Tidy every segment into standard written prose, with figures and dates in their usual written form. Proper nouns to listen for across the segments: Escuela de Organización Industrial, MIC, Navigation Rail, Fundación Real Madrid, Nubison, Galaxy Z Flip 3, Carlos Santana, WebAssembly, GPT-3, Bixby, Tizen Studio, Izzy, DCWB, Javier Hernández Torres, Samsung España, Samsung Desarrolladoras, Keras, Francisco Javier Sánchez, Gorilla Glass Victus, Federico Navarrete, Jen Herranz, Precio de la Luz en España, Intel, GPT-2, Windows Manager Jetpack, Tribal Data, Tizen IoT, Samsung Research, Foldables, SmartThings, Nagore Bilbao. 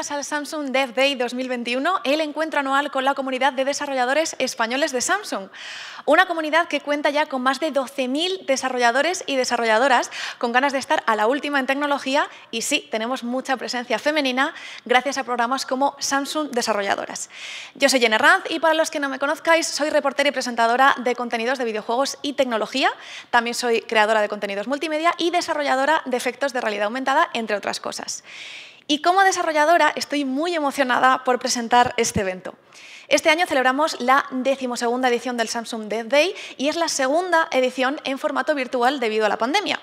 bienvenidas al Samsung Dev Day 2021, el encuentro anual con la comunidad de desarrolladores españoles de Samsung. Una comunidad que cuenta ya con más de 12.000 desarrolladores y desarrolladoras con ganas de estar a la última en tecnología y sí, tenemos mucha presencia femenina gracias a programas como Samsung Desarrolladoras. Yo soy Jen Herranz y para los que no me conozcáis, soy reportera y presentadora de contenidos de videojuegos y tecnología. También soy creadora de contenidos multimedia y desarrolladora de efectos de realidad aumentada, entre otras cosas. Y como desarrolladora estoy muy emocionada por presentar este evento. Este año celebramos la 12ª edición del Samsung Dev Day y es la segunda edición en formato virtual debido a la pandemia.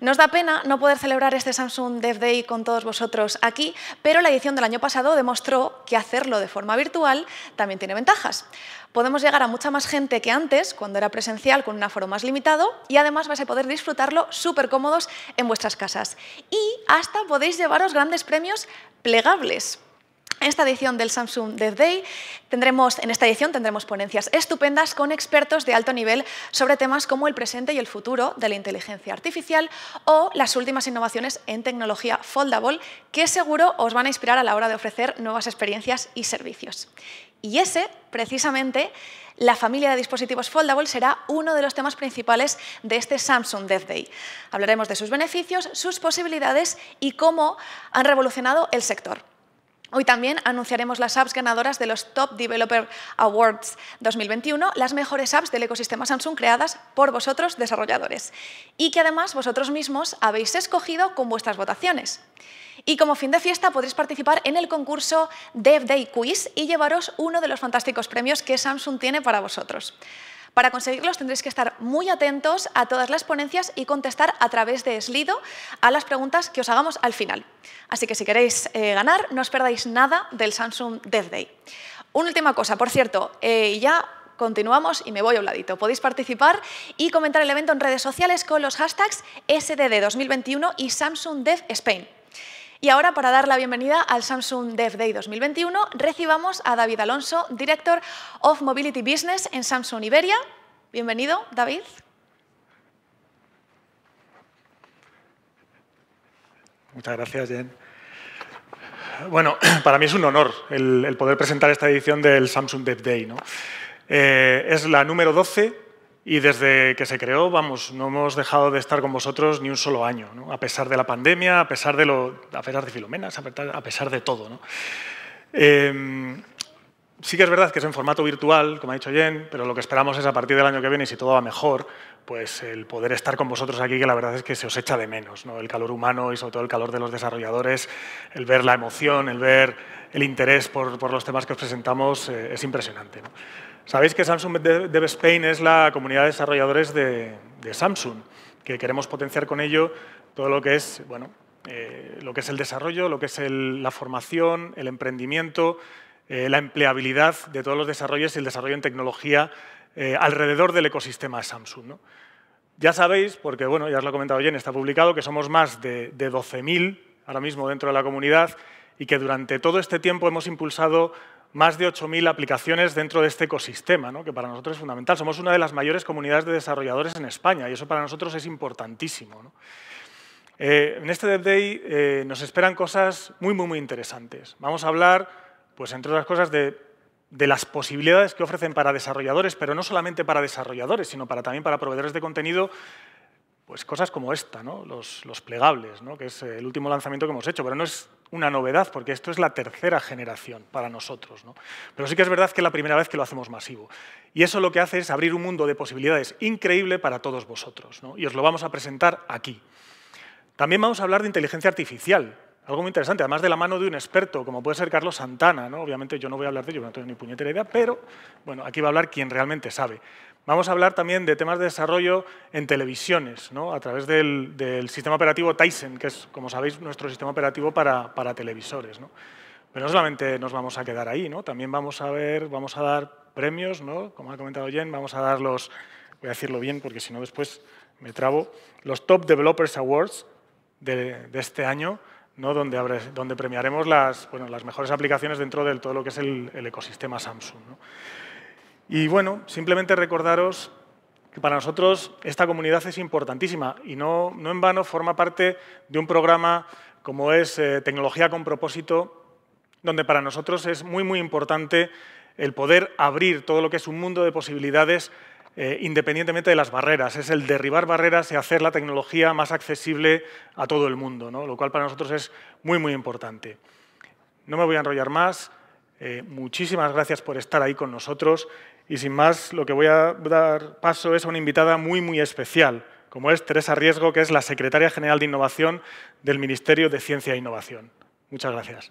Nos da pena no poder celebrar este Samsung Dev Day con todos vosotros aquí, pero la edición del año pasado demostró que hacerlo de forma virtual también tiene ventajas. Podemos llegar a mucha más gente que antes, cuando era presencial, con un aforo más limitado, y además vais a poder disfrutarlo súper cómodos en vuestras casas. Y hasta podéis llevaros grandes premios plegables. En esta edición tendremos ponencias estupendas con expertos de alto nivel sobre temas como el presente y el futuro de la inteligencia artificial o las últimas innovaciones en tecnología foldable que seguro os van a inspirar a la hora de ofrecer nuevas experiencias y servicios. Y ese, precisamente, la familia de dispositivos foldable será uno de los temas principales de este Samsung Dev Day. Hablaremos de sus beneficios, sus posibilidades y cómo han revolucionado el sector. Hoy también anunciaremos las apps ganadoras de los Top Developer Awards 2021, las mejores apps del ecosistema Samsung creadas por vosotros desarrolladores y que además vosotros mismos habéis escogido con vuestras votaciones. Y como fin de fiesta podréis participar en el concurso Dev Day Quiz y llevaros uno de los fantásticos premios que Samsung tiene para vosotros. Para conseguirlos tendréis que estar muy atentos a todas las ponencias y contestar a través de Slido a las preguntas que os hagamos al final. Así que si queréis ganar, no os perdáis nada del Samsung Dev Day. Una última cosa, por cierto, ya continuamos y me voy a un ladito. Podéis participar y comentar el evento en redes sociales con los hashtags SDD2021 y Samsung Dev Spain. Y ahora, para dar la bienvenida al Samsung Dev Day 2021, recibamos a David Alonso, Director of Mobility Business en Samsung Iberia. Bienvenido, David. Muchas gracias, Jen. Bueno, para mí es un honor el poder presentar esta edición del Samsung Dev Day, ¿no? Es la número 12 y desde que se creó, vamos, no hemos dejado de estar con vosotros ni un solo año, ¿no? A pesar de la pandemia, a pesar de Filomena, a pesar de todo, ¿no? Sí que es verdad que es en formato virtual, como ha dicho Jen, pero lo que esperamos es a partir del año que viene, y si todo va mejor, pues el poder estar con vosotros aquí, que la verdad es que se os echa de menos, ¿no? El calor humano y sobre todo el calor de los desarrolladores, el ver la emoción, el ver el interés por los temas que os presentamos es impresionante, ¿no? Sabéis que Samsung Dev Spain es la comunidad de desarrolladores de Samsung, que queremos potenciar con ello todo lo que es, bueno, lo que es el desarrollo, lo que es la formación, el emprendimiento, la empleabilidad de todos los desarrollos y el desarrollo en tecnología alrededor del ecosistema Samsung, ¿no? Ya sabéis, porque bueno, ya os lo he comentado Jen, está publicado, que somos más de 12.000 ahora mismo dentro de la comunidad y que durante todo este tiempo hemos impulsado más de 8.000 aplicaciones dentro de este ecosistema, ¿no? Que para nosotros es fundamental. Somos una de las mayores comunidades de desarrolladores en España y eso para nosotros es importantísimo, ¿no? En este Dev Day nos esperan cosas muy interesantes. Vamos a hablar, pues, entre otras cosas, de las posibilidades que ofrecen para desarrolladores, pero no solamente para desarrolladores, sino también para proveedores de contenido, pues cosas como esta, ¿no? Los plegables, ¿no? Que es el último lanzamiento que hemos hecho, pero no es una novedad porque esto es la 3ª generación para nosotros, ¿no? Pero sí que es verdad que es la primera vez que lo hacemos masivo. Y eso lo que hace es abrir un mundo de posibilidades increíble para todos vosotros, ¿no? Y os lo vamos a presentar aquí. También vamos a hablar de inteligencia artificial. Algo muy interesante, además de la mano de un experto, como puede ser Carlos Santana, ¿no? Obviamente yo no voy a hablar de ello, no tengo ni puñetera idea, pero bueno, aquí va a hablar quien realmente sabe. Vamos a hablar también de temas de desarrollo en televisiones, ¿no? A través del sistema operativo Tizen, que es, como sabéis, nuestro sistema operativo para televisores, ¿no? Pero no solamente nos vamos a quedar ahí, ¿no? También vamos a dar premios, ¿no? Como ha comentado Jen, vamos a dar los, voy a decirlo bien porque si no después me trabo, los Top Developers Awards de este año, ¿no? Donde premiaremos las mejores aplicaciones dentro de todo lo que es el ecosistema Samsung, ¿no? Y bueno, simplemente recordaros que para nosotros esta comunidad es importantísima y no en vano forma parte de un programa como es Tecnología con Propósito, donde para nosotros es muy, muy importante el poder abrir todo lo que es un mundo de posibilidades independientemente de las barreras. Es el derribar barreras y hacer la tecnología más accesible a todo el mundo, ¿no? Lo cual para nosotros es muy, muy importante. No me voy a enrollar más. Muchísimas gracias por estar ahí con nosotros. Y sin más, lo que voy a dar paso es a una invitada muy, muy especial, como es Teresa Riesgo, que es la Secretaria General de Innovación del Ministerio de Ciencia e Innovación. Muchas gracias.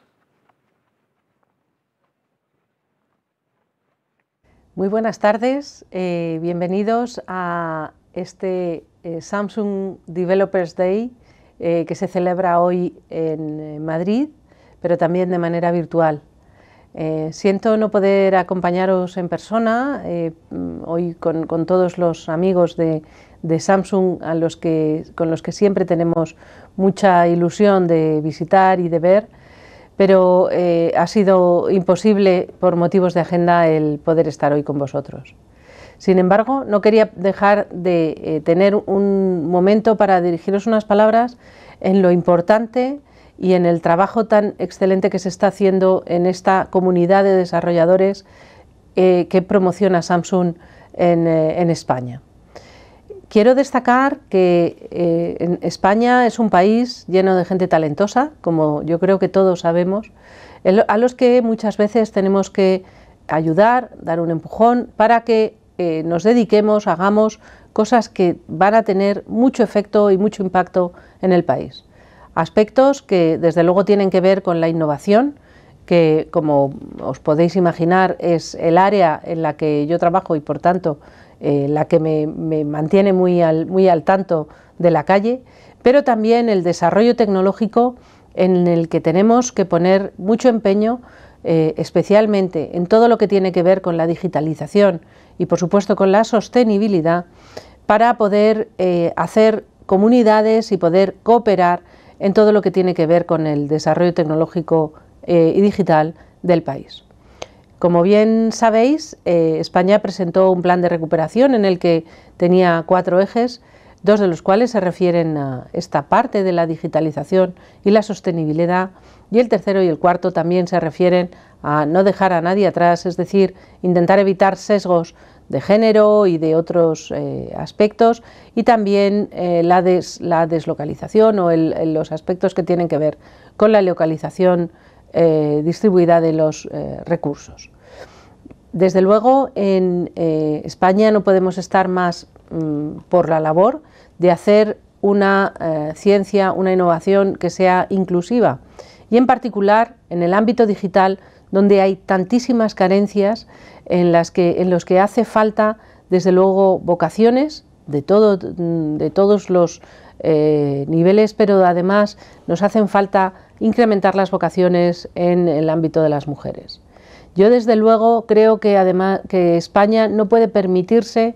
Muy buenas tardes, bienvenidos a este Samsung Developers Day que se celebra hoy en Madrid, pero también de manera virtual. Siento no poder acompañaros en persona hoy con todos los amigos de Samsung con los que siempre tenemos mucha ilusión de visitar y de ver. Pero ha sido imposible por motivos de agenda el poder estar hoy con vosotros. Sin embargo, no quería dejar de tener un momento para dirigiros unas palabras en lo importante y en el trabajo tan excelente que se está haciendo en esta comunidad de desarrolladores que promociona Samsung en España. Quiero destacar que España es un país lleno de gente talentosa, como yo creo que todos sabemos, a los que muchas veces tenemos que ayudar, dar un empujón para que nos dediquemos, hagamos cosas que van a tener mucho efecto y mucho impacto en el país. Aspectos que desde luego tienen que ver con la innovación, que como os podéis imaginar es el área en la que yo trabajo y por tanto la que me mantiene muy al tanto de la calle, pero también el desarrollo tecnológico en el que tenemos que poner mucho empeño, especialmente en todo lo que tiene que ver con la digitalización y, por supuesto, con la sostenibilidad, para poder hacer comunidades y poder cooperar en todo lo que tiene que ver con el desarrollo tecnológico y digital del país. Como bien sabéis, España presentó un plan de recuperación en el que tenía 4 ejes, 2 de los cuales se refieren a esta parte de la digitalización y la sostenibilidad, y el tercero y el cuarto también se refieren a no dejar a nadie atrás, es decir, intentar evitar sesgos de género y de otros aspectos, y también la deslocalización o los aspectos que tienen que ver con la localización distribuida de los recursos. Desde luego, en España no podemos estar más por la labor de hacer una ciencia, una innovación que sea inclusiva y en particular en el ámbito digital, donde hay tantísimas carencias en los que hace falta desde luego vocaciones de todos los niveles, pero además nos hacen falta incrementar las vocaciones en el ámbito de las mujeres. Yo desde luego creo que además que España no puede permitirse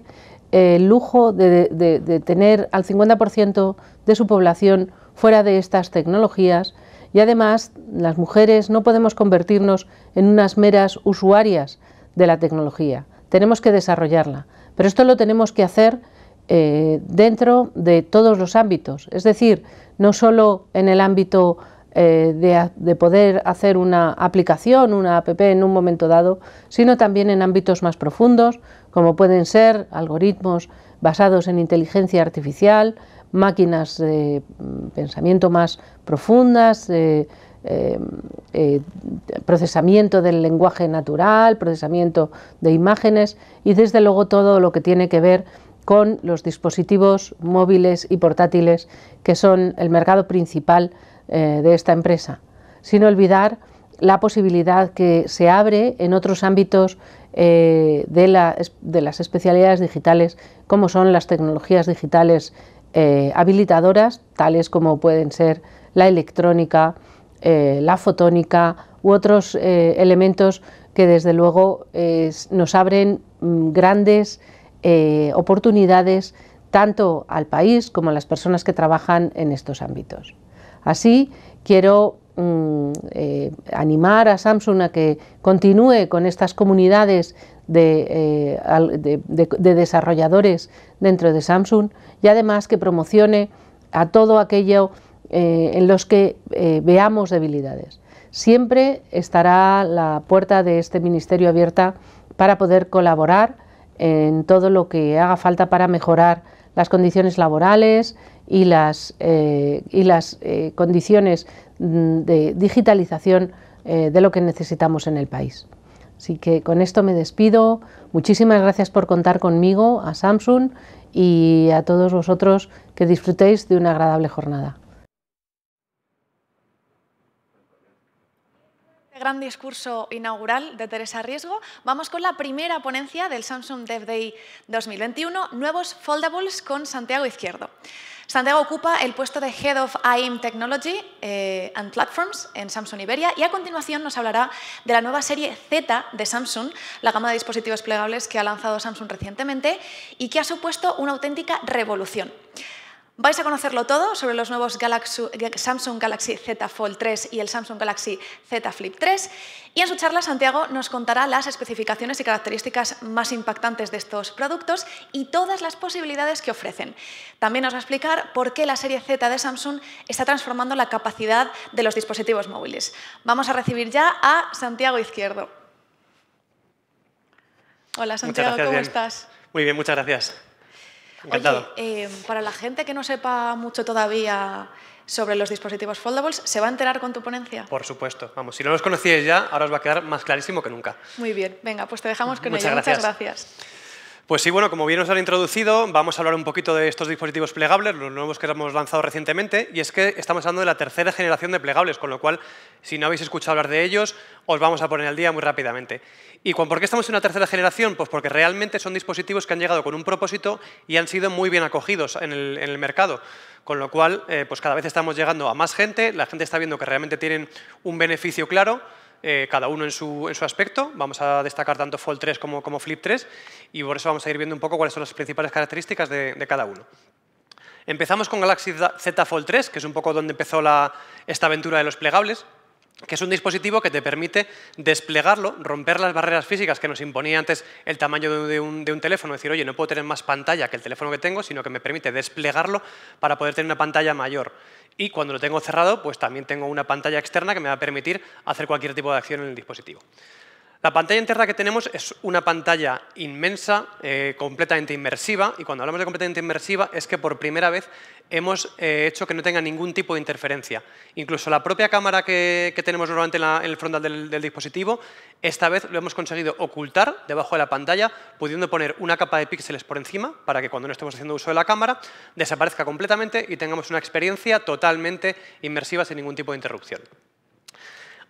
el lujo de tener al 50% de su población fuera de estas tecnologías, y además las mujeres no podemos convertirnos en unas meras usuarias de la tecnología. Tenemos que desarrollarla, pero esto lo tenemos que hacer dentro de todos los ámbitos, es decir, no solo en el ámbito de poder hacer una aplicación, una app en un momento dado, sino también en ámbitos más profundos, como pueden ser algoritmos basados en inteligencia artificial, máquinas de pensamiento más profundas, procesamiento del lenguaje natural, procesamiento de imágenes y desde luego todo lo que tiene que ver con los dispositivos móviles y portátiles, que son el mercado principal de esta empresa, sin olvidar la posibilidad que se abre en otros ámbitos de las especialidades digitales, como son las tecnologías digitales habilitadoras, tales como pueden ser la electrónica, la fotónica u otros elementos que desde luego nos abren grandes oportunidades tanto al país como a las personas que trabajan en estos ámbitos. Así, quiero animar a Samsung a que continúe con estas comunidades de desarrolladores dentro de Samsung y además que promocione a todo aquello en los que veamos debilidades. Siempre estará la puerta de este ministerio abierta para poder colaborar en todo lo que haga falta para mejorar las condiciones laborales y las condiciones de digitalización de lo que necesitamos en el país. Así que con esto me despido. Muchísimas gracias por contar conmigo, a Samsung y a todos vosotros, que disfrutéis de una agradable jornada. Gran discurso inaugural de Teresa Riesgo. Vamos con la primera ponencia del Samsung Dev Day 2021, nuevos foldables con Santiago Izquierdo. Santiago ocupa el puesto de Head of AIM Technology and Platforms en Samsung Iberia y a continuación nos hablará de la nueva serie Z de Samsung, la gama de dispositivos plegables que ha lanzado Samsung recientemente y que ha supuesto una auténtica revolución. Vais a conocerlo todo sobre los nuevos Samsung Galaxy Z Fold 3 y el Samsung Galaxy Z Flip 3 y en su charla Santiago nos contará las especificaciones y características más impactantes de estos productos y todas las posibilidades que ofrecen. También nos va a explicar por qué la serie Z de Samsung está transformando la capacidad de los dispositivos móviles. Vamos a recibir ya a Santiago Izquierdo. Hola Santiago, ¿cómo estás? Muy bien, muchas gracias. Oye, para la gente que no sepa mucho todavía sobre los dispositivos foldables, ¿se va a enterar con tu ponencia? Por supuesto, vamos, si no los conocíais ya, ahora os va a quedar más clarísimo que nunca. Muy bien, venga, pues te dejamos con ello. Muchas gracias. Pues sí, bueno, como bien os han introducido, vamos a hablar un poquito de estos dispositivos plegables, los nuevos que hemos lanzado recientemente, y es que estamos hablando de la tercera generación de plegables, con lo cual, si no habéis escuchado hablar de ellos, os vamos a poner al día muy rápidamente. ¿Y por qué estamos en una tercera generación? Pues porque realmente son dispositivos que han llegado con un propósito y han sido muy bien acogidos en el mercado. Con lo cual, pues cada vez estamos llegando a más gente, la gente está viendo que realmente tienen un beneficio claro, cada uno en su aspecto. Vamos a destacar tanto Fold 3 como Flip 3 y por eso vamos a ir viendo un poco cuáles son las principales características de cada uno. Empezamos con Galaxy Z Fold 3, que es un poco donde empezó esta aventura de los plegables, que es un dispositivo que te permite desplegarlo, romper las barreras físicas que nos imponía antes el tamaño de un teléfono, decir, oye, no puedo tener más pantalla que el teléfono que tengo, sino que me permite desplegarlo para poder tener una pantalla mayor. Y cuando lo tengo cerrado, pues también tengo una pantalla externa que me va a permitir hacer cualquier tipo de acción en el dispositivo. La pantalla interna que tenemos es una pantalla inmensa, completamente inmersiva, y cuando hablamos de completamente inmersiva es que por primera vez hemos hecho que no tenga ningún tipo de interferencia. Incluso la propia cámara que tenemos normalmente en el frontal del dispositivo, esta vez lo hemos conseguido ocultar debajo de la pantalla, pudiendo poner una capa de píxeles por encima para que cuando no estemos haciendo uso de la cámara desaparezca completamente y tengamos una experiencia totalmente inmersiva sin ningún tipo de interrupción.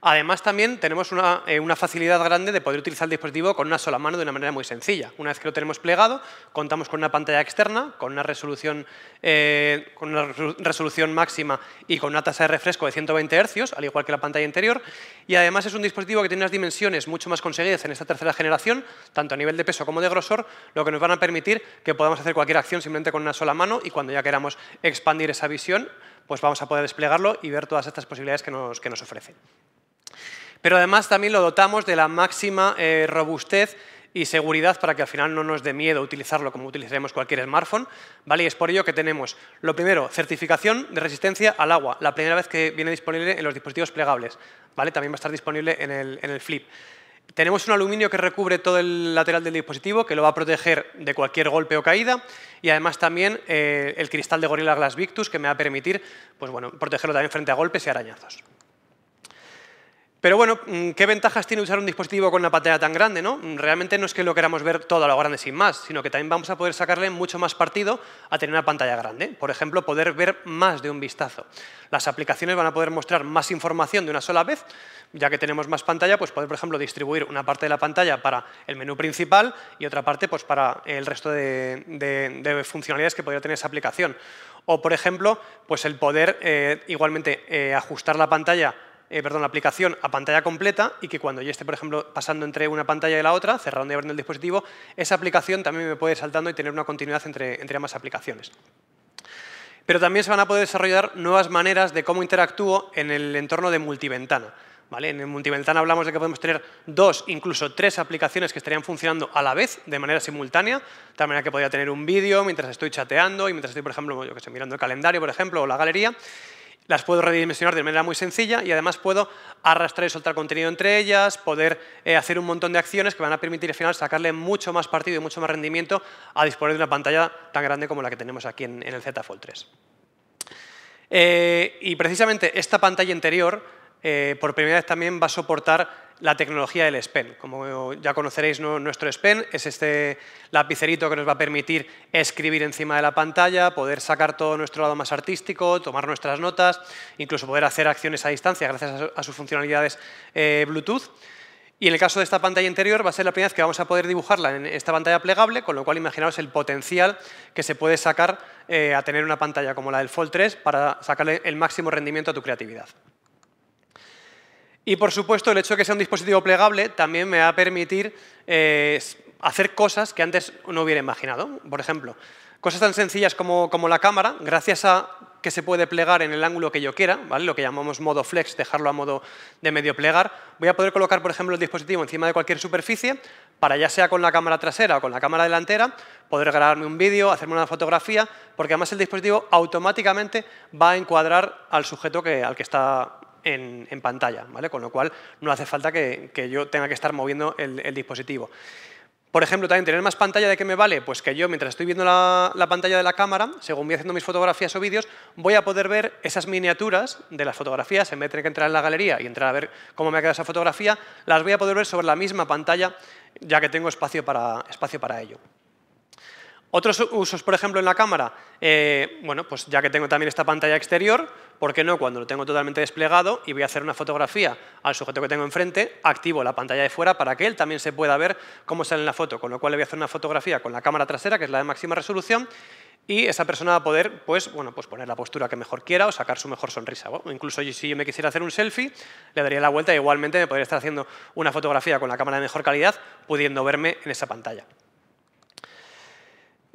Además, también tenemos una facilidad grande de poder utilizar el dispositivo con una sola mano de una manera muy sencilla. Una vez que lo tenemos plegado, contamos con una pantalla externa, con una resolución máxima y con una tasa de refresco de 120 Hz, al igual que la pantalla interior. Y además es un dispositivo que tiene unas dimensiones mucho más conseguidas en esta tercera generación, tanto a nivel de peso como de grosor, lo que nos van a permitir que podamos hacer cualquier acción simplemente con una sola mano y cuando ya queramos expandir esa visión, pues vamos a poder desplegarlo y ver todas estas posibilidades que nos ofrecen. Pero además también lo dotamos de la máxima robustez y seguridad para que al final no nos dé miedo utilizarlo como utilizaremos cualquier smartphone, ¿vale? Y es por ello que tenemos, lo primero, certificación de resistencia al agua, la primera vez que viene disponible en los dispositivos plegables, ¿vale? También va a estar disponible en el Flip. Tenemos un aluminio que recubre todo el lateral del dispositivo, que lo va a proteger de cualquier golpe o caída y además también el cristal de Gorilla Glass Victus que me va a permitir pues, bueno, protegerlo también frente a golpes y arañazos. Pero bueno, ¿qué ventajas tiene usar un dispositivo con una pantalla tan grande, no? Realmente no es que lo queramos ver todo a lo grande sin más, sino que también vamos a poder sacarle mucho más partido a tener una pantalla grande. Por ejemplo, poder ver más de un vistazo. Las aplicaciones van a poder mostrar más información de una sola vez, ya que tenemos más pantalla, pues poder, por ejemplo, distribuir una parte de la pantalla para el menú principal y otra parte pues, para el resto de funcionalidades que podría tener esa aplicación. O, por ejemplo, pues el poder igualmente ajustar la pantalla la aplicación a pantalla completa y que cuando yo esté, por ejemplo, pasando entre una pantalla y la otra, cerrando y abriendo el dispositivo, esa aplicación también me puede ir saltando y tener una continuidad entre ambas aplicaciones. Pero también se van a poder desarrollar nuevas maneras de cómo interactúo en el entorno de multiventana, ¿vale? En el multiventana hablamos de que podemos tener dos, incluso tres aplicaciones que estarían funcionando a la vez, de manera simultánea, de tal manera que podría tener un vídeo mientras estoy chateando y mientras estoy, por ejemplo, yo que sé, mirando el calendario, por ejemplo, o la galería. Las puedo redimensionar de manera muy sencilla y además puedo arrastrar y soltar contenido entre ellas, poder hacer un montón de acciones que van a permitir al final sacarle mucho más partido y mucho más rendimiento a disponer de una pantalla tan grande como la que tenemos aquí en el Z Fold 3. Y precisamente esta pantalla interior, por primera vez también va a soportar la tecnología del S Pen. Como ya conoceréis, nuestro S Pen es este lapicerito que nos va a permitir escribir encima de la pantalla, poder sacar todo nuestro lado más artístico, tomar nuestras notas, incluso poder hacer acciones a distancia gracias a sus funcionalidades Bluetooth. Y en el caso de esta pantalla interior va a ser la primera vez que vamos a poder dibujarla en esta pantalla plegable, con lo cual imaginaos el potencial que se puede sacar a tener una pantalla como la del Fold 3 para sacarle el máximo rendimiento a tu creatividad. Y por supuesto, el hecho de que sea un dispositivo plegable también me va a permitir hacer cosas que antes no hubiera imaginado. Por ejemplo, cosas tan sencillas como la cámara, gracias a que se puede plegar en el ángulo que yo quiera, ¿vale? Lo que llamamos modo flex, dejarlo a modo de medio plegar, voy a poder colocar, por ejemplo, el dispositivo encima de cualquier superficie para, ya sea con la cámara trasera o con la cámara delantera, poder grabarme un vídeo, hacerme una fotografía, porque además el dispositivo automáticamente va a encuadrar al sujeto al que está en pantalla, ¿vale? Con lo cual no hace falta que yo tenga que estar moviendo el dispositivo. Por ejemplo, también tener más pantalla, ¿de qué me vale? Pues que yo, mientras estoy viendo la pantalla de la cámara, según voy haciendo mis fotografías o vídeos, voy a poder ver esas miniaturas de las fotografías. En vez de tener que entrar en la galería y entrar a ver cómo me ha quedado esa fotografía, las voy a poder ver sobre la misma pantalla, ya que tengo espacio para ello. Otros usos, por ejemplo, en la cámara, bueno, pues ya que tengo también esta pantalla exterior, ¿por qué no? Cuando lo tengo totalmente desplegado y voy a hacer una fotografía al sujeto que tengo enfrente, activo la pantalla de fuera para que él también se pueda ver cómo sale en la foto, con lo cual le voy a hacer una fotografía con la cámara trasera, que es la de máxima resolución, y esa persona va a poder pues poner la postura que mejor quiera o sacar su mejor sonrisa. O incluso si yo me quisiera hacer un selfie, le daría la vuelta y igualmente me podría estar haciendo una fotografía con la cámara de mejor calidad, pudiendo verme en esa pantalla.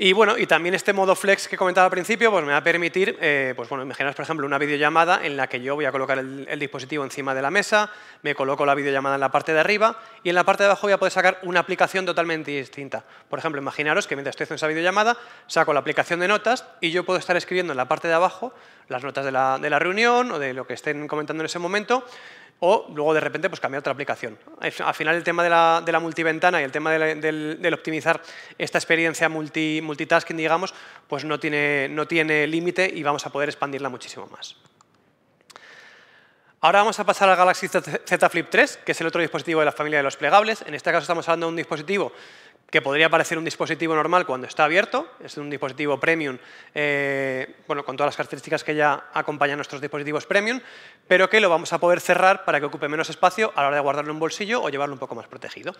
Y bueno, y también este modo flex que comentaba al principio, pues me va a permitir, pues bueno, imaginaos por ejemplo una videollamada en la que yo voy a colocar el dispositivo encima de la mesa, me coloco la videollamada en la parte de arriba y en la parte de abajo voy a poder sacar una aplicación totalmente distinta. Por ejemplo, imaginaros que mientras estoy haciendo esa videollamada saco la aplicación de notas y yo puedo estar escribiendo en la parte de abajo las notas de la reunión o de lo que estén comentando en ese momento, o luego de repente pues cambiar otra aplicación. Al final el tema de la multiventana y el tema del optimizar esta experiencia multitasking, digamos, pues no tiene límite y vamos a poder expandirla muchísimo más. Ahora vamos a pasar al Galaxy Z Flip 3, que es el otro dispositivo de la familia de los plegables. En este caso estamos hablando de un dispositivo que podría parecer un dispositivo normal cuando está abierto. Es un dispositivo premium, bueno, con todas las características que ya acompañan nuestros dispositivos premium, pero que lo vamos a poder cerrar para que ocupe menos espacio a la hora de guardarlo en un bolsillo o llevarlo un poco más protegido.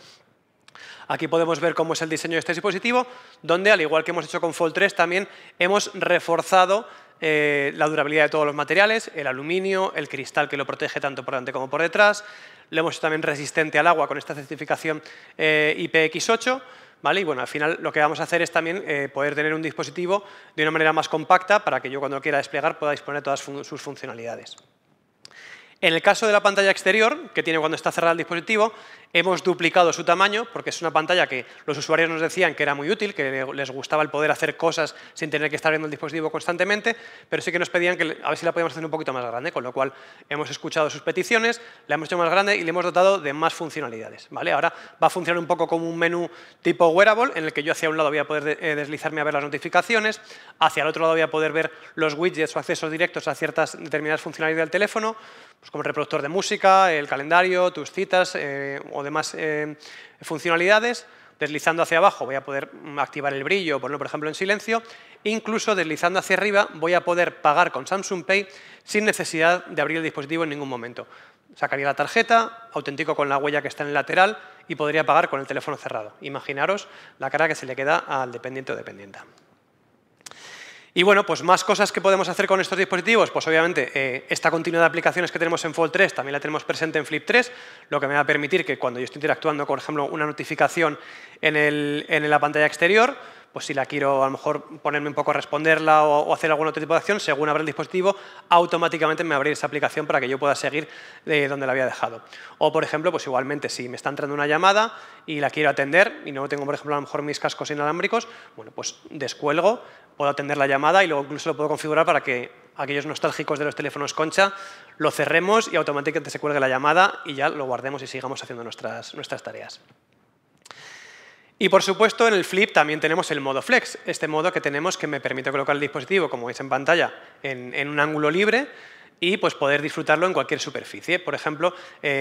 Aquí podemos ver cómo es el diseño de este dispositivo, donde, al igual que hemos hecho con Fold 3, también hemos reforzado la durabilidad de todos los materiales, el aluminio, el cristal que lo protege tanto por delante como por detrás. Lo hemos hecho también resistente al agua con esta certificación IPX8. ¿Vale? Y bueno, al final lo que vamos a hacer es también poder tener un dispositivo de una manera más compacta para que yo, cuando quiera desplegar, pueda disponer de todas sus funcionalidades. En el caso de la pantalla exterior, que tiene cuando está cerrado el dispositivo, hemos duplicado su tamaño porque es una pantalla que los usuarios nos decían que era muy útil, que les gustaba el poder hacer cosas sin tener que estar viendo el dispositivo constantemente, pero sí que nos pedían que a ver si la podíamos hacer un poquito más grande, con lo cual hemos escuchado sus peticiones, la hemos hecho más grande y le hemos dotado de más funcionalidades. ¿Vale? Ahora va a funcionar un poco como un menú tipo wearable, en el que yo hacia un lado voy a poder deslizarme a ver las notificaciones, hacia el otro lado voy a poder ver los widgets o accesos directos a ciertas determinadas funcionalidades del teléfono, pues como el reproductor de música, el calendario, tus citas o demás funcionalidades. Deslizando hacia abajo voy a poder activar el brillo, ponerlo por ejemplo en silencio. Incluso deslizando hacia arriba voy a poder pagar con Samsung Pay sin necesidad de abrir el dispositivo en ningún momento. Sacaría la tarjeta, autentico con la huella que está en el lateral y podría pagar con el teléfono cerrado. Imaginaros la cara que se le queda al dependiente o dependienta. Y bueno, pues más cosas que podemos hacer con estos dispositivos, pues obviamente esta continuidad de aplicaciones que tenemos en Fold 3 también la tenemos presente en Flip 3, lo que me va a permitir que cuando yo estoy interactuando, por ejemplo, una notificación en la pantalla exterior, pues si la quiero a lo mejor ponerme un poco a responderla o hacer algún otro tipo de acción, según abra el dispositivo, automáticamente me abrirá esa aplicación para que yo pueda seguir donde la había dejado. O, por ejemplo, pues igualmente, si me está entrando una llamada y la quiero atender y no tengo, por ejemplo, a lo mejor mis cascos inalámbricos, bueno, pues descuelgo, puedo atender la llamada y luego incluso lo puedo configurar para que aquellos nostálgicos de los teléfonos concha lo cerremos y automáticamente se cuelgue la llamada y ya lo guardemos y sigamos haciendo nuestras tareas. Y, por supuesto, en el Flip también tenemos el modo Flex, este modo que tenemos que me permite colocar el dispositivo, como veis en pantalla, en un ángulo libre y pues poder disfrutarlo en cualquier superficie. Por ejemplo,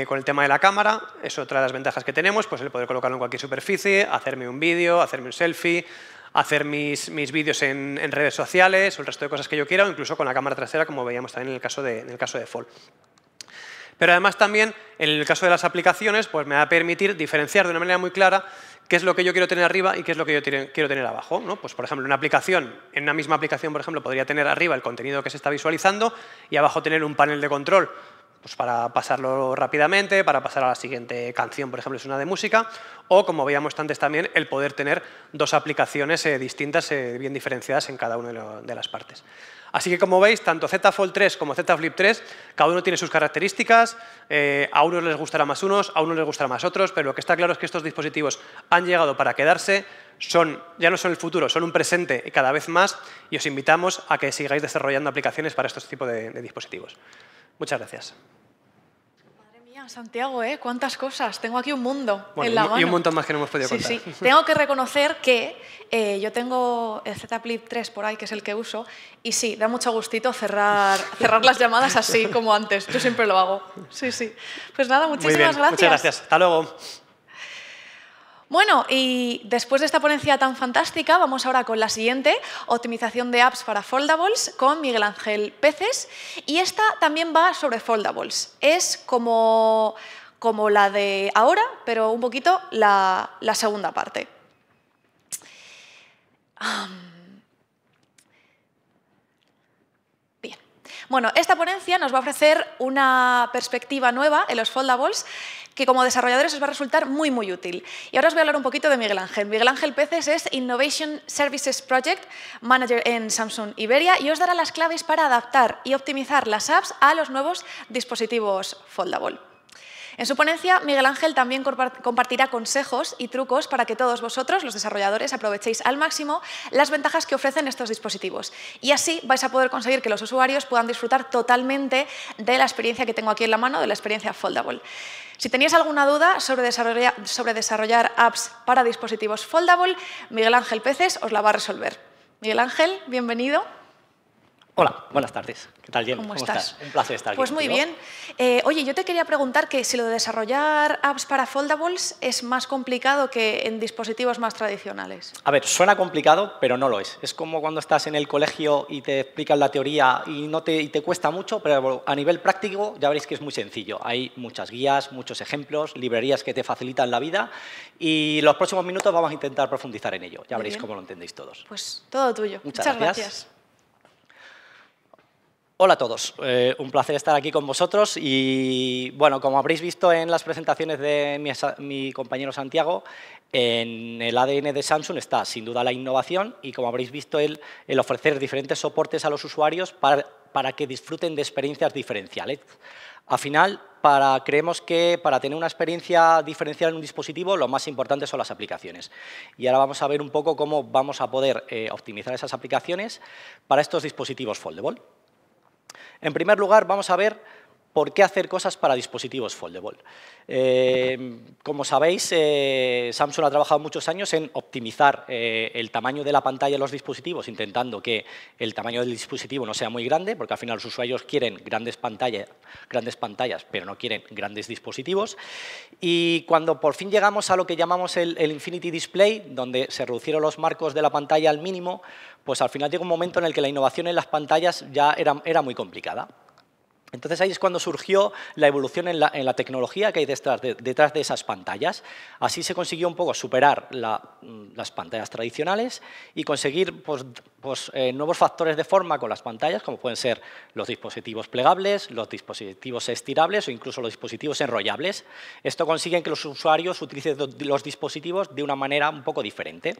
con el tema de la cámara, es otra de las ventajas que tenemos, pues el poder colocarlo en cualquier superficie, hacerme un vídeo, hacerme un selfie, hacer mis vídeos en redes sociales o el resto de cosas que yo quiera, o incluso con la cámara trasera, como veíamos también en el caso de Fold. Pero además también, en el caso de las aplicaciones, pues me va a permitir diferenciar de una manera muy clara qué es lo que yo quiero tener arriba y qué es lo que yo quiero tener abajo, ¿no? Pues, por ejemplo, en una misma aplicación, por ejemplo, podría tener arriba el contenido que se está visualizando y abajo tener un panel de control, pues para pasarlo rápidamente, para pasar a la siguiente canción, por ejemplo, es una de música, o, como veíamos antes también, el poder tener dos aplicaciones distintas, bien diferenciadas en cada una de las partes. Así que, como veis, tanto Z Fold 3 como Z Flip 3, cada uno tiene sus características, a unos les gustará más unos, a unos les gustará más otros, pero lo que está claro es que estos dispositivos han llegado para quedarse, ya no son el futuro, son un presente cada vez más, y os invitamos a que sigáis desarrollando aplicaciones para estos tipos de dispositivos. Muchas gracias. Madre mía, Santiago, ¿eh? Cuántas cosas. Tengo aquí un mundo en la mano. Y un montón más que no hemos podido contar. Sí, sí. Tengo que reconocer que yo tengo el Z Flip 3 por ahí, que es el que uso, y sí, da mucho gustito cerrar las llamadas así como antes. Yo siempre lo hago. Sí, sí. Pues nada, muchísimas gracias. Muchas gracias. Hasta luego. Bueno, y después de esta ponencia tan fantástica, vamos ahora con la siguiente, optimización de apps para foldables, con Miguel Ángel Peces. Y esta también va sobre foldables. Es como la de ahora, pero un poquito la segunda parte. Bien. Bueno, esta ponencia nos va a ofrecer una perspectiva nueva en los foldables, que como desarrolladores os va a resultar muy, muy útil. Y ahora os voy a hablar un poquito de Miguel Ángel. Miguel Ángel Peces es Innovation Services Project Manager en Samsung Iberia y os dará las claves para adaptar y optimizar las apps a los nuevos dispositivos foldable. En su ponencia, Miguel Ángel también compartirá consejos y trucos para que todos vosotros, los desarrolladores, aprovechéis al máximo las ventajas que ofrecen estos dispositivos. Y así vais a poder conseguir que los usuarios puedan disfrutar totalmente de la experiencia que tengo aquí en la mano, de la experiencia foldable. Si teníais alguna duda sobre desarrollar apps para dispositivos foldable, Miguel Ángel Peces os la va a resolver. Miguel Ángel, bienvenido. Hola, buenas tardes. ¿Qué tal, Jen? ¿Cómo estás? Un placer estar aquí. Pues muy bien. Oye, yo te quería preguntar que si lo de desarrollar apps para foldables es más complicado que en dispositivos más tradicionales. A ver, suena complicado, pero no lo es. Es como cuando estás en el colegio y te explican la teoría y te cuesta mucho, pero a nivel práctico ya veréis que es muy sencillo. Hay muchas guías, muchos ejemplos, librerías que te facilitan la vida y los próximos minutos vamos a intentar profundizar en ello. Ya veréis cómo lo entendéis todos. Pues todo tuyo. Muchas gracias. Hola a todos, un placer estar aquí con vosotros y, bueno, como habréis visto en las presentaciones de mi compañero Santiago, en el ADN de Samsung está, sin duda, la innovación y, como habréis visto, el ofrecer diferentes soportes a los usuarios para que disfruten de experiencias diferenciales. Al final, creemos que para tener una experiencia diferencial en un dispositivo, lo más importante son las aplicaciones. Y ahora vamos a ver un poco cómo vamos a poder optimizar esas aplicaciones para estos dispositivos foldable. En primer lugar, vamos a ver por qué hacer cosas para dispositivos foldable. Como sabéis, Samsung ha trabajado muchos años en optimizar el tamaño de la pantalla de los dispositivos, intentando que el tamaño del dispositivo no sea muy grande, porque al final los usuarios quieren grandes pantallas, pero no quieren grandes dispositivos. Y cuando por fin llegamos a lo que llamamos el Infinity Display, donde se reducieron los marcos de la pantalla al mínimo, pues al final llegó un momento en el que la innovación en las pantallas ya era muy complicada. Entonces, ahí es cuando surgió la evolución en la tecnología que hay detrás de esas pantallas. Así se consiguió un poco superar las pantallas tradicionales y conseguir nuevos factores de forma con las pantallas, como pueden ser los dispositivos plegables, los dispositivos estirables o incluso los dispositivos enrollables. Esto consigue que los usuarios utilicen los dispositivos de una manera un poco diferente.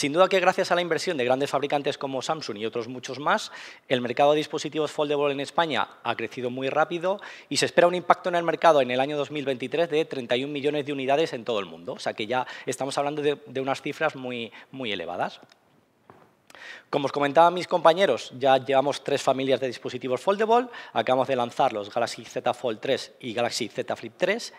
Sin duda que gracias a la inversión de grandes fabricantes como Samsung y otros muchos más, el mercado de dispositivos foldable en España ha crecido muy rápido y se espera un impacto en el mercado en el año 2023 de 31 millones de unidades en todo el mundo. O sea que ya estamos hablando de unas cifras muy elevadas. Como os comentaban mis compañeros, ya llevamos 3 familias de dispositivos foldable. Acabamos de lanzar los Galaxy Z Fold 3 y Galaxy Z Flip 3.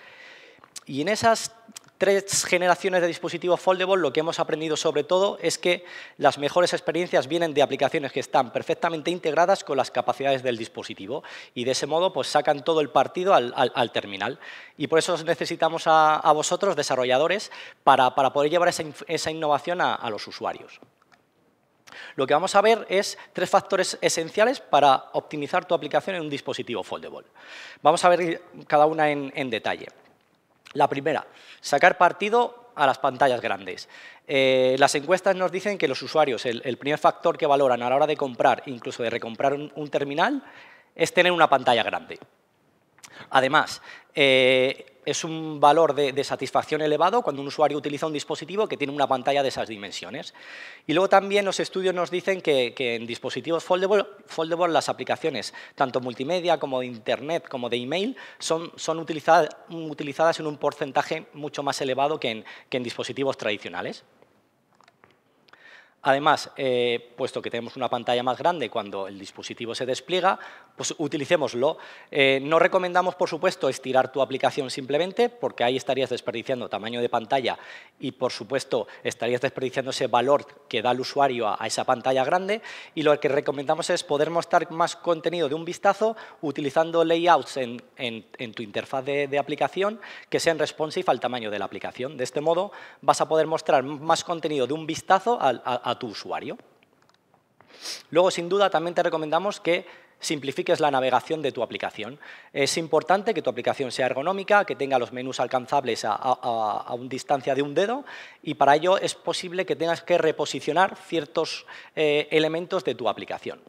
Y en esas 3 generaciones de dispositivos foldable, lo que hemos aprendido sobre todo es que las mejores experiencias vienen de aplicaciones que están perfectamente integradas con las capacidades del dispositivo y de ese modo pues, sacan todo el partido al terminal. Y por eso necesitamos a vosotros, desarrolladores, para poder llevar esa innovación a los usuarios. Lo que vamos a ver es 3 factores esenciales para optimizar tu aplicación en un dispositivo foldable. Vamos a ver cada una en detalle. La primera, sacar partido a las pantallas grandes. Las encuestas nos dicen que los usuarios, el primer factor que valoran a la hora de comprar, incluso de recomprar un terminal, es tener una pantalla grande. Además, es un valor de satisfacción elevado cuando un usuario utiliza un dispositivo que tiene una pantalla de esas dimensiones. Y luego también los estudios nos dicen que en dispositivos foldable las aplicaciones, tanto multimedia como de internet como de email, son utilizadas en un porcentaje mucho más elevado que en dispositivos tradicionales. Además, puesto que tenemos una pantalla más grande cuando el dispositivo se despliega, pues utilicémoslo. No recomendamos, por supuesto, estirar tu aplicación simplemente, porque ahí estarías desperdiciando tamaño de pantalla y, por supuesto, estarías desperdiciando ese valor que da el usuario a esa pantalla grande. Y lo que recomendamos es poder mostrar más contenido de un vistazo utilizando layouts en tu interfaz de aplicación que sean responsive al tamaño de la aplicación. De este modo, vas a poder mostrar más contenido de un vistazo a tu usuario. Luego, sin duda, también te recomendamos que simplifiques la navegación de tu aplicación. Es importante que tu aplicación sea ergonómica, que tenga los menús alcanzables a una distancia de un dedo y para ello es posible que tengas que reposicionar ciertos elementos de tu aplicación.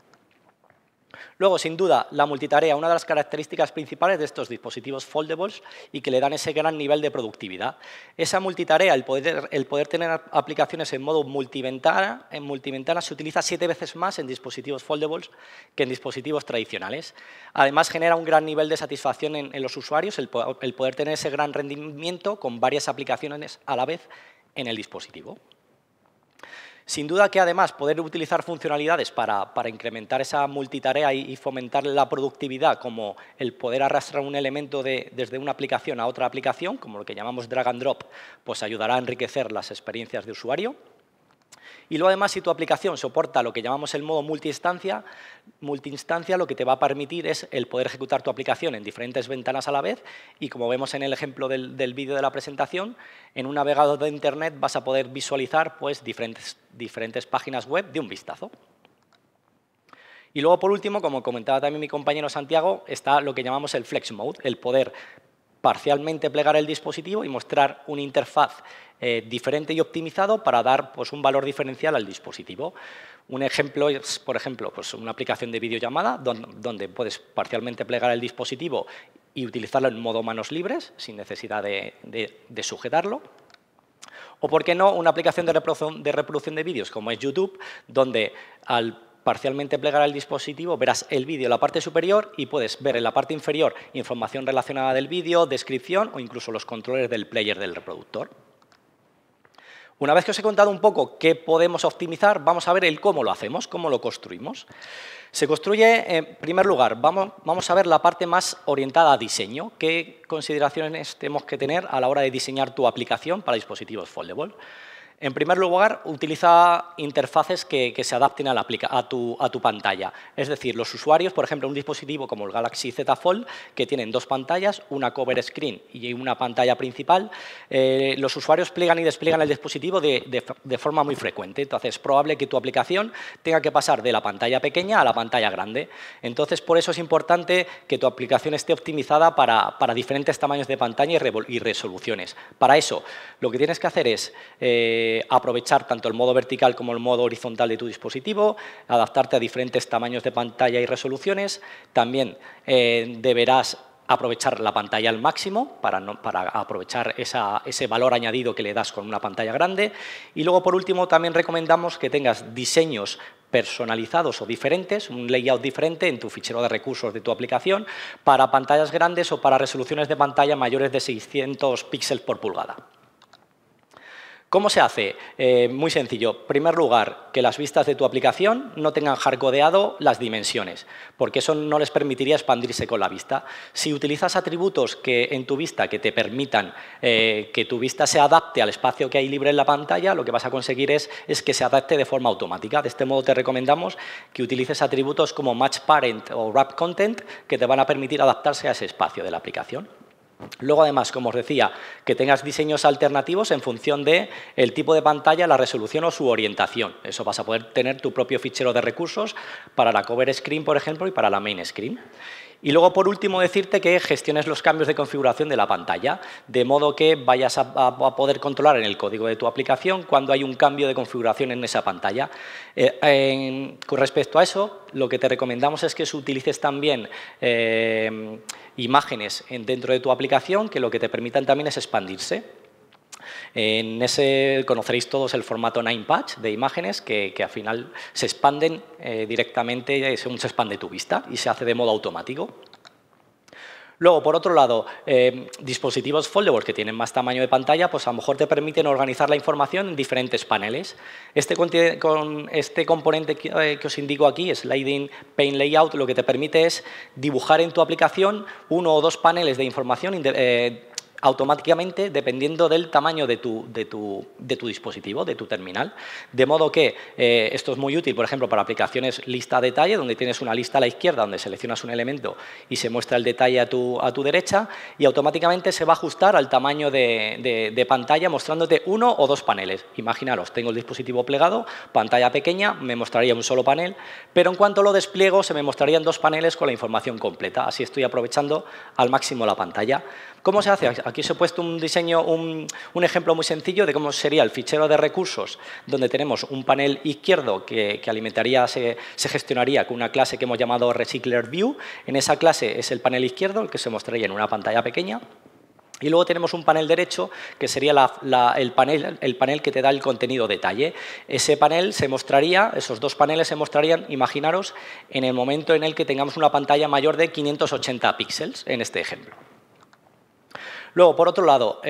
Luego, sin duda, la multitarea, una de las características principales de estos dispositivos foldables y que le dan ese gran nivel de productividad. Esa multitarea, el poder tener aplicaciones en modo multiventana, se utiliza 7 veces más en dispositivos foldables que en dispositivos tradicionales. Además, genera un gran nivel de satisfacción en los usuarios el poder tener ese gran rendimiento con varias aplicaciones a la vez en el dispositivo. Sin duda que, además, poder utilizar funcionalidades para incrementar esa multitarea y fomentar la productividad, como el poder arrastrar un elemento desde una aplicación a otra aplicación, como lo que llamamos drag and drop, pues ayudará a enriquecer las experiencias de usuario. Y luego, además, si tu aplicación soporta lo que llamamos el modo multiinstancia, lo que te va a permitir es el poder ejecutar tu aplicación en diferentes ventanas a la vez y, como vemos en el ejemplo del vídeo de la presentación, en un navegador de Internet vas a poder visualizar pues, diferentes páginas web de un vistazo. Y luego, por último, como comentaba también mi compañero Santiago, está lo que llamamos el Flex Mode, el poder parcialmente plegar el dispositivo y mostrar una interfaz diferente y optimizado para dar pues, un valor diferencial al dispositivo. Un ejemplo es, por ejemplo, pues, una aplicación de videollamada donde puedes parcialmente plegar el dispositivo y utilizarlo en modo manos libres, sin necesidad de sujetarlo. O, por qué no, una aplicación de reproducción de vídeos como es YouTube, donde al parcialmente plegar el dispositivo, verás el vídeo en la parte superior y puedes ver en la parte inferior información relacionada del vídeo, descripción o incluso los controles del player del reproductor. Una vez que os he contado un poco qué podemos optimizar, vamos a ver el cómo lo hacemos, cómo lo construimos. Se construye, en primer lugar, vamos a ver la parte más orientada a diseño, qué consideraciones tenemos que tener a la hora de diseñar tu aplicación para dispositivos foldable. En primer lugar, utiliza interfaces que se adapten a tu pantalla. Es decir, los usuarios, por ejemplo, un dispositivo como el Galaxy Z Fold, que tienen 2 pantallas, una cover screen y una pantalla principal, los usuarios pliegan y despliegan el dispositivo de forma muy frecuente. Entonces, es probable que tu aplicación tenga que pasar de la pantalla pequeña a la pantalla grande. Entonces, por eso es importante que tu aplicación esté optimizada para diferentes tamaños de pantalla y resoluciones. Para eso, lo que tienes que hacer es aprovechar tanto el modo vertical como el modo horizontal de tu dispositivo, adaptarte a diferentes tamaños de pantalla y resoluciones. También deberás aprovechar la pantalla al máximo para aprovechar ese valor añadido que le das con una pantalla grande. Y luego, por último, también recomendamos que tengas diseños personalizados o diferentes, un layout diferente en tu fichero de recursos de tu aplicación para pantallas grandes o para resoluciones de pantalla mayores de 600 píxeles por pulgada. ¿Cómo se hace? Muy sencillo. En primer lugar, que las vistas de tu aplicación no tengan hardcodeado las dimensiones, porque eso no les permitiría expandirse con la vista. Si utilizas atributos que en tu vista que te permitan que tu vista se adapte al espacio que hay libre en la pantalla, lo que vas a conseguir es que se adapte de forma automática. De este modo, te recomendamos que utilices atributos como Match Parent o Wrap Content, que te van a permitir adaptarse a ese espacio de la aplicación. Luego, además, como os decía, que tengas diseños alternativos en función del tipo de pantalla, la resolución o su orientación. Eso vas a poder tener tu propio fichero de recursos para la cover screen, por ejemplo, y para la main screen. Y luego, por último, decirte que gestiones los cambios de configuración de la pantalla, de modo que vayas a poder controlar en el código de tu aplicación cuando hay un cambio de configuración en esa pantalla. Con respecto a eso, lo que te recomendamos es que utilices también imágenes dentro de tu aplicación que lo que te permitan también es expandirse. En ese conoceréis todos el formato 9patch de imágenes que al final se expanden directamente según se expande tu vista y se hace de modo automático. Luego, por otro lado, dispositivos foldables que tienen más tamaño de pantalla, pues a lo mejor te permiten organizar la información en diferentes paneles. Este componente que os indico aquí, Sliding Pane Layout, lo que te permite es dibujar en tu aplicación uno o dos paneles de información automáticamente dependiendo del tamaño de tu dispositivo, de tu terminal. De modo que esto es muy útil, por ejemplo, para aplicaciones lista a detalle, donde tienes una lista a la izquierda, donde seleccionas un elemento y se muestra el detalle a tu derecha, y automáticamente se va a ajustar al tamaño de pantalla mostrándote uno o dos paneles. Imaginaros, tengo el dispositivo plegado, pantalla pequeña, me mostraría un solo panel, pero en cuanto lo despliego se me mostrarían dos paneles con la información completa. Así estoy aprovechando al máximo la pantalla. ¿Cómo se hace? Aquí os he puesto un diseño, un ejemplo muy sencillo de cómo sería el fichero de recursos, donde tenemos un panel izquierdo que alimentaría, se gestionaría con una clase que hemos llamado RecyclerView. En esa clase es el panel izquierdo, el que se mostraría en una pantalla pequeña. Y luego tenemos un panel derecho, que sería el panel que te da el contenido detalle. Ese panel se mostraría, esos dos paneles se mostrarían, imaginaros, en el momento en el que tengamos una pantalla mayor de 580 píxeles, en este ejemplo. Luego, por otro lado,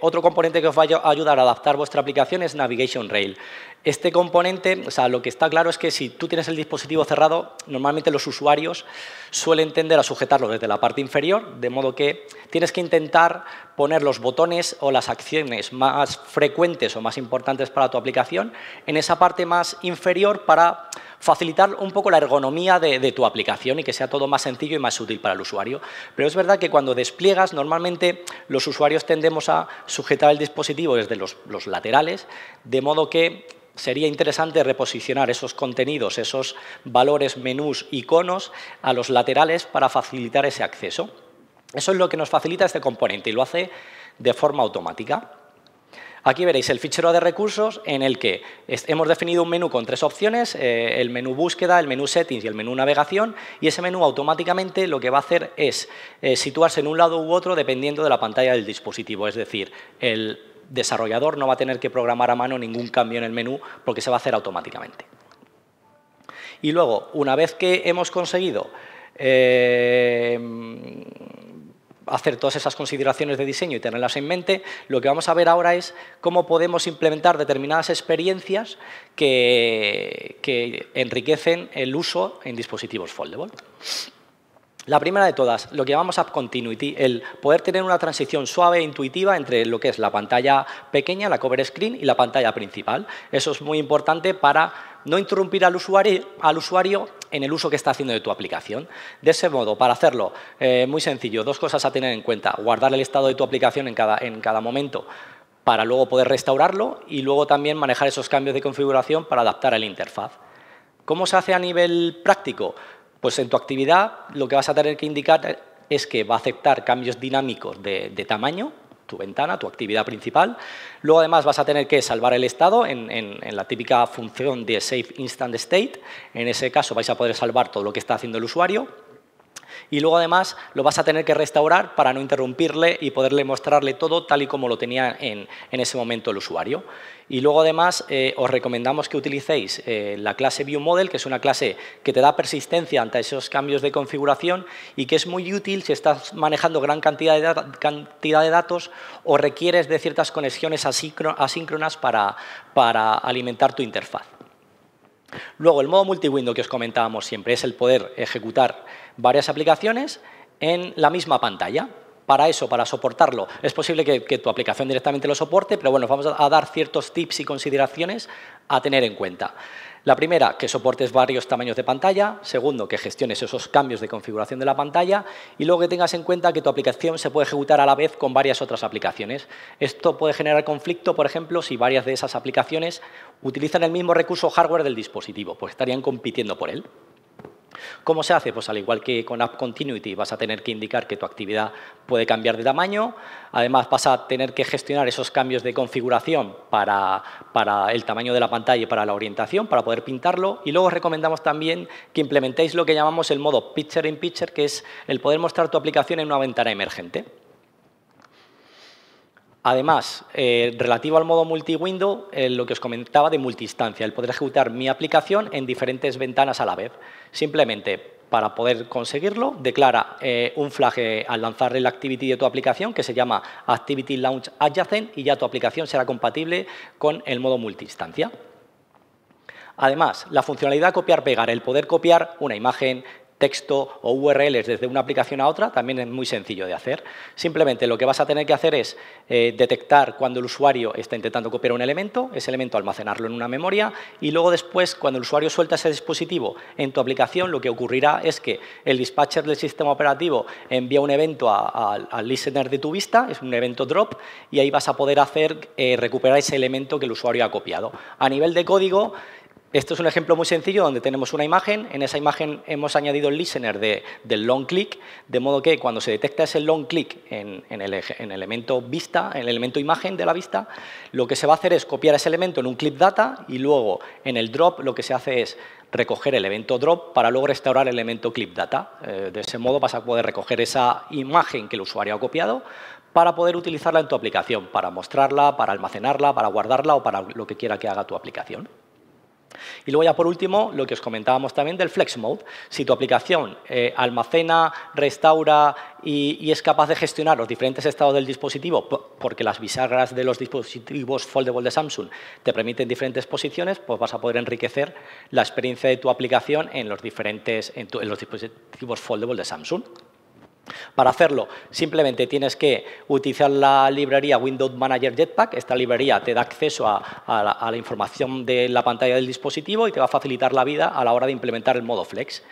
otro componente que os va a ayudar a adaptar vuestra aplicación es Navigation Rail. Este componente, lo que está claro es que si tú tienes el dispositivo cerrado, normalmente los usuarios suelen tender a sujetarlo desde la parte inferior, de modo que tienes que intentar poner los botones o las acciones más frecuentes o más importantes para tu aplicación en esa parte más inferior para facilitar un poco la ergonomía de tu aplicación y que sea todo más sencillo y más útil para el usuario. Pero es verdad que cuando despliegas, normalmente los usuarios tendemos a sujetar el dispositivo desde los laterales, de modo que sería interesante reposicionar esos contenidos, esos valores, menús, iconos a los laterales para facilitar ese acceso. Eso es lo que nos facilita este componente y lo hace de forma automática. Aquí veréis el fichero de recursos en el que hemos definido un menú con tres opciones, el menú búsqueda, el menú settings y el menú navegación, y ese menú automáticamente lo que va a hacer es situarse en un lado u otro dependiendo de la pantalla del dispositivo, es decir, el desarrollador no va a tener que programar a mano ningún cambio en el menú porque se va a hacer automáticamente. Y luego, una vez que hemos conseguido hacer todas esas consideraciones de diseño y tenerlas en mente, lo que vamos a ver ahora es cómo podemos implementar determinadas experiencias que enriquecen el uso en dispositivos foldable. La primera de todas, lo que llamamos App Continuity, el poder tener una transición suave e intuitiva entre lo que es la pantalla pequeña, la cover screen, y la pantalla principal. Eso es muy importante para no interrumpir al usuario en el uso que está haciendo de tu aplicación. De ese modo, para hacerlo, muy sencillo, dos cosas a tener en cuenta. Guardar el estado de tu aplicación en cada momento para luego poder restaurarlo y luego también manejar esos cambios de configuración para adaptar a la interfaz. ¿Cómo se hace a nivel práctico? Pues en tu actividad lo que vas a tener que indicar es que va a aceptar cambios dinámicos de tamaño, tu ventana, tu actividad principal. Luego, además, vas a tener que salvar el estado en la típica función de Save Instant State. En ese caso, vais a poder salvar todo lo que está haciendo el usuario. Y luego, además, lo vas a tener que restaurar para no interrumpirle y poderle mostrarle todo tal y como lo tenía en ese momento el usuario. Y luego, además, os recomendamos que utilicéis la clase ViewModel, que es una clase que te da persistencia ante esos cambios de configuración y que es muy útil si estás manejando gran cantidad de datos o requieres de ciertas conexiones asíncronas para alimentar tu interfaz. Luego, el modo multiwindow que os comentábamos siempre es el poder ejecutar varias aplicaciones en la misma pantalla. Para eso, para soportarlo, es posible que tu aplicación directamente lo soporte, pero bueno, vamos a dar ciertos tips y consideraciones a tener en cuenta. La primera, que soportes varios tamaños de pantalla. Segundo, que gestiones esos cambios de configuración de la pantalla. Y luego que tengas en cuenta que tu aplicación se puede ejecutar a la vez con varias otras aplicaciones. Esto puede generar conflicto, por ejemplo, si varias de esas aplicaciones utilizan el mismo recurso hardware del dispositivo, pues estarían compitiendo por él. ¿Cómo se hace? Pues al igual que con App Continuity vas a tener que indicar que tu actividad puede cambiar de tamaño. Además, vas a tener que gestionar esos cambios de configuración para el tamaño de la pantalla y para la orientación, para poder pintarlo. Y luego os recomendamos también que implementéis lo que llamamos el modo Picture in Picture, que es el poder mostrar tu aplicación en una ventana emergente. Además, relativo al modo multi-window, lo que os comentaba de multiinstancia, el poder ejecutar mi aplicación en diferentes ventanas a la vez. Simplemente, para poder conseguirlo, declara un flag al lanzar el activity de tu aplicación, que se llama Activity Launch Adjacent, y ya tu aplicación será compatible con el modo multiinstancia. Además, la funcionalidad copiar-pegar, el poder copiar una imagen, texto o URLs desde una aplicación a otra, también es muy sencillo de hacer. Simplemente lo que vas a tener que hacer es detectar cuando el usuario está intentando copiar un elemento, ese elemento almacenarlo en una memoria y luego después, cuando el usuario suelta ese dispositivo en tu aplicación, lo que ocurrirá es que el dispatcher del sistema operativo envía un evento al listener de tu vista, es un evento drop, y ahí vas a poder hacer recuperar ese elemento que el usuario ha copiado. A nivel de código, esto es un ejemplo muy sencillo donde tenemos una imagen. En esa imagen hemos añadido el listener del long click, de modo que cuando se detecta ese long click en el elemento vista, en el elemento imagen de la vista, lo que se va a hacer es copiar ese elemento en un clip data y luego en el drop lo que se hace es recoger el evento drop para luego restaurar el elemento clip data. De ese modo vas a poder recoger esa imagen que el usuario ha copiado para poder utilizarla en tu aplicación, para mostrarla, para almacenarla, para guardarla o para lo que quiera que haga tu aplicación. Y luego ya por último, lo que os comentábamos también del Flex Mode. Si tu aplicación almacena, restaura y es capaz de gestionar los diferentes estados del dispositivo, porque las bisagras de los dispositivos foldable de Samsung te permiten diferentes posiciones, pues vas a poder enriquecer la experiencia de tu aplicación en los dispositivos foldable de Samsung. Para hacerlo, simplemente tienes que utilizar la librería Windows Manager Jetpack. Esta librería te da acceso a la información de la pantalla del dispositivo y te va a facilitar la vida a la hora de implementar el modo Flex.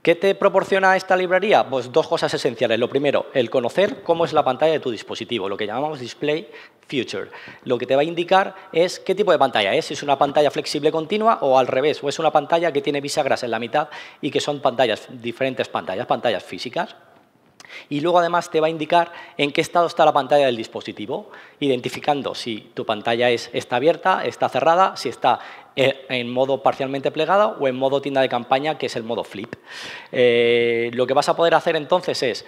¿Qué te proporciona esta librería? Pues dos cosas esenciales. Lo primero, el conocer cómo es la pantalla de tu dispositivo, lo que llamamos Display Future. Lo que te va a indicar es qué tipo de pantalla es, si es una pantalla flexible continua o al revés, o es una pantalla que tiene bisagras en la mitad y que son diferentes pantallas físicas. Y luego, además, te va a indicar en qué estado está la pantalla del dispositivo, identificando si tu pantalla está abierta, está cerrada, si está en modo parcialmente plegada o en modo tienda de campaña, que es el modo flip. Lo que vas a poder hacer entonces es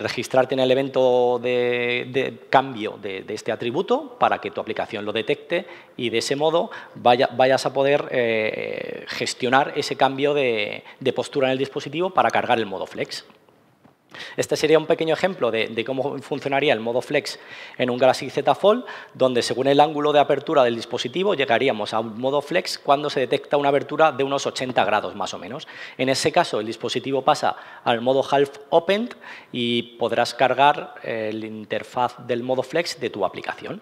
registrarte en el evento de cambio de este atributo para que tu aplicación lo detecte y de ese modo vayas a poder gestionar ese cambio de postura en el dispositivo para cargar el modo flex. Este sería un pequeño ejemplo de cómo funcionaría el modo Flex en un Galaxy Z Fold, donde según el ángulo de apertura del dispositivo llegaríamos a un modo Flex cuando se detecta una abertura de unos 80 grados más o menos. En ese caso, el dispositivo pasa al modo Half Open y podrás cargar la interfaz del modo Flex de tu aplicación.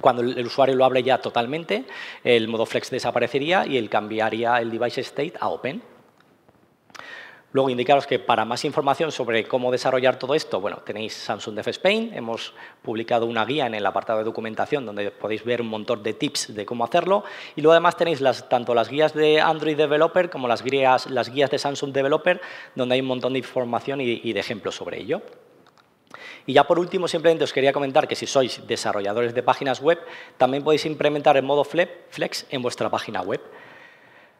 Cuando el usuario lo abre ya totalmente, el modo Flex desaparecería y él cambiaría el Device State a Open. Luego, indicaros que para más información sobre cómo desarrollar todo esto, bueno, tenéis Samsung Dev Spain, hemos publicado una guía en el apartado de documentación donde podéis ver un montón de tips de cómo hacerlo. Y luego, además, tenéis tanto las guías de Android Developer como las guías de Samsung Developer, donde hay un montón de información y de ejemplos sobre ello. Y ya por último, simplemente os quería comentar que si sois desarrolladores de páginas web, también podéis implementar el modo Flex en vuestra página web.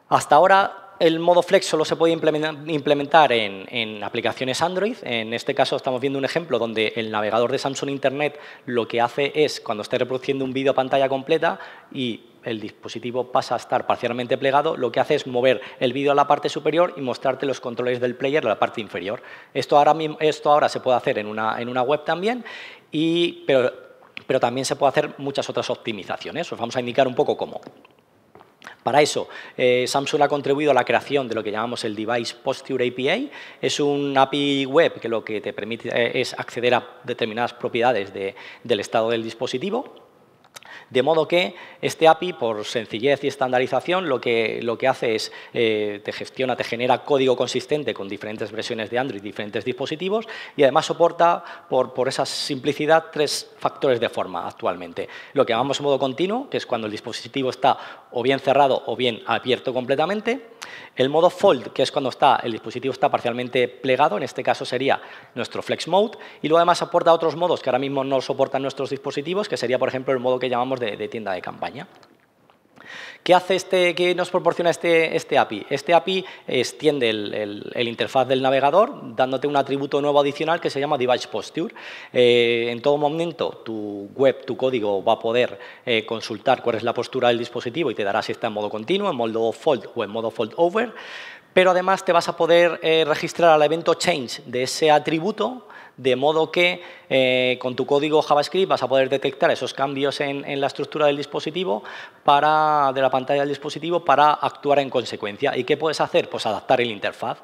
Hasta ahora el modo Flex solo se puede implementar en aplicaciones Android. En este caso estamos viendo un ejemplo donde el navegador de Samsung Internet lo que hace es, cuando esté reproduciendo un vídeo a pantalla completa y el dispositivo pasa a estar parcialmente plegado, lo que hace es mover el vídeo a la parte superior y mostrarte los controles del player a la parte inferior. Esto ahora se puede hacer en una web también, pero también se puede hacer muchas otras optimizaciones. Os vamos a indicar un poco cómo. Para eso, Samsung ha contribuido a la creación de lo que llamamos el Device Posture API. Es un API web que lo que te permite es acceder a determinadas propiedades del estado del dispositivo. De modo que este API, por sencillez y estandarización, lo que hace es te genera código consistente con diferentes versiones de Android, diferentes dispositivos, y además soporta, por esa simplicidad, 3 factores de forma actualmente. Lo que llamamos modo continuo, que es cuando el dispositivo está o bien cerrado o bien abierto completamente. El modo fold, que es cuando el dispositivo está parcialmente plegado, en este caso sería nuestro Flex Mode, y luego además aporta otros modos que ahora mismo no soportan nuestros dispositivos, que sería, por ejemplo, el modo que llamamos de tienda de campaña. ¿Qué nos proporciona este API? Este API extiende el interfaz del navegador, dándote un atributo nuevo adicional que se llama Device Posture. En todo momento, tu web, tu código, va a poder consultar cuál es la postura del dispositivo y te dará si está en modo continuo, en modo fold o en modo fold over. Pero además te vas a poder registrar al evento change de ese atributo, de modo que con tu código JavaScript vas a poder detectar esos cambios en la estructura del dispositivo, de la pantalla del dispositivo, para actuar en consecuencia. ¿Y qué puedes hacer? Pues adaptar el interfaz.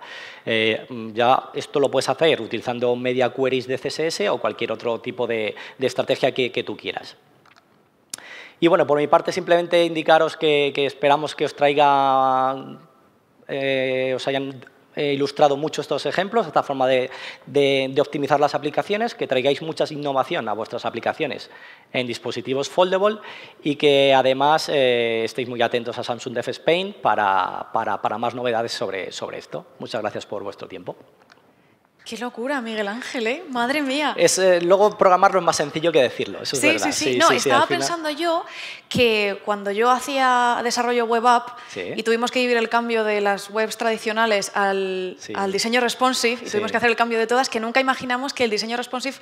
Ya esto lo puedes hacer utilizando media queries de CSS o cualquier otro tipo de estrategia que tú quieras. Y bueno, por mi parte simplemente indicaros que esperamos que os traiga... os hayan ilustrado mucho estos ejemplos, esta forma de optimizar las aplicaciones, que traigáis mucha innovación a vuestras aplicaciones en dispositivos foldable y que además estéis muy atentos a Samsung Dev Spain para más novedades sobre esto. Muchas gracias por vuestro tiempo. ¡Qué locura, Miguel Ángel! ¿Eh? ¡Madre mía! Luego programarlo es más sencillo que decirlo, eso es verdad. Sí. No, estaba pensando yo que cuando yo hacía desarrollo web app y tuvimos que vivir el cambio de las webs tradicionales al diseño responsive, y tuvimos que hacer el cambio de todas, que nunca imaginamos que el diseño responsive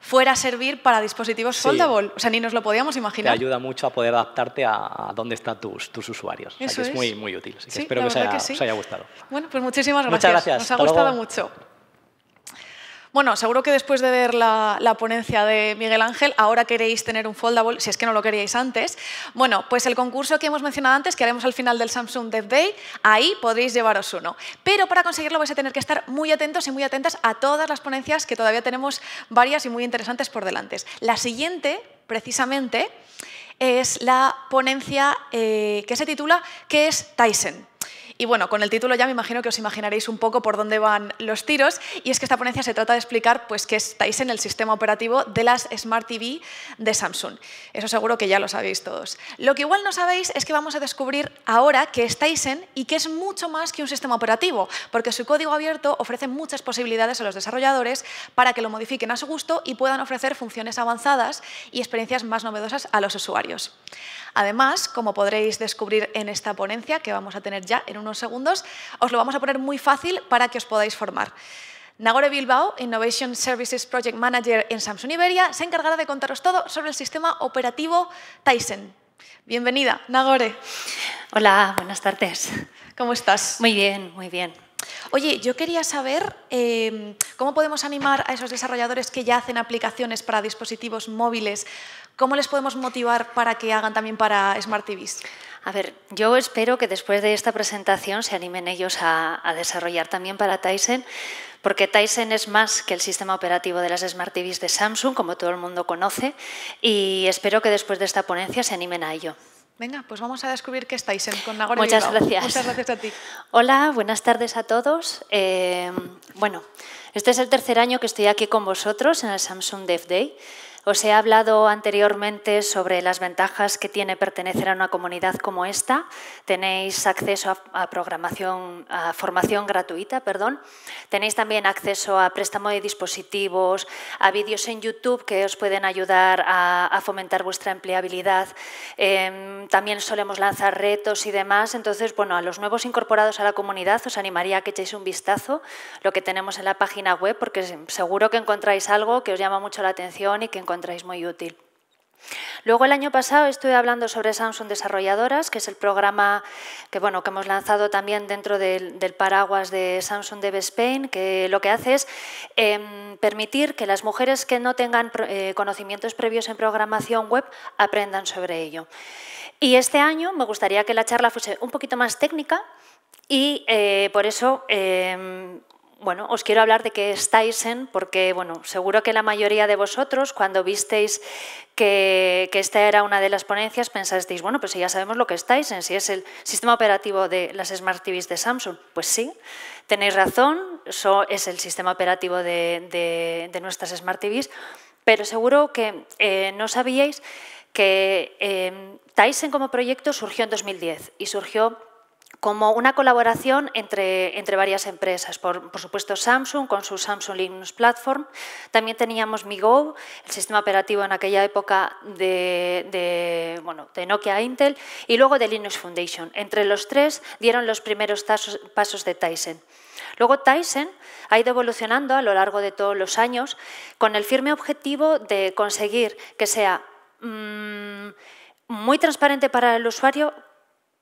fuera a servir para dispositivos foldable. O sea, ni nos lo podíamos imaginar. Te ayuda mucho a poder adaptarte a dónde están tus usuarios. Eso es muy, muy útil. Así que espero que os haya gustado. Bueno, pues muchísimas gracias. Muchas gracias. Nos ha gustado mucho. Bueno, seguro que después de ver la ponencia de Miguel Ángel, ahora queréis tener un foldable, si es que no lo queríais antes. Bueno, pues el concurso que hemos mencionado antes, que haremos al final del Samsung Dev Day, ahí podréis llevaros uno. Pero para conseguirlo vais a tener que estar muy atentos y muy atentas a todas las ponencias, que todavía tenemos varias y muy interesantes por delante. La siguiente, precisamente, es la ponencia que se titula ¿Qué es Tizen? Y bueno, con el título ya me imagino que os imaginaréis un poco por dónde van los tiros, y es que esta ponencia se trata de explicar pues qué es Tizen, el sistema operativo de las Smart TV de Samsung. Eso seguro que ya lo sabéis todos. Lo que igual no sabéis es que vamos a descubrir ahora qué es Tizen y que es mucho más que un sistema operativo, porque su código abierto ofrece muchas posibilidades a los desarrolladores para que lo modifiquen a su gusto y puedan ofrecer funciones avanzadas y experiencias más novedosas a los usuarios. Además, como podréis descubrir en esta ponencia, que vamos a tener ya en unos segundos, os lo vamos a poner muy fácil para que os podáis formar. Nagore Bilbao, Innovation Services Project Manager en Samsung Iberia, se encargará de contaros todo sobre el sistema operativo Tizen. Bienvenida, Nagore. Hola, buenas tardes. ¿Cómo estás? Muy bien, muy bien. Oye, yo quería saber cómo podemos animar a esos desarrolladores que ya hacen aplicaciones para dispositivos móviles, cómo les podemos motivar para que hagan también para Smart TVs. A ver, yo espero que después de esta presentación se animen ellos a desarrollar también para Tizen, porque Tizen es más que el sistema operativo de las Smart TVs de Samsung, como todo el mundo conoce, y espero que después de esta ponencia se animen a ello. Venga, pues vamos a descubrir qué es Tizen con Nagore Bilbao. Muchas gracias. Muchas gracias a ti. Hola, buenas tardes a todos. Bueno, este es el tercer año que estoy aquí con vosotros en el Samsung Dev Day. Os he hablado anteriormente sobre las ventajas que tiene pertenecer a una comunidad como esta. Tenéis acceso a formación gratuita, perdón. Tenéis también acceso a préstamo de dispositivos, a vídeos en YouTube que os pueden ayudar a fomentar vuestra empleabilidad. También solemos lanzar retos y demás. Entonces, bueno, a los nuevos incorporados a la comunidad os animaría a que echéis un vistazo lo que tenemos en la página web, porque seguro que encontráis algo que os llama mucho la atención y que encontráis muy útil. Luego, el año pasado estuve hablando sobre Samsung Desarrolladoras, que es el programa que, bueno, que hemos lanzado también dentro del paraguas de Samsung Dev Spain, que lo que hace es permitir que las mujeres que no tengan conocimientos previos en programación web aprendan sobre ello. Y este año me gustaría que la charla fuese un poquito más técnica y por eso... Bueno, os quiero hablar de qué es Tizen, porque bueno, seguro que la mayoría de vosotros, cuando visteis que esta era una de las ponencias, pensasteis, bueno, pues ya sabemos lo que es Tizen, si es el sistema operativo de las Smart TVs de Samsung. Pues sí, tenéis razón, eso es el sistema operativo de nuestras Smart TVs, pero seguro que no sabíais que Tizen como proyecto surgió en 2010 y surgió como una colaboración entre varias empresas. Por supuesto, Samsung, con su Samsung Linux Platform. También teníamos MiGo, el sistema operativo en aquella época de Nokia, Intel, y luego de Linux Foundation. Entre los tres dieron los primeros pasos de Tizen. Luego, Tizen ha ido evolucionando a lo largo de todos los años con el firme objetivo de conseguir que sea muy transparente para el usuario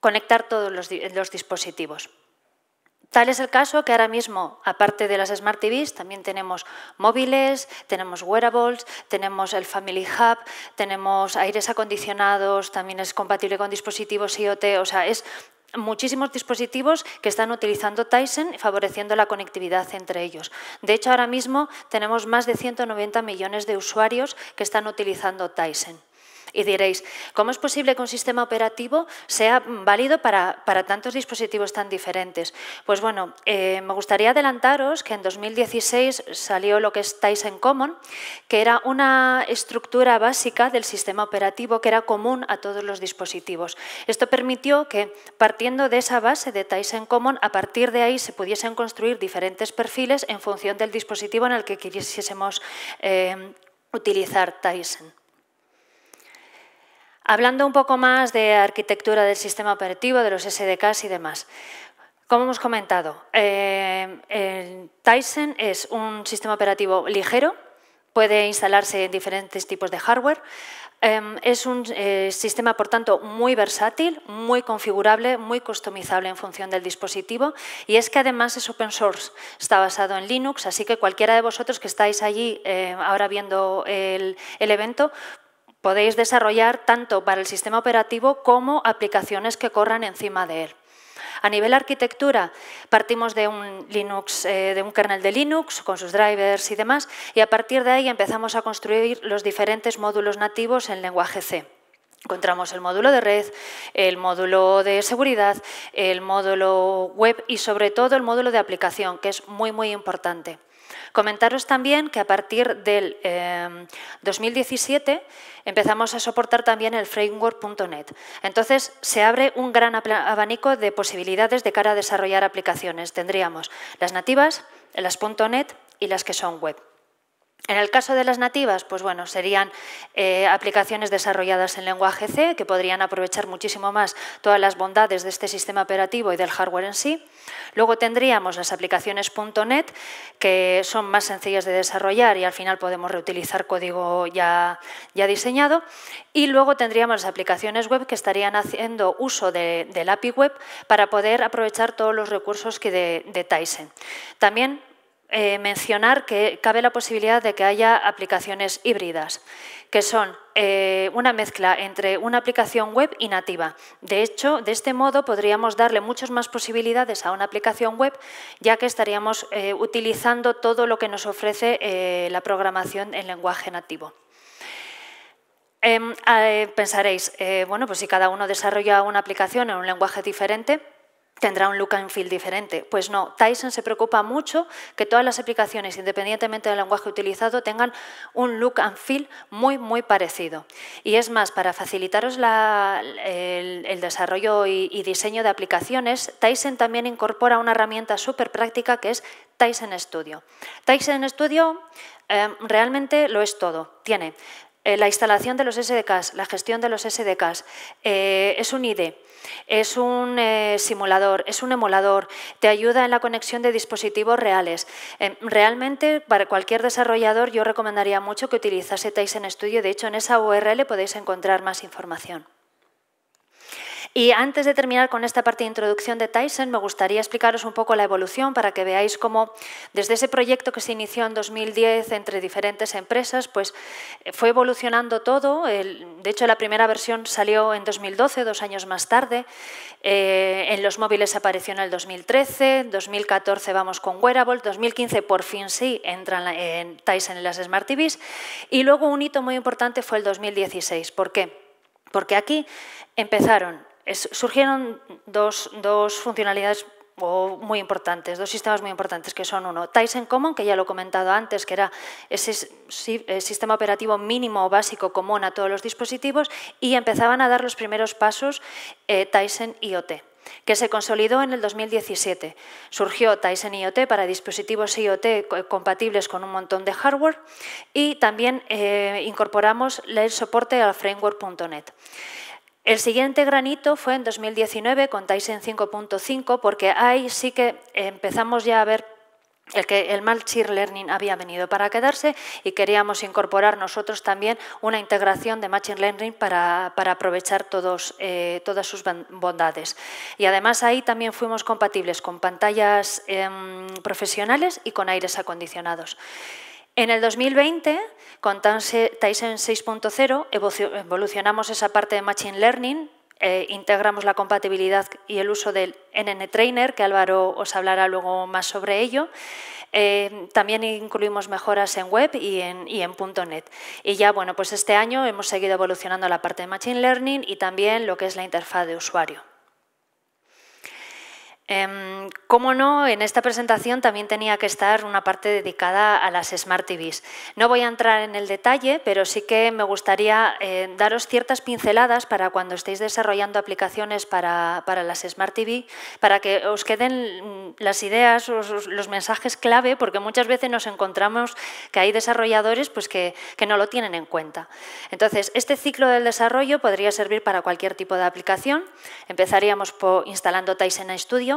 conectar todos los dispositivos. Tal es el caso que ahora mismo, aparte de las Smart TVs, también tenemos móviles, tenemos wearables, tenemos el Family Hub, tenemos aires acondicionados, también es compatible con dispositivos IoT, o sea, es muchísimos dispositivos que están utilizando Tizen, favoreciendo la conectividad entre ellos. De hecho, ahora mismo tenemos más de 190 millones de usuarios que están utilizando Tizen. Y diréis, ¿cómo es posible que un sistema operativo sea válido para tantos dispositivos tan diferentes? Pues bueno, me gustaría adelantaros que en 2016 salió lo que es Tizen Common, que era una estructura básica del sistema operativo que era común a todos los dispositivos. Esto permitió que, partiendo de esa base de Tizen Common, a partir de ahí se pudiesen construir diferentes perfiles en función del dispositivo en el que quisiésemos utilizar Tizen. Hablando un poco más de arquitectura del sistema operativo, de los SDKs y demás. Como hemos comentado, Tizen es un sistema operativo ligero, puede instalarse en diferentes tipos de hardware. Es un sistema, por tanto, muy versátil, muy configurable, muy customizable en función del dispositivo, y es que además es open source, está basado en Linux, así que cualquiera de vosotros que estáis allí ahora viendo el evento, podéis desarrollar tanto para el sistema operativo como aplicaciones que corran encima de él. A nivel arquitectura, partimos de un kernel de Linux con sus drivers y demás, y a partir de ahí empezamos a construir los diferentes módulos nativos en lenguaje C. Encontramos el módulo de red, el módulo de seguridad, el módulo web y sobre todo el módulo de aplicación, que es muy, muy importante. Comentaros también que a partir del 2017 empezamos a soportar también el framework.net. Entonces, se abre un gran abanico de posibilidades de cara a desarrollar aplicaciones. Tendríamos las nativas, las .net y las que son web. En el caso de las nativas, pues bueno, serían aplicaciones desarrolladas en lenguaje C que podrían aprovechar muchísimo más todas las bondades de este sistema operativo y del hardware en sí. Luego tendríamos las aplicaciones .NET, que son más sencillas de desarrollar y al final podemos reutilizar código ya diseñado. Y luego tendríamos las aplicaciones web que estarían haciendo uso del API web para poder aprovechar todos los recursos de Tizen. También mencionar que cabe la posibilidad de que haya aplicaciones híbridas, que son una mezcla entre una aplicación web y nativa. De hecho, de este modo podríamos darle muchas más posibilidades a una aplicación web, ya que estaríamos utilizando todo lo que nos ofrece la programación en lenguaje nativo. Pensaréis, bueno, pues si cada uno desarrolla una aplicación en un lenguaje diferente, tendrá un look and feel diferente. Pues no, Tizen se preocupa mucho que todas las aplicaciones, independientemente del lenguaje utilizado, tengan un look and feel muy, muy parecido. Y es más, para facilitaros el desarrollo y diseño de aplicaciones, Tizen también incorpora una herramienta súper práctica que es Tizen Studio. Tizen Studio realmente lo es todo. Tiene la instalación de los SDKs, la gestión de los SDKs, es un IDE, es un simulador, es un emulador, te ayuda en la conexión de dispositivos reales. Realmente, para cualquier desarrollador, yo recomendaría mucho que utilizase Tizen Studio. De hecho, en esa URL podéis encontrar más información. Y antes de terminar con esta parte de introducción de Tizen, me gustaría explicaros un poco la evolución para que veáis cómo desde ese proyecto que se inició en 2010 entre diferentes empresas, pues fue evolucionando todo. De hecho, la primera versión salió en 2012, 2 años más tarde. En los móviles apareció en el 2013, en 2014 vamos con wearables, 2015 por fin sí entran en Tizen en las Smart TVs y luego un hito muy importante fue el 2016. ¿Por qué? Porque aquí surgieron dos funcionalidades muy importantes, dos sistemas muy importantes, que son uno, Tizen Common, que ya lo he comentado antes, que era ese sistema operativo mínimo o básico común a todos los dispositivos, y empezaban a dar los primeros pasos Tizen IoT, que se consolidó en el 2017. Surgió Tizen IoT para dispositivos IoT compatibles con un montón de hardware y también incorporamos el soporte al framework.net. El siguiente gran hito fue en 2019 con Tizen 5.5, porque ahí sí que empezamos ya a ver que el Machine Learning había venido para quedarse y queríamos incorporar nosotros también una integración de Machine Learning para aprovechar todas sus bondades. Y además ahí también fuimos compatibles con pantallas profesionales y con aires acondicionados. En el 2020, con Tizen 6.0, evolucionamos esa parte de Machine Learning, integramos la compatibilidad y el uso del NN Trainer, que Álvaro os hablará luego más sobre ello. También incluimos mejoras en web y en .NET. Y ya, bueno, pues este año hemos seguido evolucionando la parte de Machine Learning y también lo que es la interfaz de usuario. Cómo no, en esta presentación también tenía que estar una parte dedicada a las Smart TVs. No voy a entrar en el detalle, pero sí que me gustaría daros ciertas pinceladas para cuando estéis desarrollando aplicaciones para las Smart TV, para que os queden las ideas, los mensajes clave, porque muchas veces nos encontramos que hay desarrolladores pues, que no lo tienen en cuenta. Entonces, este ciclo del desarrollo podría servir para cualquier tipo de aplicación. Empezaríamos instalando Tizen Studio.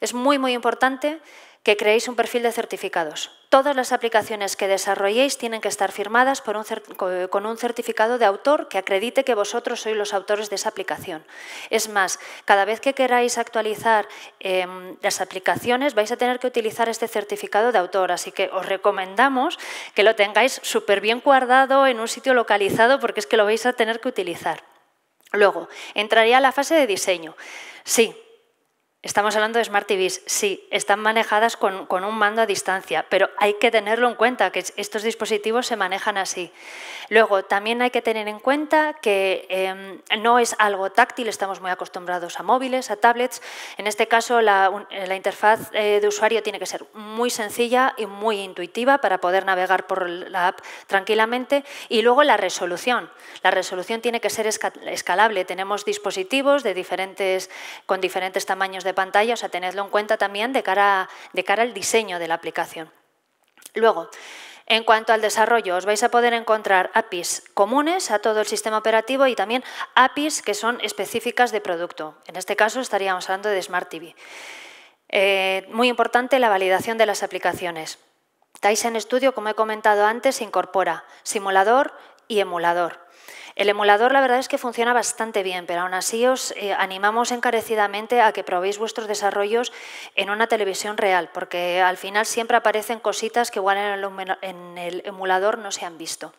Es muy, muy importante que creéis un perfil de certificados. Todas las aplicaciones que desarrolléis tienen que estar firmadas por con un certificado de autor que acredite que vosotros sois los autores de esa aplicación. Es más, cada vez que queráis actualizar las aplicaciones vais a tener que utilizar este certificado de autor, así que os recomendamos que lo tengáis súper bien guardado en un sitio localizado porque es que lo vais a tener que utilizar. Luego, entraría la fase de diseño. Sí. Estamos hablando de Smart TVs, sí, están manejadas con un mando a distancia, pero hay que tenerlo en cuenta, que estos dispositivos se manejan así. Luego, también hay que tener en cuenta que no es algo táctil, estamos muy acostumbrados a móviles, a tablets. En este caso, la interfaz de usuario tiene que ser muy sencilla y muy intuitiva para poder navegar por la app tranquilamente. Y luego, la resolución. La resolución tiene que ser escalable. Tenemos dispositivos con diferentes tamaños de pantalla, o sea, tenedlo en cuenta también de cara al diseño de la aplicación. Luego, en cuanto al desarrollo, os vais a poder encontrar APIs comunes a todo el sistema operativo y también APIs que son específicas de producto. En este caso estaríamos hablando de Smart TV. Muy importante la validación de las aplicaciones. Tizen Studio, como he comentado antes, incorpora simulador y emulador. El emulador la verdad es que funciona bastante bien, pero aún así os animamos encarecidamente a que probéis vuestros desarrollos en una televisión real, porque al final siempre aparecen cositas que igual en el emulador no se han visto.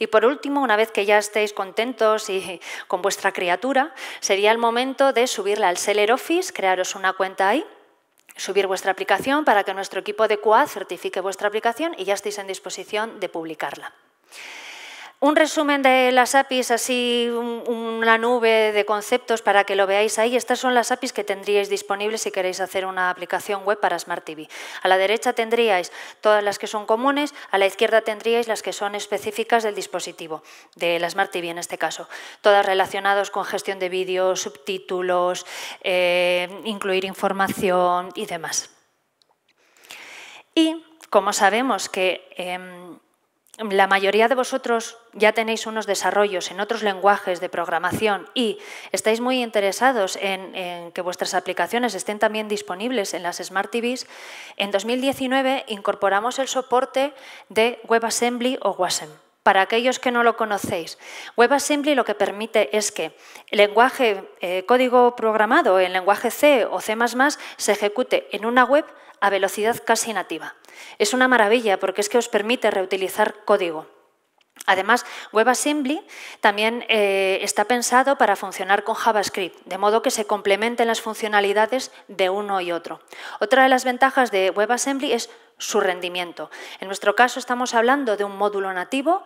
Y por último, una vez que ya estéis contentos y con vuestra criatura, sería el momento de subirla al Seller Office, crearos una cuenta ahí, subir vuestra aplicación para que nuestro equipo de QA certifique vuestra aplicación y ya estéis en disposición de publicarla. Un resumen de las APIs, así una nube de conceptos para que lo veáis ahí. Estas son las APIs que tendríais disponibles si queréis hacer una aplicación web para Smart TV. A la derecha tendríais todas las que son comunes, a la izquierda tendríais las que son específicas del dispositivo, de la Smart TV en este caso. Todas relacionadas con gestión de vídeos, subtítulos, incluir información y demás. Y como sabemos que la mayoría de vosotros ya tenéis unos desarrollos en otros lenguajes de programación y estáis muy interesados en que vuestras aplicaciones estén también disponibles en las Smart TVs, en 2019 incorporamos el soporte de WebAssembly o WASM. Para aquellos que no lo conocéis, WebAssembly lo que permite es que el lenguaje código programado en lenguaje C o C++ se ejecute en una web a velocidad casi nativa. Es una maravilla porque es que os permite reutilizar código. Además, WebAssembly también está pensado para funcionar con JavaScript, de modo que se complementen las funcionalidades de uno y otro. Otra de las ventajas de WebAssembly es su rendimiento. En nuestro caso estamos hablando de un módulo nativo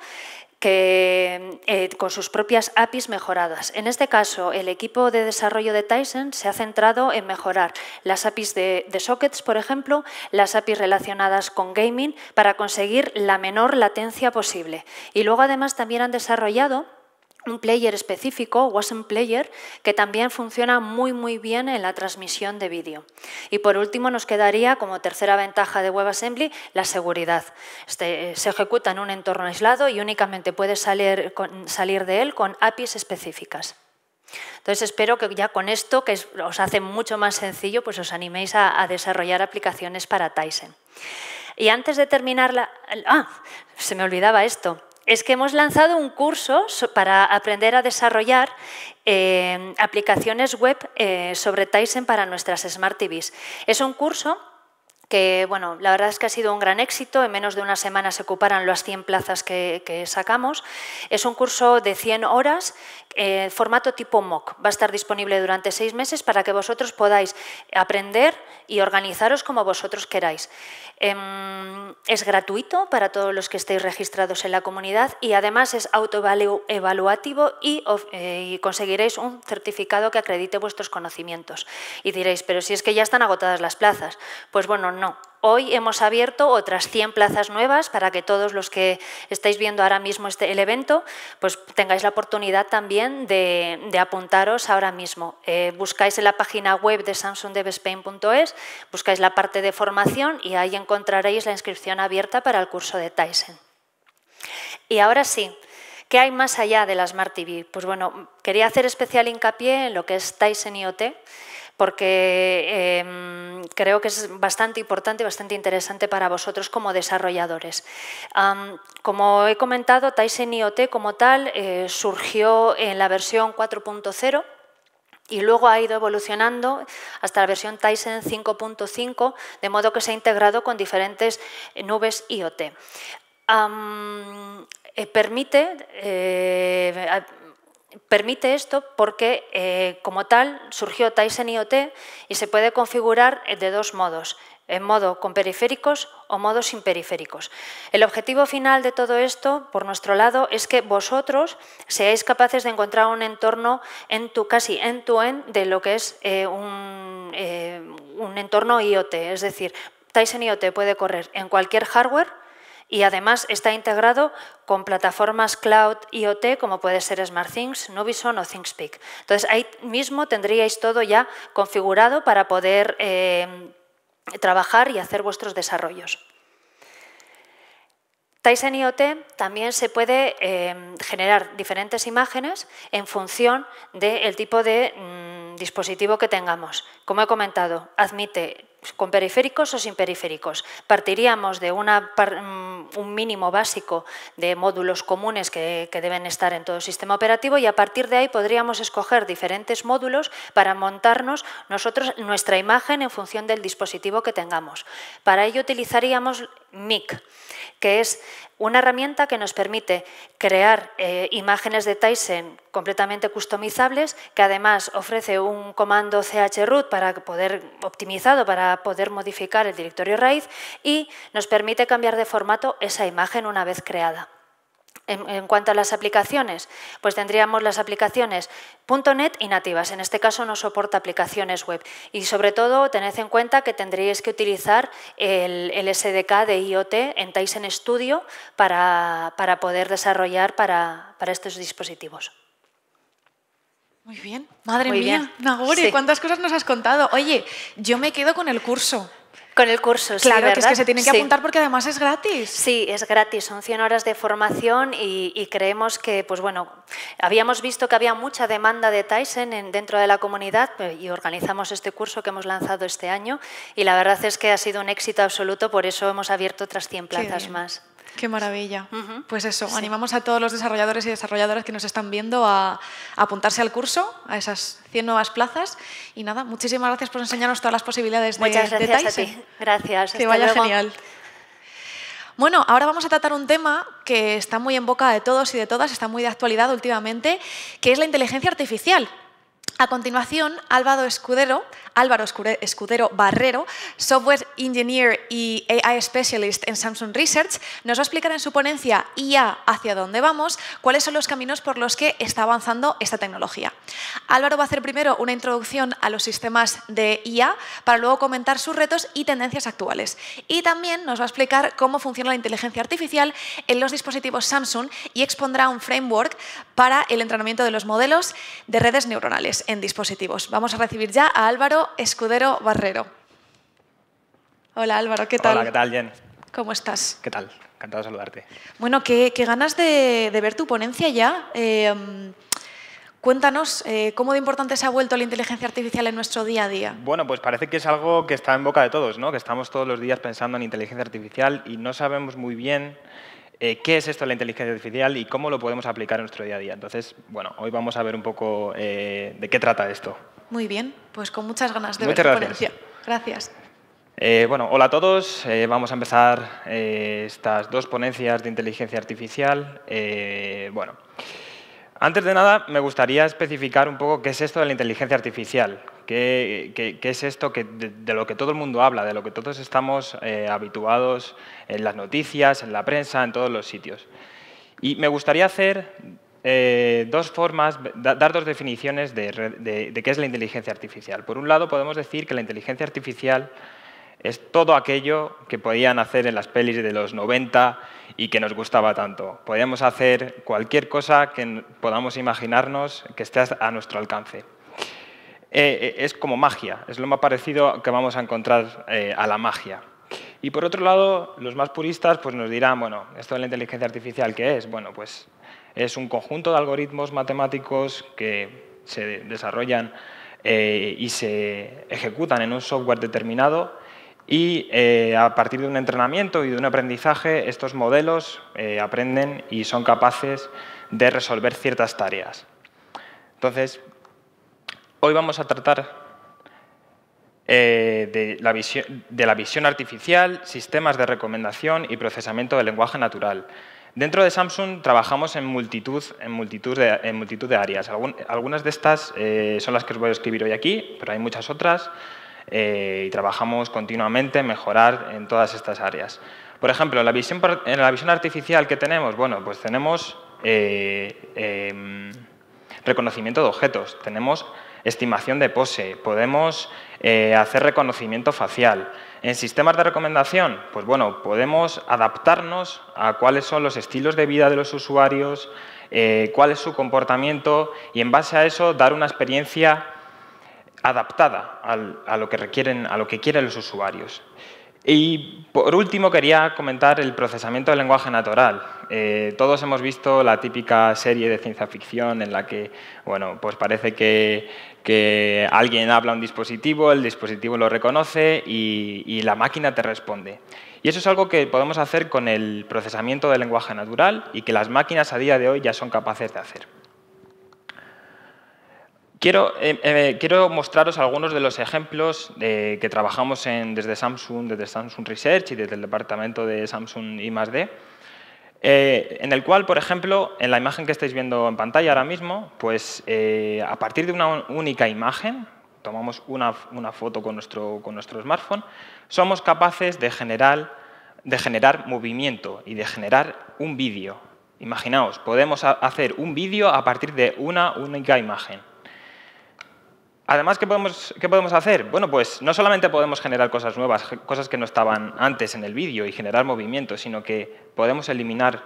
que, con sus propias APIs mejoradas. En este caso, el equipo de desarrollo de Tizen se ha centrado en mejorar las APIs de sockets, por ejemplo, las APIs relacionadas con gaming, para conseguir la menor latencia posible. Y luego, además, también han desarrollado un player específico, WASM Player, que también funciona muy, muy bien en la transmisión de vídeo. Y por último nos quedaría como tercera ventaja de WebAssembly la seguridad. Se ejecuta en un entorno aislado y únicamente puede salir de él con APIs específicas. Entonces espero que ya con esto, que os hace mucho más sencillo, pues os animéis a desarrollar aplicaciones para Tizen. Y antes de terminar se me olvidaba esto. Es que hemos lanzado un curso para aprender a desarrollar aplicaciones web sobre Tizen para nuestras Smart TVs. Es un curso que, bueno, la verdad es que ha sido un gran éxito. En menos de una semana se ocuparon las 100 plazas que sacamos. Es un curso de 100 horas, formato tipo MOOC. Va a estar disponible durante 6 meses para que vosotros podáis aprender y organizaros como vosotros queráis. Es gratuito para todos los que estéis registrados en la comunidad y además es autoevaluativo y conseguiréis un certificado que acredite vuestros conocimientos. Y diréis, pero si es que ya están agotadas las plazas. Pues bueno, no. Hoy hemos abierto otras 100 plazas nuevas para que todos los que estáis viendo ahora mismo el evento, pues tengáis la oportunidad también de apuntaros ahora mismo. Buscáis en la página web de samsungdevspain.es, buscáis la parte de formación y ahí encontraréis la inscripción abierta para el curso de Tizen. Y ahora sí, ¿qué hay más allá de la Smart TV? Pues bueno, quería hacer especial hincapié en lo que es Tizen IoT, porque creo que es bastante importante, bastante interesante para vosotros como desarrolladores. Como he comentado, Tizen IoT como tal surgió en la versión 4.0 y luego ha ido evolucionando hasta la versión Tizen 5.5, de modo que se ha integrado con diferentes nubes IoT. Permite esto porque, como tal, surgió Tizen IoT y se puede configurar de dos modos, en modo con periféricos o modo sin periféricos. El objetivo final de todo esto, por nuestro lado, es que vosotros seáis capaces de encontrar un entorno casi end-to-end de lo que es un entorno IoT. Es decir, Tizen IoT puede correr en cualquier hardware y además está integrado con plataformas Cloud IoT como puede ser SmartThings, Nubison o ThingSpeak. Entonces ahí mismo tendríais todo ya configurado para poder trabajar y hacer vuestros desarrollos. Tizen IoT también se puede generar diferentes imágenes en función del tipo de dispositivo que tengamos. Como he comentado, admite con periféricos o sin periféricos. Partiríamos de un mínimo básico de módulos comunes que deben estar en todo sistema operativo y a partir de ahí podríamos escoger diferentes módulos para montarnos nosotros nuestra imagen en función del dispositivo que tengamos. Para ello utilizaríamos MIC, que es una herramienta que nos permite crear imágenes de Tizen completamente customizables, que además ofrece un comando chroot optimizado para poder modificar el directorio raíz y nos permite cambiar de formato esa imagen una vez creada. En cuanto a las aplicaciones, pues tendríamos las aplicaciones .NET y nativas. En este caso no soporta aplicaciones web. Y sobre todo, tened en cuenta que tendréis que utilizar el SDK de IoT en Tizen Studio para poder desarrollar para estos dispositivos. Muy bien. Madre mía, Nagore, sí. ¿Cuántas cosas nos has contado? Oye, yo me quedo con el curso. Con el curso, claro, sí, ¿verdad? Que es que se tienen que apuntar porque además es gratis. Sí, es gratis, son 100 horas de formación y creemos que, pues bueno, habíamos visto que había mucha demanda de Tizen dentro de la comunidad y organizamos este curso que hemos lanzado este año y la verdad es que ha sido un éxito absoluto, por eso hemos abierto otras 100 plazas más. ¡Qué maravilla! Pues eso, animamos a todos los desarrolladores y desarrolladoras que nos están viendo a apuntarse al curso, a esas 100 nuevas plazas. Y nada, muchísimas gracias por enseñarnos todas las posibilidades de Tizen. Muchas gracias a ti. Gracias. Que vaya genial. Bueno, ahora vamos a tratar un tema que está muy en boca de todos y de todas, está muy de actualidad últimamente, que es la inteligencia artificial. A continuación, Álvaro Escudero Barrero, Software Engineer y AI Specialist en Samsung Research, nos va a explicar en su ponencia IA hacia dónde vamos, cuáles son los caminos por los que está avanzando esta tecnología. Álvaro va a hacer primero una introducción a los sistemas de IA para luego comentar sus retos y tendencias actuales. Y también nos va a explicar cómo funciona la inteligencia artificial en los dispositivos Samsung y expondrá un framework para el entrenamiento de los modelos de redes neuronales en dispositivos. Vamos a recibir ya a Álvaro Escudero Barrero. Hola Álvaro, ¿qué tal? Hola, ¿qué tal, Jen? ¿Cómo estás? ¿Qué tal? Encantado de saludarte. Bueno, qué ganas de ver tu ponencia ya. Cuéntanos, ¿cómo de importante se ha vuelto la inteligencia artificial en nuestro día a día? Bueno, pues parece que es algo que está en boca de todos, ¿no? Que estamos todos los días pensando en inteligencia artificial y no sabemos muy bien qué es esto de la inteligencia artificial y cómo lo podemos aplicar en nuestro día a día. Entonces, bueno, hoy vamos a ver un poco de qué trata esto. Muy bien, pues con muchas ganas de ver la ponencia. Gracias. Bueno, hola a todos. Vamos a empezar estas dos ponencias de inteligencia artificial. Bueno, antes de nada, me gustaría especificar un poco qué es esto de la inteligencia artificial. ¿Qué es esto de lo que todo el mundo habla, de lo que todos estamos habituados en las noticias, en la prensa, en todos los sitios? Y me gustaría hacer dar dos definiciones de qué es la inteligencia artificial. Por un lado, podemos decir que la inteligencia artificial es todo aquello que podían hacer en las pelis de los 90 y que nos gustaba tanto. Podíamos hacer cualquier cosa que podamos imaginarnos que esté a nuestro alcance. Es como magia, es lo más parecido que vamos a encontrar a la magia. Y por otro lado, los más puristas pues nos dirán, bueno, ¿esto de la inteligencia artificial qué es? Bueno, pues es un conjunto de algoritmos matemáticos que se desarrollan y se ejecutan en un software determinado y a partir de un entrenamiento y de un aprendizaje, estos modelos aprenden y son capaces de resolver ciertas tareas. Entonces, hoy vamos a tratar de la visión artificial, sistemas de recomendación y procesamiento del lenguaje natural. Dentro de Samsung trabajamos en multitud de áreas. Algunas de estas son las que os voy a escribir hoy aquí, pero hay muchas otras y trabajamos continuamente en mejorar en todas estas áreas. Por ejemplo, en la visión artificial que tenemos, bueno, pues tenemos reconocimiento de objetos, tenemos estimación de pose, podemos hacer reconocimiento facial. En sistemas de recomendación, pues bueno, podemos adaptarnos a cuáles son los estilos de vida de los usuarios, cuál es su comportamiento y en base a eso dar una experiencia adaptada a lo que quieren los usuarios. Y por último quería comentar el procesamiento del lenguaje natural. Todos hemos visto la típica serie de ciencia ficción en la que, bueno, pues parece que alguien habla a un dispositivo, el dispositivo lo reconoce y la máquina te responde. Y eso es algo que podemos hacer con el procesamiento del lenguaje natural y que las máquinas a día de hoy ya son capaces de hacer. Quiero mostraros algunos de los ejemplos que trabajamos desde Samsung Research y desde el departamento de Samsung I+D, en el cual, por ejemplo, en la imagen que estáis viendo en pantalla ahora mismo, pues a partir de una única imagen, tomamos una foto con nuestro smartphone, somos capaces de generar movimiento y de generar un vídeo. Imaginaos, podemos hacer un vídeo a partir de una única imagen. Además, ¿qué podemos hacer? Bueno, pues no solamente podemos generar cosas nuevas, cosas que no estaban antes en el vídeo y generar movimientos, sino que podemos eliminar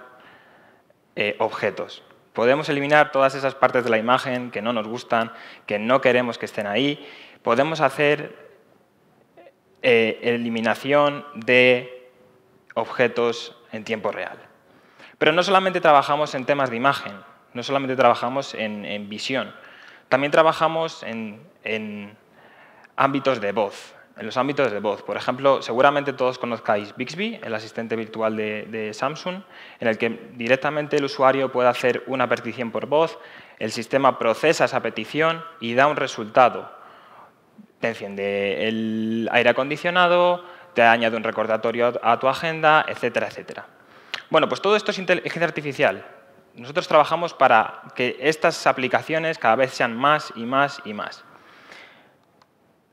objetos. Podemos eliminar todas esas partes de la imagen que no nos gustan, que no queremos que estén ahí. Podemos hacer eliminación de objetos en tiempo real. Pero no solamente trabajamos en temas de imagen, no solamente trabajamos en visión, también trabajamos en ámbitos de voz, en los ámbitos de voz. Por ejemplo, seguramente todos conozcáis Bixby, el asistente virtual de Samsung, en el que directamente el usuario puede hacer una petición por voz, el sistema procesa esa petición y da un resultado. Te enciende el aire acondicionado, te añade un recordatorio a tu agenda, etcétera, etcétera. Bueno, pues todo esto es inteligencia artificial. Nosotros trabajamos para que estas aplicaciones cada vez sean más y más y más.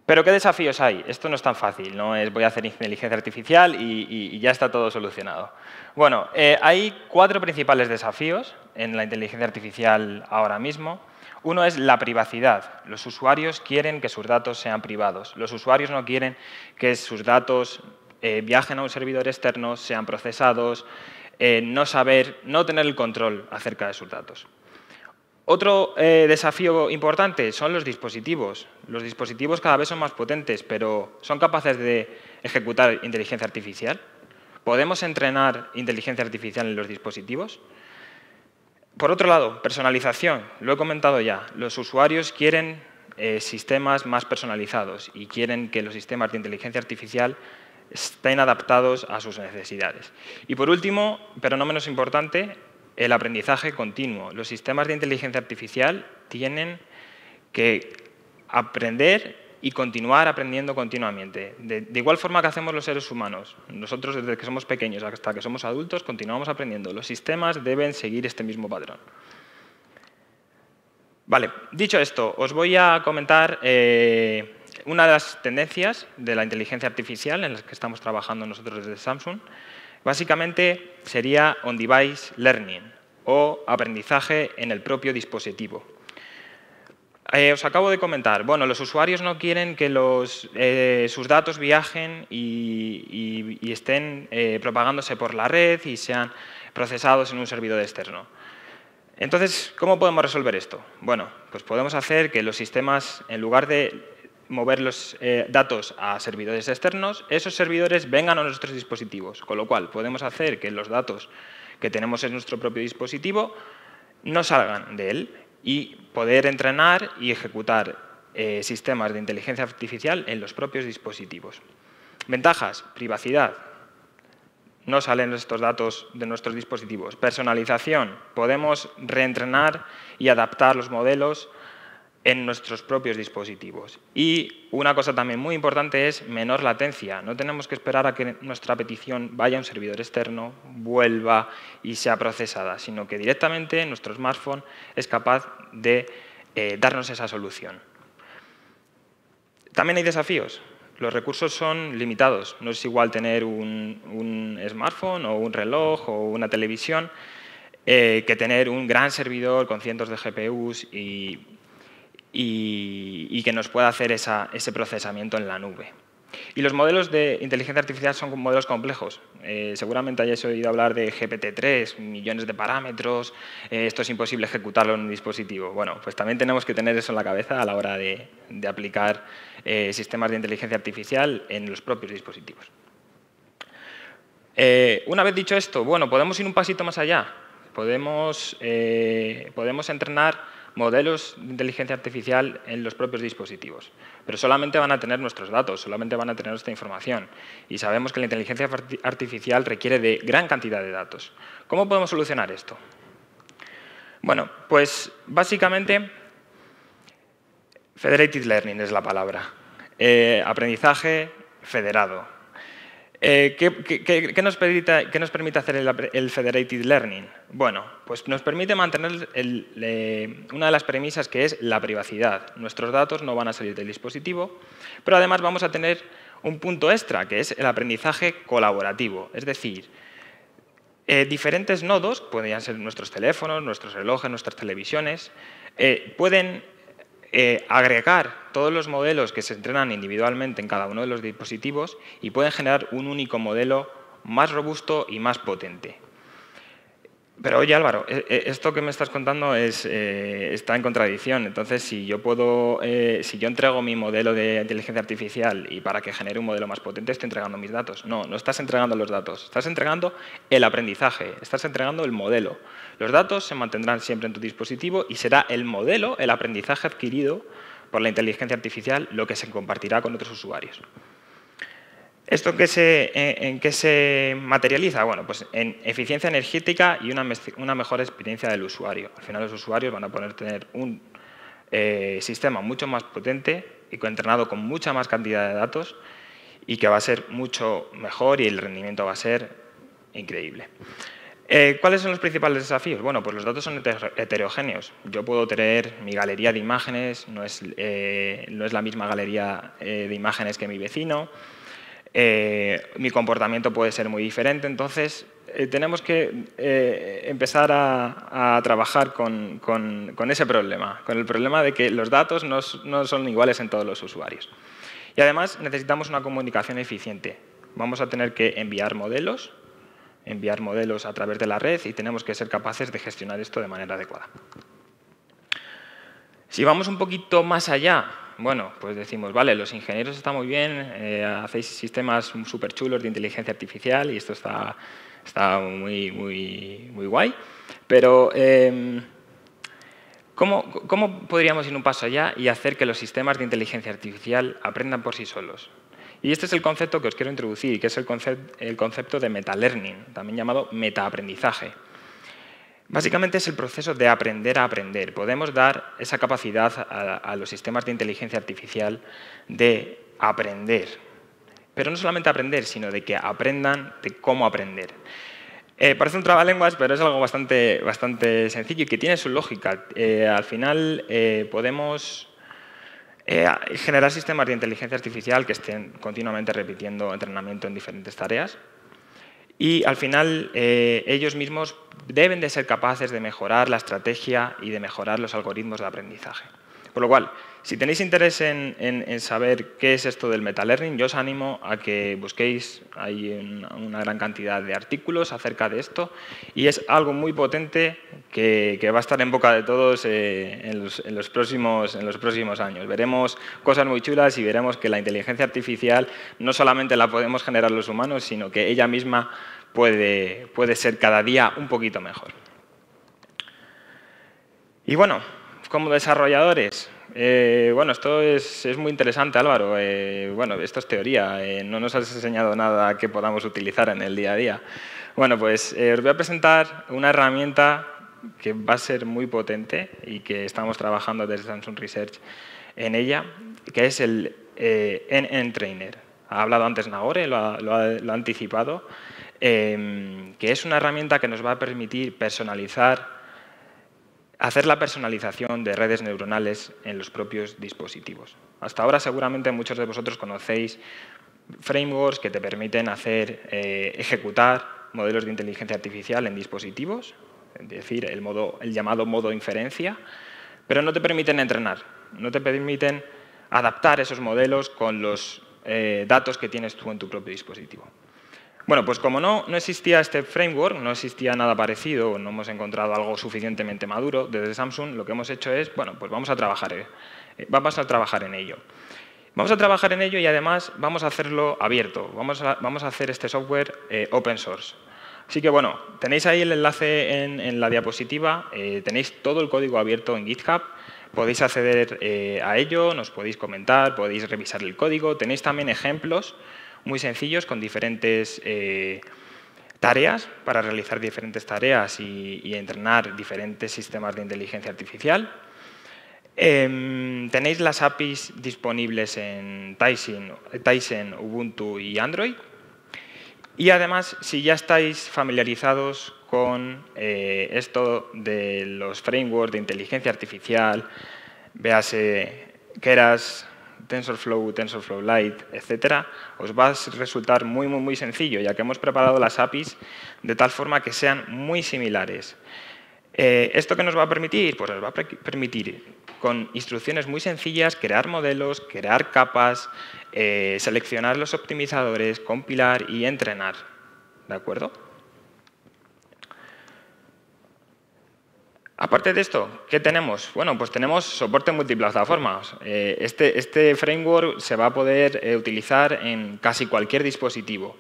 Pero ¿qué desafíos hay? Esto no es tan fácil, no es voy a hacer inteligencia artificial y ya está todo solucionado. Bueno, hay cuatro principales desafíos en la inteligencia artificial ahora mismo. Uno es la privacidad. Los usuarios quieren que sus datos sean privados. Los usuarios no quieren que sus datos viajen a un servidor externo, sean procesados. No tener el control acerca de sus datos. Otro desafío importante son los dispositivos. Los dispositivos cada vez son más potentes, pero ¿son capaces de ejecutar inteligencia artificial? ¿Podemos entrenar inteligencia artificial en los dispositivos? Por otro lado, personalización. Lo he comentado ya. Los usuarios quieren sistemas más personalizados y quieren que los sistemas de inteligencia artificial estén adaptados a sus necesidades. Y por último, pero no menos importante, el aprendizaje continuo. Los sistemas de inteligencia artificial tienen que aprender y continuar aprendiendo continuamente. De igual forma que hacemos los seres humanos. Nosotros, desde que somos pequeños hasta que somos adultos, continuamos aprendiendo. Los sistemas deben seguir este mismo patrón. Vale, dicho esto, os voy a comentar una de las tendencias de la inteligencia artificial en las que estamos trabajando nosotros desde Samsung. Básicamente sería on-device learning o aprendizaje en el propio dispositivo. Os acabo de comentar, bueno, los usuarios no quieren que sus datos viajen y estén propagándose por la red y sean procesados en un servidor externo. Entonces, ¿cómo podemos resolver esto? Bueno, pues podemos hacer que los sistemas, en lugar de mover los datos a servidores externos, esos servidores vengan a nuestros dispositivos, con lo cual podemos hacer que los datos que tenemos en nuestro propio dispositivo no salgan de él y poder entrenar y ejecutar sistemas de inteligencia artificial en los propios dispositivos. Ventajas, privacidad, no salen estos datos de nuestros dispositivos. Personalización, podemos reentrenar y adaptar los modelos en nuestros propios dispositivos. Y una cosa también muy importante es menor latencia. No tenemos que esperar a que nuestra petición vaya a un servidor externo, vuelva y sea procesada, sino que directamente nuestro smartphone es capaz de darnos esa solución. También hay desafíos. Los recursos son limitados. No es igual tener un smartphone o un reloj o una televisión que tener un gran servidor con cientos de GPUs y que nos pueda hacer ese procesamiento en la nube. Y los modelos de inteligencia artificial son modelos complejos. Seguramente hayáis oído hablar de GPT-3, millones de parámetros, esto es imposible ejecutarlo en un dispositivo. Bueno, pues también tenemos que tener eso en la cabeza a la hora de aplicar sistemas de inteligencia artificial en los propios dispositivos. Una vez dicho esto, bueno, podemos ir un pasito más allá. Podemos entrenar modelos de inteligencia artificial en los propios dispositivos. Pero solamente van a tener nuestros datos, solamente van a tener nuestra información. Y sabemos que la inteligencia artificial requiere de gran cantidad de datos. ¿Cómo podemos solucionar esto? Bueno, pues básicamente Federated Learning es la palabra. Aprendizaje federado. ¿Qué nos permite hacer el Federated Learning? Bueno, pues nos permite mantener una de las premisas que es la privacidad. Nuestros datos no van a salir del dispositivo, pero además vamos a tener un punto extra, que es el aprendizaje colaborativo. Es decir, Diferentes nodos, podrían ser nuestros teléfonos, nuestros relojes, nuestras televisiones, pueden agregar todos los modelos que se entrenan individualmente en cada uno de los dispositivos y pueden generar un único modelo más robusto y más potente. Pero oye Álvaro, esto que me estás contando está en contradicción. Entonces, si yo entrego mi modelo de inteligencia artificial y para que genere un modelo más potente estoy entregando mis datos. No, no estás entregando los datos. Estás entregando el aprendizaje, estás entregando el modelo. Los datos se mantendrán siempre en tu dispositivo y será el modelo, el aprendizaje adquirido por la inteligencia artificial lo que se compartirá con otros usuarios. ¿Esto en qué se materializa? Bueno, pues en eficiencia energética y una mejor experiencia del usuario. Al final los usuarios van a poder tener un sistema mucho más potente y entrenado con mucha más cantidad de datos y que va a ser mucho mejor y el rendimiento va a ser increíble. ¿Cuáles son los principales desafíos? Bueno, pues los datos son heterogéneos. Yo puedo tener mi galería de imágenes, no es la misma galería de imágenes que mi vecino. Mi comportamiento puede ser muy diferente, entonces tenemos que empezar a trabajar con ese problema, con el problema de que los datos no son iguales en todos los usuarios. Y además necesitamos una comunicación eficiente. Vamos a tener que enviar modelos a través de la red y tenemos que ser capaces de gestionar esto de manera adecuada. Si vamos un poquito más allá, bueno, pues decimos, vale, los ingenieros están muy bien, hacéis sistemas súper chulos de inteligencia artificial y esto está muy guay, pero ¿cómo podríamos ir un paso allá y hacer que los sistemas de inteligencia artificial aprendan por sí solos? Y este es el concepto que os quiero introducir, que es el concepto de meta-learning, también llamado meta-aprendizaje. Básicamente es el proceso de aprender a aprender. Podemos dar esa capacidad a los sistemas de inteligencia artificial de aprender. Pero no solamente aprender, sino de que aprendan de cómo aprender. Parece un trabalenguas, pero es algo bastante sencillo y que tiene su lógica. Al final podemos generar sistemas de inteligencia artificial que estén continuamente repitiendo entrenamiento en diferentes tareas. Y al final ellos mismos deben de ser capaces de mejorar la estrategia y de mejorar los algoritmos de aprendizaje. Por lo cual, si tenéis interés en saber qué es esto del meta-learning, yo os animo a que busquéis, hay una gran cantidad de artículos acerca de esto y es algo muy potente que va a estar en boca de todos en los próximos años. Veremos cosas muy chulas y veremos que la inteligencia artificial no solamente la podemos generar los humanos, sino que ella misma puede ser cada día un poquito mejor. Y bueno, como desarrolladores, bueno, esto es muy interesante, Álvaro. Bueno, esto es teoría, no nos has enseñado nada que podamos utilizar en el día a día. Bueno, pues os voy a presentar una herramienta que va a ser muy potente y que estamos trabajando desde Samsung Research en ella, que es el NN Trainer. Ha hablado antes Nagore, lo ha anticipado, que es una herramienta que nos va a permitir hacer la personalización de redes neuronales en los propios dispositivos. Hasta ahora seguramente muchos de vosotros conocéis frameworks que te permiten ejecutar modelos de inteligencia artificial en dispositivos, es decir, el llamado modo inferencia, pero no te permiten entrenar, no te permiten adaptar esos modelos con los datos que tienes tú en tu propio dispositivo. Bueno, pues como no existía este framework, no existía nada parecido, no hemos encontrado algo suficientemente maduro, desde Samsung lo que hemos hecho es, bueno, pues vamos a trabajar en ello. Vamos a trabajar en ello y además vamos a hacerlo abierto, vamos a hacer este software open source. Así que bueno, tenéis ahí el enlace en la diapositiva, tenéis todo el código abierto en GitHub, podéis acceder a ello, nos podéis comentar, podéis revisar el código, tenéis también ejemplos muy sencillos, con diferentes tareas, para realizar diferentes tareas y entrenar diferentes sistemas de inteligencia artificial. Tenéis las APIs disponibles en Tizen, Ubuntu y Android. Y además, si ya estáis familiarizados con esto de los frameworks de inteligencia artificial, véase Keras, TensorFlow, TensorFlow Lite, etc., os va a resultar muy sencillo, ya que hemos preparado las APIs de tal forma que sean muy similares. ¿Esto qué nos va a permitir? Pues nos va a permitir, con instrucciones muy sencillas, crear modelos, crear capas, seleccionar los optimizadores, compilar y entrenar. ¿De acuerdo? Aparte de esto, ¿qué tenemos? Bueno, pues tenemos soporte multiplataforma. Este framework se va a poder utilizar en casi cualquier dispositivo.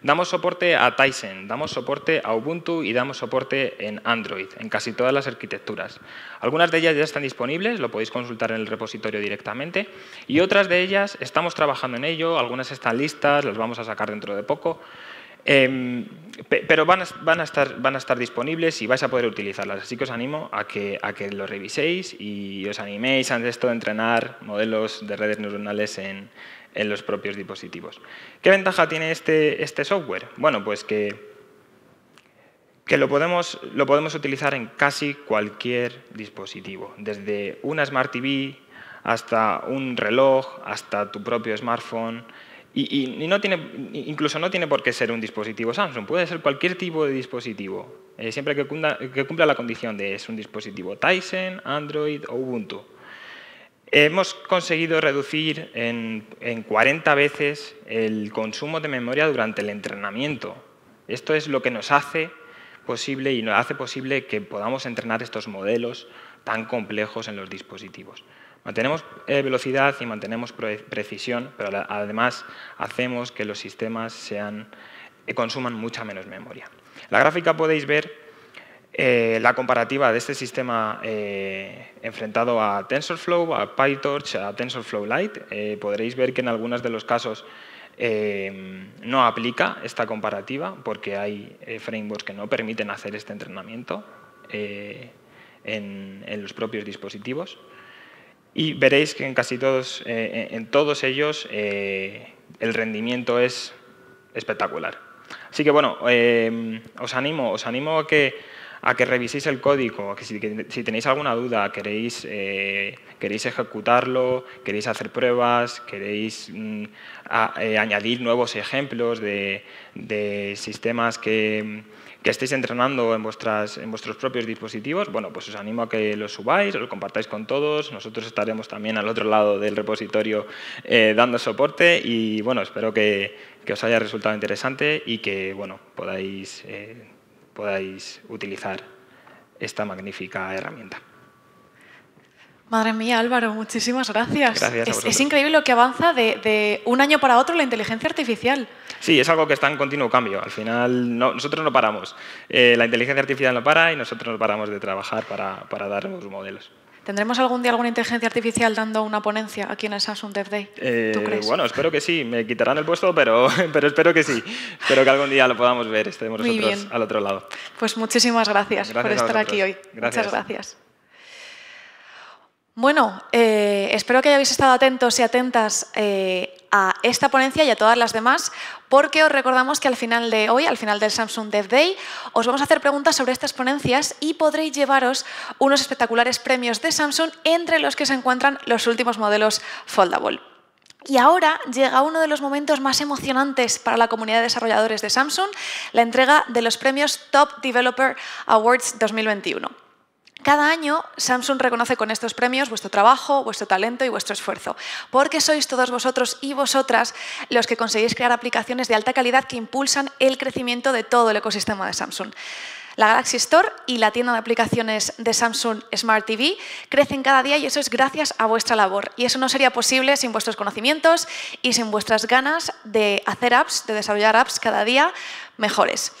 Damos soporte a Tizen, damos soporte a Ubuntu y damos soporte en Android, en casi todas las arquitecturas. Algunas de ellas ya están disponibles, lo podéis consultar en el repositorio directamente, y otras de ellas estamos trabajando en ello, algunas están listas, las vamos a sacar dentro de poco. Pero van a estar disponibles y vais a poder utilizarlas. Así que os animo a que lo reviséis y os animéis ante esto de entrenar modelos de redes neuronales en los propios dispositivos. ¿Qué ventaja tiene este software? Bueno, pues que lo podemos utilizar en casi cualquier dispositivo, desde una Smart TV hasta un reloj, hasta tu propio smartphone. Y incluso no tiene por qué ser un dispositivo Samsung, puede ser cualquier tipo de dispositivo, siempre que cumpla la condición de es un dispositivo Tizen, Android o Ubuntu. Hemos conseguido reducir en 40 veces el consumo de memoria durante el entrenamiento. Esto es lo que nos hace posible y nos hace posible que podamos entrenar estos modelos tan complejos en los dispositivos. Mantenemos velocidad y mantenemos precisión, pero además hacemos que los sistemas consuman mucha menos memoria. En la gráfica podéis ver la comparativa de este sistema enfrentado a TensorFlow, a PyTorch, a TensorFlow Lite. Podréis ver que en algunos de los casos no aplica esta comparativa porque hay frameworks que no permiten hacer este entrenamiento en los propios dispositivos. Y veréis que en todos ellos el rendimiento es espectacular. Así que bueno, os animo a que reviséis el código, que si tenéis alguna duda, queréis ejecutarlo, queréis hacer pruebas, queréis añadir nuevos ejemplos de sistemas que estéis entrenando en vuestros propios dispositivos, bueno, pues os animo a que los subáis, los compartáis con todos. Nosotros estaremos también al otro lado del repositorio dando soporte y, bueno, espero que os haya resultado interesante y que, bueno, podáis utilizar esta magnífica herramienta. Madre mía, Álvaro, muchísimas gracias. Gracias a vosotros. Es increíble lo que avanza de un año para otro la inteligencia artificial. Sí, es algo que está en continuo cambio. Al final, nosotros no paramos. La inteligencia artificial no para y nosotros no paramos de trabajar para dar nuevos modelos. ¿Tendremos algún día alguna inteligencia artificial dando una ponencia aquí en el Samsung Dev Day? ¿Tú crees? Bueno, espero que sí. Me quitarán el puesto, pero espero que sí. Espero que algún día lo podamos ver. Estemos nosotros al otro lado. Pues muchísimas gracias por estar aquí hoy. Gracias. Muchas gracias. Bueno, espero que hayáis estado atentos y atentas a esta ponencia y a todas las demás, porque os recordamos que al final de hoy, al final del Samsung Dev Day, os vamos a hacer preguntas sobre estas ponencias y podréis llevaros unos espectaculares premios de Samsung, entre los que se encuentran los últimos modelos foldable. Y ahora llega uno de los momentos más emocionantes para la comunidad de desarrolladores de Samsung, la entrega de los premios Top Developer Awards 2021. Cada año, Samsung reconoce con estos premios vuestro trabajo, vuestro talento y vuestro esfuerzo, porque sois todos vosotros y vosotras los que conseguís crear aplicaciones de alta calidad que impulsan el crecimiento de todo el ecosistema de Samsung. La Galaxy Store y la tienda de aplicaciones de Samsung Smart TV crecen cada día y eso es gracias a vuestra labor. Y eso no sería posible sin vuestros conocimientos y sin vuestras ganas de hacer apps, de desarrollar apps cada día mejores.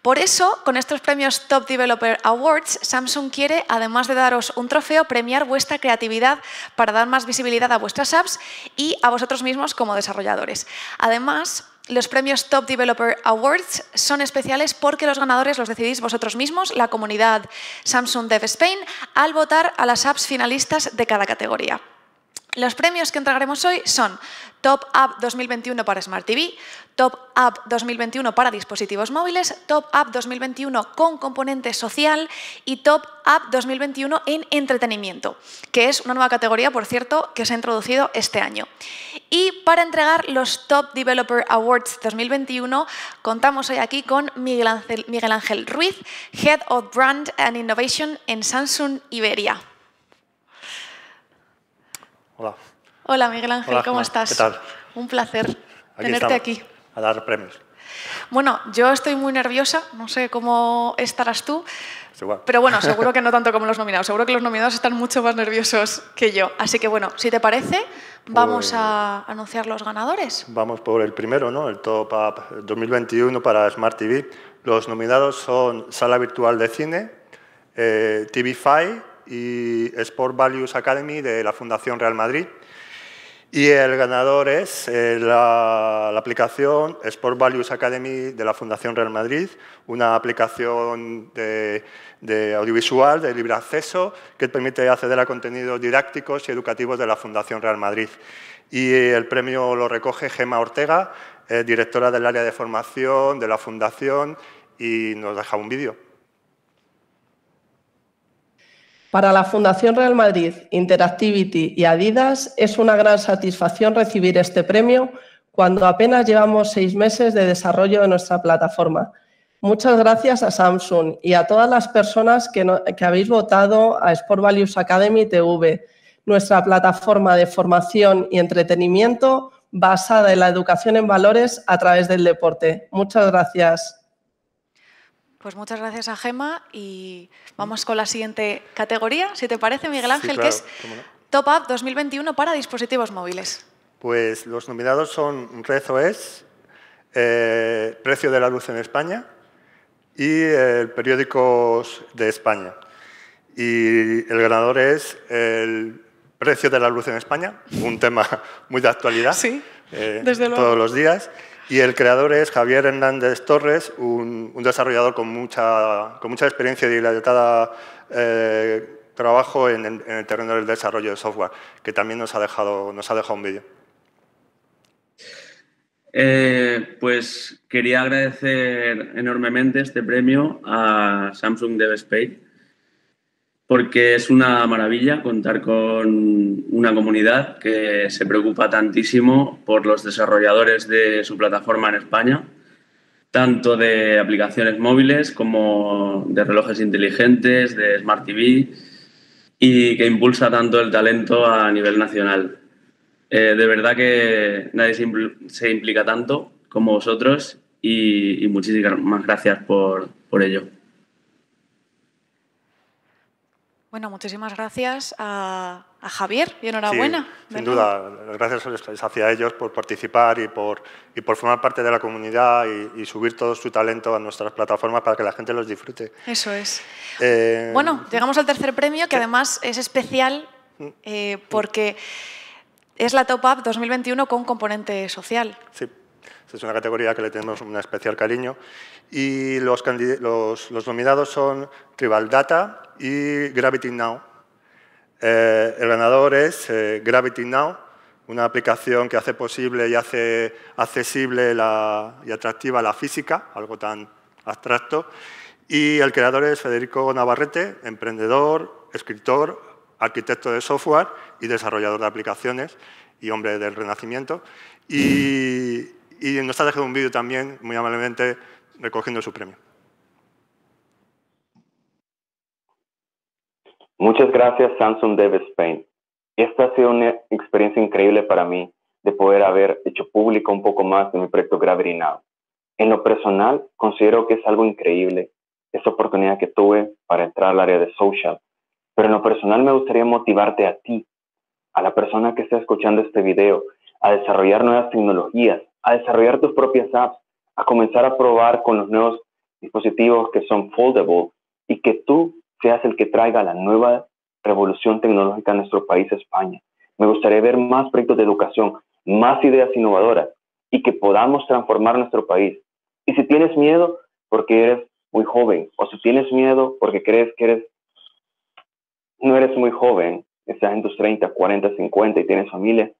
Por eso, con estos premios Top Developer Awards, Samsung quiere, además de daros un trofeo, premiar vuestra creatividad para dar más visibilidad a vuestras apps y a vosotros mismos como desarrolladores. Además, los premios Top Developer Awards son especiales porque los ganadores los decidís vosotros mismos, la comunidad Samsung Dev Spain, al votar a las apps finalistas de cada categoría. Los premios que entregaremos hoy son Top App 2021 para Smart TV, Top App 2021 para dispositivos móviles, Top App 2021 con componente social y Top App 2021 en entretenimiento, que es una nueva categoría, por cierto, que se ha introducido este año. Y para entregar los Top Developer Awards 2021, contamos hoy aquí con Miguel Ángel Ruiz, Head of Brand and Innovation en Samsung Iberia. Hola. Hola Miguel Ángel, hola, ¿cómo estás? ¿Qué tal? Un placer tenerte aquí. A dar premios. Bueno, yo estoy muy nerviosa, no sé cómo estarás tú, es igual. Pero bueno, seguro que no tanto como los nominados, seguro que los nominados están mucho más nerviosos que yo. Así que bueno, si te parece, vamos a anunciar los ganadores. Vamos por el primero, ¿no? El Top App 2021 para Smart TV. Los nominados son Sala Virtual de Cine, TV5, y Sport Values Academy de la Fundación Real Madrid. Y el ganador es la aplicación Sport Values Academy de la Fundación Real Madrid, una aplicación de audiovisual de libre acceso que permite acceder a contenidos didácticos y educativos de la Fundación Real Madrid. Y el premio lo recoge Gema Ortega, directora del área de formación de la Fundación, y nos deja un vídeo. Para la Fundación Real Madrid, Interactivity y Adidas es una gran satisfacción recibir este premio cuando apenas llevamos 6 meses de desarrollo de nuestra plataforma. Muchas gracias a Samsung y a todas las personas que habéis votado a Sport Values Academy TV, nuestra plataforma de formación y entretenimiento basada en la educación en valores a través del deporte. Muchas gracias. Pues muchas gracias a Gema y vamos con la siguiente categoría, si te parece, Miguel Ángel, sí, claro, que es Top App 2021 para dispositivos móviles. Pues los nominados son RedOS, Precio de la Luz en España y Periódicos de España. Y el ganador es el Precio de la Luz en España, un tema muy de actualidad, sí, desde luego, todos los días. Y el creador es Javier Hernández Torres, un desarrollador con mucha experiencia y dilatada trabajo en el terreno del desarrollo de software, que también nos ha dejado un vídeo. Pues quería agradecer enormemente este premio a Samsung Dev Spain, porque es una maravilla contar con una comunidad que se preocupa tantísimo por los desarrolladores de su plataforma en España, tanto de aplicaciones móviles como de relojes inteligentes, de Smart TV, y que impulsa tanto el talento a nivel nacional. De verdad que nadie se implica tanto como vosotros y muchísimas gracias por ello. Bueno, muchísimas gracias a Javier y enhorabuena. Sí, sin duda, gracias hacia ellos por participar y por formar parte de la comunidad y subir todo su talento a nuestras plataformas para que la gente los disfrute. Eso es. Bueno, llegamos al tercer premio, que además es especial porque es la Top App 2021 con componente social. Sí. Es una categoría que le tenemos un especial cariño. Y los nominados son Tribal Data y Gravity Now. El ganador es Gravity Now, una aplicación que hace posible y hace accesible y atractiva la física, algo tan abstracto. Y el creador es Federico Navarrete, emprendedor, escritor, arquitecto de software y desarrollador de aplicaciones y hombre del Renacimiento. Y nos ha dejado un vídeo también, muy amablemente, recogiendo su premio. Muchas gracias, Samsung Dev Spain. Esta ha sido una experiencia increíble para mí de poder haber hecho público un poco más de mi proyecto Gravity Now. En lo personal, considero que es algo increíble esa oportunidad que tuve para entrar al área de social. Pero en lo personal me gustaría motivarte a ti, a la persona que está escuchando este video, a desarrollar nuevas tecnologías, a desarrollar tus propias apps, a comenzar a probar con los nuevos dispositivos que son foldable y que tú seas el que traiga la nueva revolución tecnológica a nuestro país, España. Me gustaría ver más proyectos de educación, más ideas innovadoras y que podamos transformar nuestro país. Y si tienes miedo porque eres muy joven o si tienes miedo porque crees que no eres muy joven, estás en tus 30, 40, 50 y tienes familia,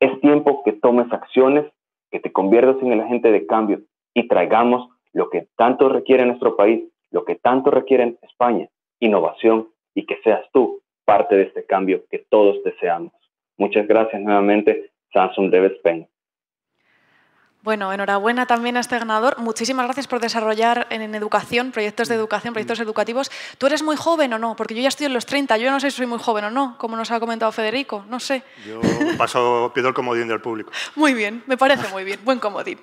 es tiempo que tomes acciones, que te conviertas en el agente de cambio y traigamos lo que tanto requiere nuestro país, lo que tanto requiere España, innovación, y que seas tú parte de este cambio que todos deseamos. Muchas gracias nuevamente, Samsung Dev Spain. Bueno, enhorabuena también a este ganador. Muchísimas gracias por desarrollar en educación, proyectos de educación, proyectos educativos. ¿Tú eres muy joven o no? Porque yo ya estoy en los 30, yo no sé si soy muy joven o no, como nos ha comentado Federico, no sé. Yo pido el comodín del público. Muy bien, me parece muy bien, buen comodín.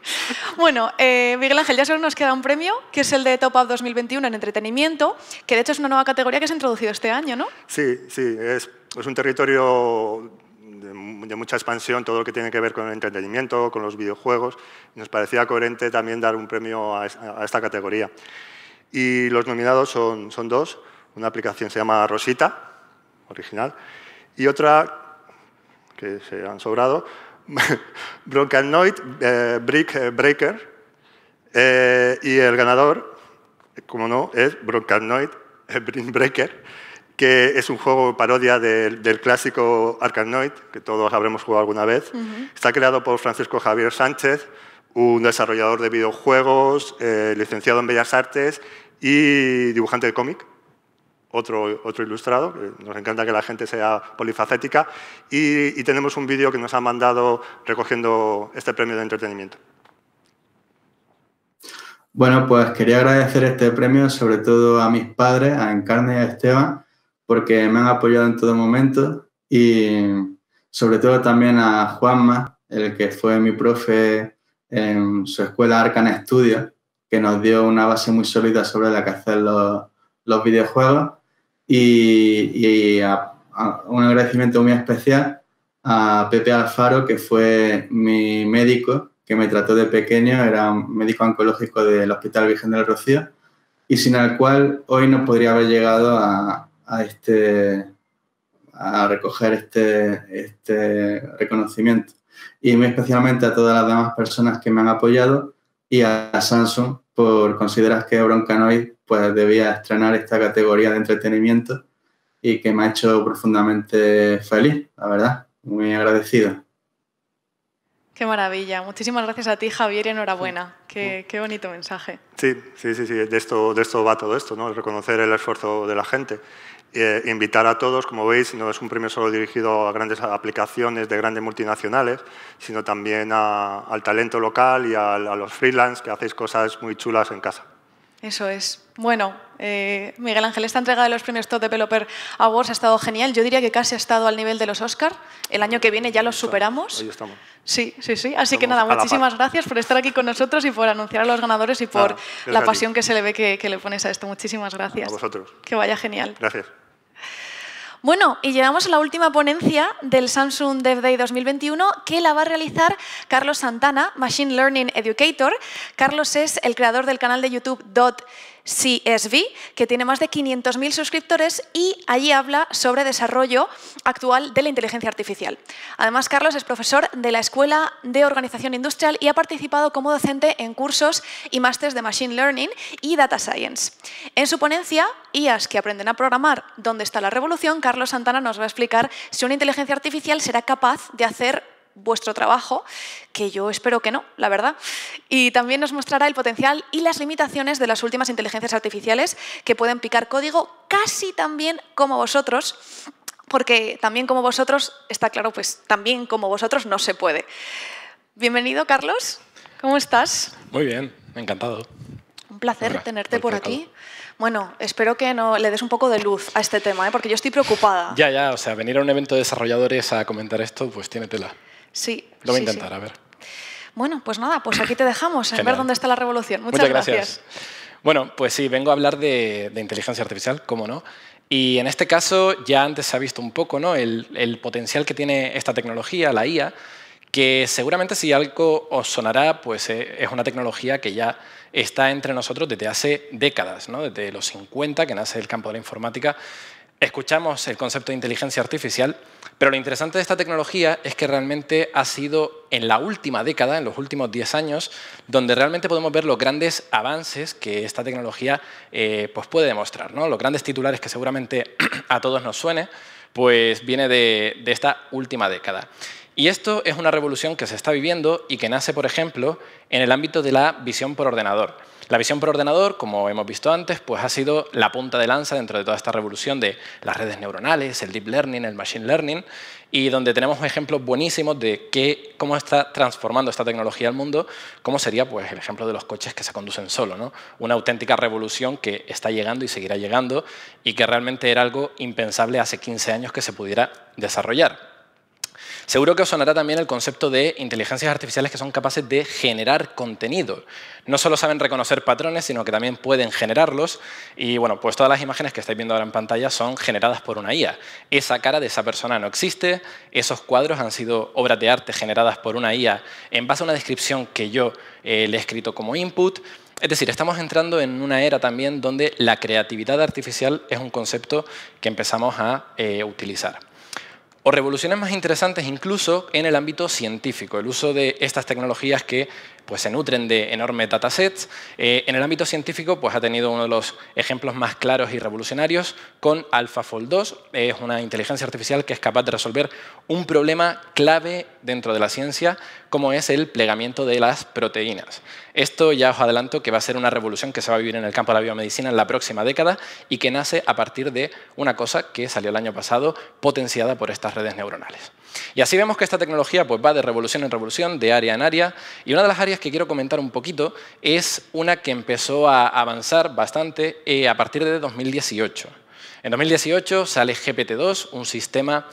Bueno, Miguel Ángel, ya solo nos queda un premio, que es el de Top Up 2021 en entretenimiento, que de hecho es una nueva categoría que se ha introducido este año, ¿no? Sí, sí, es un territorio de mucha expansión, todo lo que tiene que ver con el entretenimiento, con los videojuegos. Nos parecía coherente también dar un premio a esta categoría. Y los nominados son dos. Una aplicación se llama Rosita, original, y otra, que se han sobrado, Broncanoid Brick Breaker. Y el ganador, como no, es Broncanoid Brick Breaker, que es un juego parodia del clásico Arkanoid, que todos habremos jugado alguna vez. Está creado por Francisco Javier Sánchez, un desarrollador de videojuegos, licenciado en Bellas Artes y dibujante de cómic, otro ilustrado. Nos encanta que la gente sea polifacética. Y tenemos un vídeo que nos han mandado recogiendo este premio de entretenimiento. Bueno, pues quería agradecer este premio, sobre todo a mis padres, a Encarna y a Esteban, porque me han apoyado en todo momento, y sobre todo también a Juanma, el que fue mi profe en su escuela Arcana Studio, que nos dio una base muy sólida sobre la que hacer los videojuegos, y un agradecimiento muy especial a Pepe Alfaro, que fue mi médico, que me trató de pequeño, era un médico oncológico del Hospital Virgen del Rocío, y sin el cual hoy no podría haber llegado a recoger este reconocimiento, y muy especialmente a todas las demás personas que me han apoyado, y a Samsung por considerar que Broncanoid pues debía estrenar esta categoría de entretenimiento, y que me ha hecho profundamente feliz, la verdad, muy agradecido. Qué maravilla. Muchísimas gracias a ti, Javier, y enhorabuena. Qué bonito mensaje. Sí. De esto va todo esto, ¿no? Reconocer el esfuerzo de la gente. Invitar a todos, como veis, no es un premio solo dirigido a grandes aplicaciones de grandes multinacionales, sino también al talento local y a los freelance, que hacéis cosas muy chulas en casa. Eso es. Bueno, Miguel Ángel, esta entrega de los premios Top Developer Awards ha estado genial. Yo diría que casi ha estado al nivel de los Oscar. El año que viene ya los superamos. Ahí estamos. Sí. Así que nada, muchísimas gracias por estar aquí con nosotros y por anunciar a los ganadores y por la pasión que se le ve que le pones a esto. Muchísimas gracias. A vosotros. Que vaya genial. Gracias. Bueno, y llegamos a la última ponencia del Samsung Dev Day 2021, que la va a realizar Carlos Santana, Machine Learning Educator. Carlos es el creador del canal de YouTube .csv, que tiene más de 500.000 suscriptores, y allí habla sobre desarrollo actual de la inteligencia artificial. Además, Carlos es profesor de la Escuela de Organización Industrial y ha participado como docente en cursos y másteres de Machine Learning y Data Science. En su ponencia, IAs que aprenden a programar, ¿dónde está la revolución?, Carlos Santana nos va a explicar si una inteligencia artificial será capaz de hacer vuestro trabajo, que yo espero que no, la verdad. Y también nos mostrará el potencial y las limitaciones de las últimas inteligencias artificiales, que pueden picar código casi tan bien como vosotros, porque también como vosotros, está claro, pues también como vosotros no se puede. Bienvenido, Carlos. ¿Cómo estás? Muy bien, encantado. Un placer tenerte por aquí. Bueno, espero que le des un poco de luz a este tema, ¿eh? Porque yo estoy preocupada. Ya, o sea, venir a un evento de desarrolladores a comentar esto, pues tiene tela. Sí. Lo voy a intentar, sí. A ver. Bueno, pues nada, pues aquí te dejamos en ver dónde está la revolución. Muchas gracias. Bueno, pues sí, vengo a hablar de inteligencia artificial, cómo no. Y en este caso ya antes se ha visto un poco, ¿no?, el potencial que tiene esta tecnología, la IA, que seguramente si algo os sonará, pues es una tecnología que ya está entre nosotros desde hace décadas, ¿no? Desde los 50, que nace el campo de la informática, escuchamos el concepto de inteligencia artificial, pero lo interesante de esta tecnología es que realmente ha sido en la última década, en los últimos 10 años, donde realmente podemos ver los grandes avances que esta tecnología pues puede demostrar, ¿no? Los grandes titulares que seguramente a todos nos suene, pues viene de esta última década. Y esto es una revolución que se está viviendo y que nace, por ejemplo, en el ámbito de la visión por ordenador. La visión por ordenador, como hemos visto antes, pues ha sido la punta de lanza dentro de toda esta revolución de las redes neuronales, el deep learning, el machine learning, y donde tenemos ejemplos buenísimos de cómo está transformando esta tecnología al mundo, como sería pues, el ejemplo de los coches que se conducen solo, ¿no? Una auténtica revolución que está llegando y seguirá llegando y que realmente era algo impensable hace 15 años que se pudiera desarrollar. Seguro que os sonará también el concepto de inteligencias artificiales que son capaces de generar contenido. No solo saben reconocer patrones, sino que también pueden generarlos. Y bueno, pues todas las imágenes que estáis viendo ahora en pantalla son generadas por una IA. Esa cara de esa persona no existe. Esos cuadros han sido obras de arte generadas por una IA en base a una descripción que yo le he escrito como input. Es decir, estamos entrando en una era también donde la creatividad artificial es un concepto que empezamos a utilizar. O revoluciones más interesantes incluso en el ámbito científico, el uso de estas tecnologías que pues, se nutren de enormes datasets. En el ámbito científico pues, ha tenido uno de los ejemplos más claros y revolucionarios con AlphaFold 2. Es una inteligencia artificial que es capaz de resolver un problema clave dentro de la ciencia, como es el plegamiento de las proteínas. Esto ya os adelanto que va a ser una revolución que se va a vivir en el campo de la biomedicina en la próxima década y que nace a partir de una cosa que salió el año pasado potenciada por estas redes neuronales. Y así vemos que esta tecnología pues, va de revolución en revolución, de área en área, y una de las áreas que quiero comentar un poquito es una que empezó a avanzar bastante a partir de 2018. En 2018 sale GPT-2, un sistema,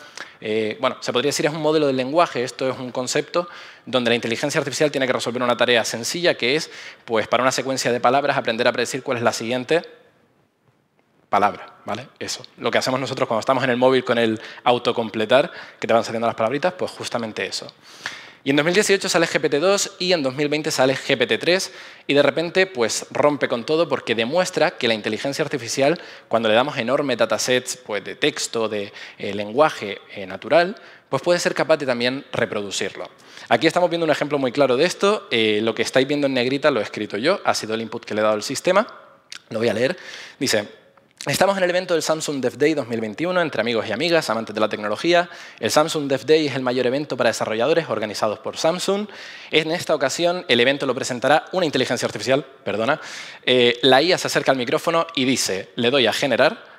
bueno, se podría decir es un modelo de lenguaje, esto es un concepto donde la inteligencia artificial tiene que resolver una tarea sencilla que es, pues para una secuencia de palabras, aprender a predecir cuál es la siguiente palabra, ¿vale? Eso. Lo que hacemos nosotros cuando estamos en el móvil con el autocompletar, que te van saliendo las palabritas, pues justamente eso. Y en 2018 sale GPT-2 y en 2020 sale GPT-3 y de repente pues rompe con todo porque demuestra que la inteligencia artificial, cuando le damos enormes datasets pues, de texto, de lenguaje natural, pues puede ser capaz de también reproducirlo. Aquí estamos viendo un ejemplo muy claro de esto. Lo que estáis viendo en negrita lo he escrito yo, ha sido el input que le he dado al sistema. Lo voy a leer. Dice: estamos en el evento del Samsung Dev Day 2021 entre amigos y amigas, amantes de la tecnología. El Samsung Dev Day es el mayor evento para desarrolladores organizados por Samsung. En esta ocasión, el evento lo presentará una inteligencia artificial, perdona. La IA se acerca al micrófono y dice, le doy a generar,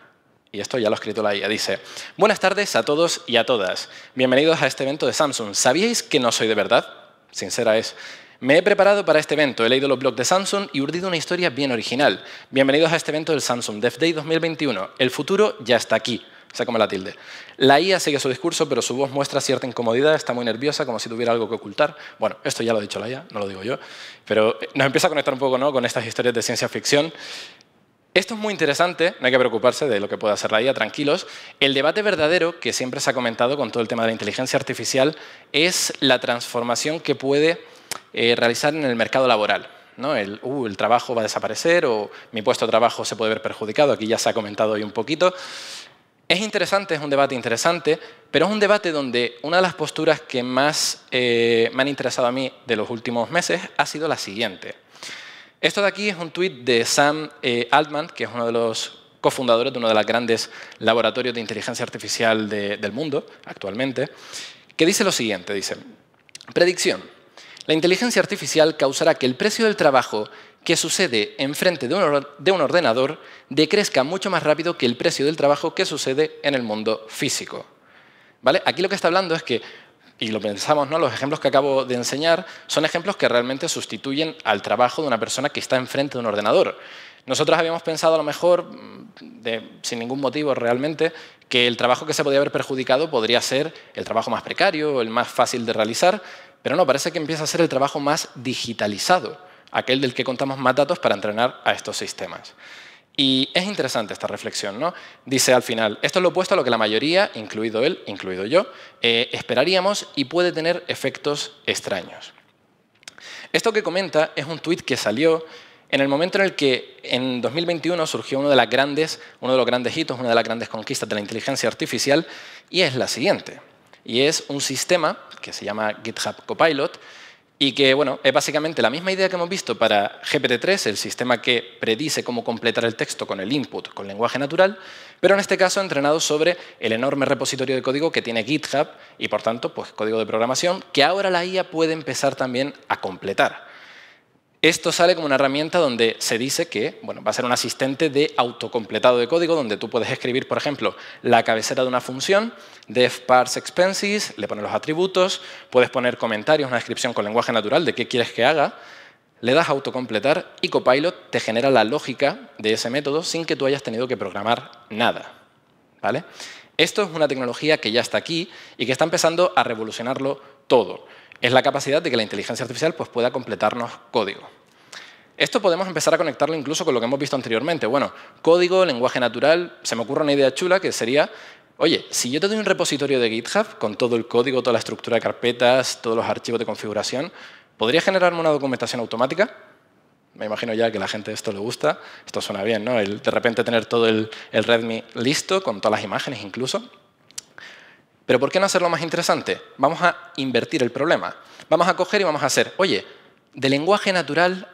y esto ya lo ha escrito la IA, dice: buenas tardes a todos y a todas. Bienvenidos a este evento de Samsung. ¿Sabíais que no soy de verdad? Sincera es. Me he preparado para este evento, he leído los blogs de Samsung y urdido una historia bien original. Bienvenidos a este evento del Samsung Dev Day 2021. El futuro ya está aquí. O sea, como la tilde. La IA sigue su discurso, pero su voz muestra cierta incomodidad, está muy nerviosa, como si tuviera algo que ocultar. Bueno, esto ya lo ha dicho la IA, no lo digo yo. Pero nos empieza a conectar un poco, ¿no?, con estas historias de ciencia ficción. Esto es muy interesante, no hay que preocuparse de lo que pueda hacer la IA, tranquilos. El debate verdadero, que siempre se ha comentado con todo el tema de la inteligencia artificial, es la transformación que puede realizar en el mercado laboral, ¿no? El trabajo va a desaparecer o mi puesto de trabajo se puede ver perjudicado. Aquí ya se ha comentado hoy un poquito. Es interesante, es un debate interesante, pero es un debate donde una de las posturas que más me han interesado a mí de los últimos meses ha sido la siguiente. Esto de aquí es un tuit de Sam Altman, que es uno de los cofundadores de uno de los grandes laboratorios de inteligencia artificial del mundo actualmente, que dice lo siguiente, dice: predicción. La inteligencia artificial causará que el precio del trabajo que sucede enfrente de un ordenador decrezca mucho más rápido que el precio del trabajo que sucede en el mundo físico. ¿Vale? Aquí lo que está hablando es que, y lo pensamos, ¿no?, los ejemplos que acabo de enseñar son ejemplos que realmente sustituyen al trabajo de una persona que está enfrente de un ordenador. Nosotros habíamos pensado a lo mejor, sin ningún motivo realmente, que el trabajo que se podía haber perjudicado podría ser el trabajo más precario, el más fácil de realizar. Pero no, parece que empieza a ser el trabajo más digitalizado, aquel del que contamos más datos para entrenar a estos sistemas. Y es interesante esta reflexión, ¿no? Dice al final, esto es lo opuesto a lo que la mayoría, incluido él, incluido yo, esperaríamos y puede tener efectos extraños. Esto que comenta es un tuit que salió en el momento en el que en 2021 surgió uno de los grandes hitos, una de las grandes conquistas de la inteligencia artificial, y es la siguiente. Y es un sistema que se llama GitHub Copilot y que, bueno, es básicamente la misma idea que hemos visto para GPT-3, el sistema que predice cómo completar el texto con el input, con lenguaje natural, pero en este caso entrenado sobre el enorme repositorio de código que tiene GitHub y, por tanto, pues código de programación que ahora la IA puede empezar también a completar. Esto sale como una herramienta donde se dice que bueno, va a ser un asistente de autocompletado de código donde tú puedes escribir, por ejemplo, la cabecera de una función, def parse expenses, le pones los atributos, puedes poner comentarios, una descripción con lenguaje natural de qué quieres que haga, le das a autocompletar y Copilot te genera la lógica de ese método sin que tú hayas tenido que programar nada. ¿Vale? Esto es una tecnología que ya está aquí y que está empezando a revolucionarlo todo. Es la capacidad de que la inteligencia artificial pues, pueda completarnos código. Esto podemos empezar a conectarlo incluso con lo que hemos visto anteriormente. Bueno, código, lenguaje natural, se me ocurre una idea chula que sería, oye, si yo te doy un repositorio de GitHub con todo el código, toda la estructura de carpetas, todos los archivos de configuración, ¿podría generarme una documentación automática? Me imagino ya que a la gente esto le gusta. Esto suena bien, ¿no? El de repente tener todo el README listo, con todas las imágenes incluso. Pero ¿por qué no hacerlo más interesante? Vamos a invertir el problema. Vamos a coger y vamos a hacer, oye, de lenguaje natural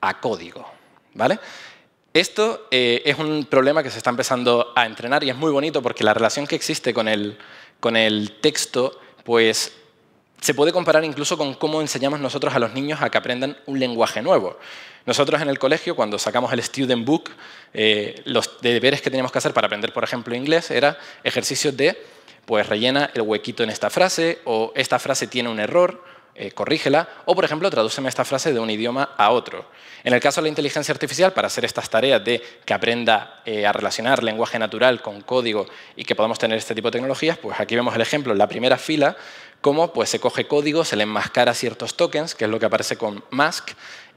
a código. ¿Vale? Esto es un problema que se está empezando a entrenar y es muy bonito porque la relación que existe con el texto pues, se puede comparar incluso con cómo enseñamos nosotros a los niños a que aprendan un lenguaje nuevo. Nosotros en el colegio, cuando sacamos el Student Book, los deberes que teníamos que hacer para aprender, por ejemplo, inglés, era ejercicios de pues rellena el huequito en esta frase, o esta frase tiene un error, corrígela, o por ejemplo, tradúceme esta frase de un idioma a otro. En el caso de la inteligencia artificial, para hacer estas tareas de que aprenda a relacionar lenguaje natural con código y que podamos tener este tipo de tecnologías, pues aquí vemos el ejemplo en la primera fila, cómo pues, se coge código, se le enmascara ciertos tokens, que es lo que aparece con mask,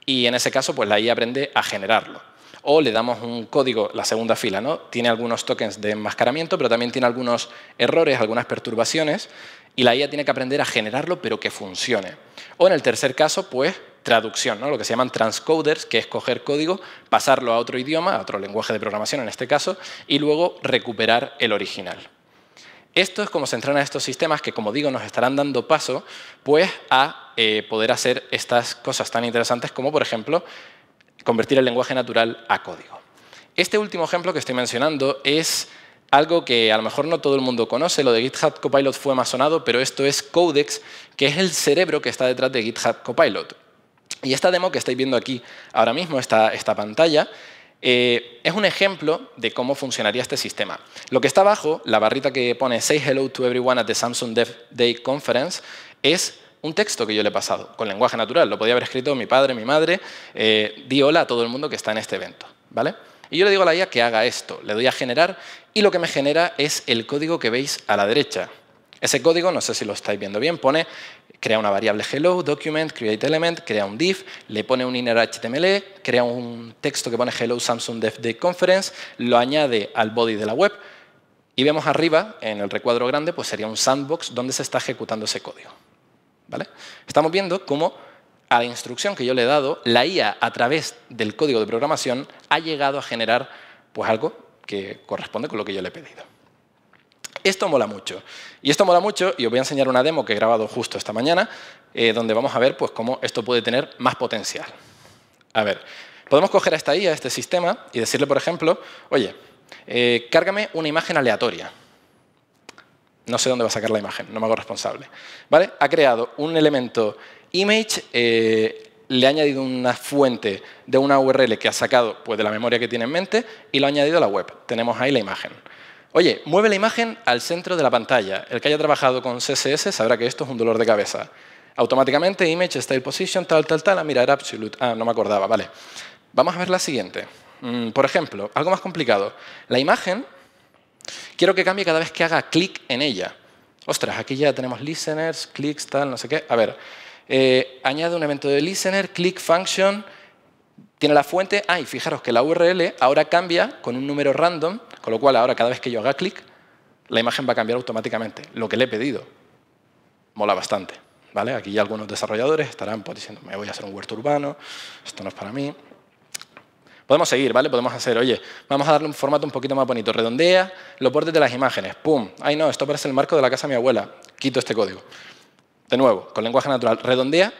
y en ese caso pues la IA aprende a generarlo. O le damos un código, la segunda fila, ¿no? Tiene algunos tokens de enmascaramiento, pero también tiene algunos errores, algunas perturbaciones, y la IA tiene que aprender a generarlo, pero que funcione. O en el tercer caso, pues, traducción, ¿no? Lo que se llaman transcoders, que es coger código, pasarlo a otro idioma, a otro lenguaje de programación en este caso, y luego recuperar el original. Esto es como se entrenan estos sistemas que, como digo, nos estarán dando paso pues, a poder hacer estas cosas tan interesantes como, por ejemplo, convertir el lenguaje natural a código. Este último ejemplo que estoy mencionando es algo que a lo mejor no todo el mundo conoce. Lo de GitHub Copilot fue más sonado, pero esto es Codex, que es el cerebro que está detrás de GitHub Copilot. Y esta demo que estáis viendo aquí ahora mismo, esta pantalla, es un ejemplo de cómo funcionaría este sistema. Lo que está abajo, la barrita que pone Say hello to everyone at the Samsung Dev Day Conference, es un texto que yo le he pasado, con lenguaje natural. Lo podía haber escrito mi padre, mi madre. Di hola a todo el mundo que está en este evento. ¿Vale? Y yo le digo a la IA que haga esto. Le doy a generar y lo que me genera es el código que veis a la derecha. Ese código, no sé si lo estáis viendo bien, pone crea una variable hello, document, create element, crea un div, le pone un inner HTML, crea un texto que pone hello Samsung Dev Day Conference, lo añade al body de la web y vemos arriba, en el recuadro grande, pues sería un sandbox donde se está ejecutando ese código. ¿Vale? Estamos viendo cómo a la instrucción que yo le he dado, la IA a través del código de programación ha llegado a generar pues, algo que corresponde con lo que yo le he pedido. Esto mola mucho. Y esto mola mucho, y os voy a enseñar una demo que he grabado justo esta mañana, donde vamos a ver pues, cómo esto puede tener más potencial. A ver, podemos coger a esta IA, a este sistema, y decirle, por ejemplo, oye, cárgame una imagen aleatoria. No sé dónde va a sacar la imagen, no me hago responsable. ¿Vale? Ha creado un elemento image, le ha añadido una fuente de una URL que ha sacado pues, de la memoria que tiene en mente y lo ha añadido a la web. Tenemos ahí la imagen. Oye, mueve la imagen al centro de la pantalla. El que haya trabajado con CSS sabrá que esto es un dolor de cabeza. Automáticamente, image, style position, tal. Ah, mira, era absolute. Ah, no me acordaba. Vale. Vamos a ver la siguiente. Por ejemplo, algo más complicado. La imagen quiero que cambie cada vez que haga clic en ella. Ostras, aquí ya tenemos listeners, clics, tal, no sé qué. A ver, añade un evento de listener, click function, tiene la fuente. Ah, y fijaros que la URL ahora cambia con un número random, con lo cual ahora cada vez que yo haga clic, la imagen va a cambiar automáticamente, lo que le he pedido. Mola bastante. ¿Vale? Aquí ya algunos desarrolladores estarán pues, diciendo, me voy a hacer un huerto urbano, esto no es para mí. Podemos seguir, ¿vale? Podemos hacer, oye, vamos a darle un formato un poquito más bonito. Redondea los bordes de las imágenes. ¡Pum! Ay, no, esto parece el marco de la casa de mi abuela. Quito este código. De nuevo, con lenguaje natural. Redondea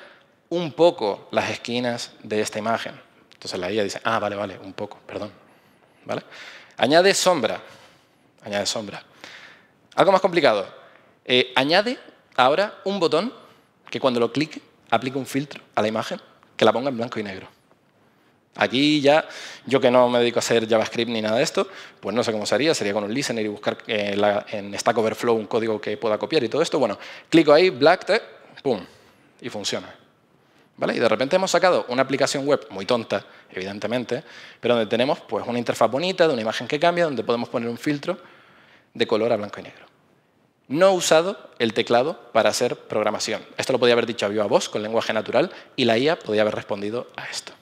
un poco las esquinas de esta imagen. Entonces la IA dice, ah, vale, vale, un poco, perdón. ¿Vale? Añade sombra. Añade sombra. Algo más complicado. Añade ahora un botón que cuando lo clique aplique un filtro a la imagen que la ponga en blanco y negro. Aquí ya, yo que no me dedico a hacer JavaScript ni nada de esto, pues no sé cómo sería. Sería con un listener y buscar en Stack Overflow un código que pueda copiar y todo esto. Bueno, clico ahí, black, pum, y funciona. ¿Vale? Y de repente hemos sacado una aplicación web muy tonta, evidentemente, pero donde tenemos pues, una interfaz bonita, de una imagen que cambia, donde podemos poner un filtro de color a blanco y negro. No he usado el teclado para hacer programación. Esto lo podía haber dicho a viva voz, con lenguaje natural, y la IA podía haber respondido a esto.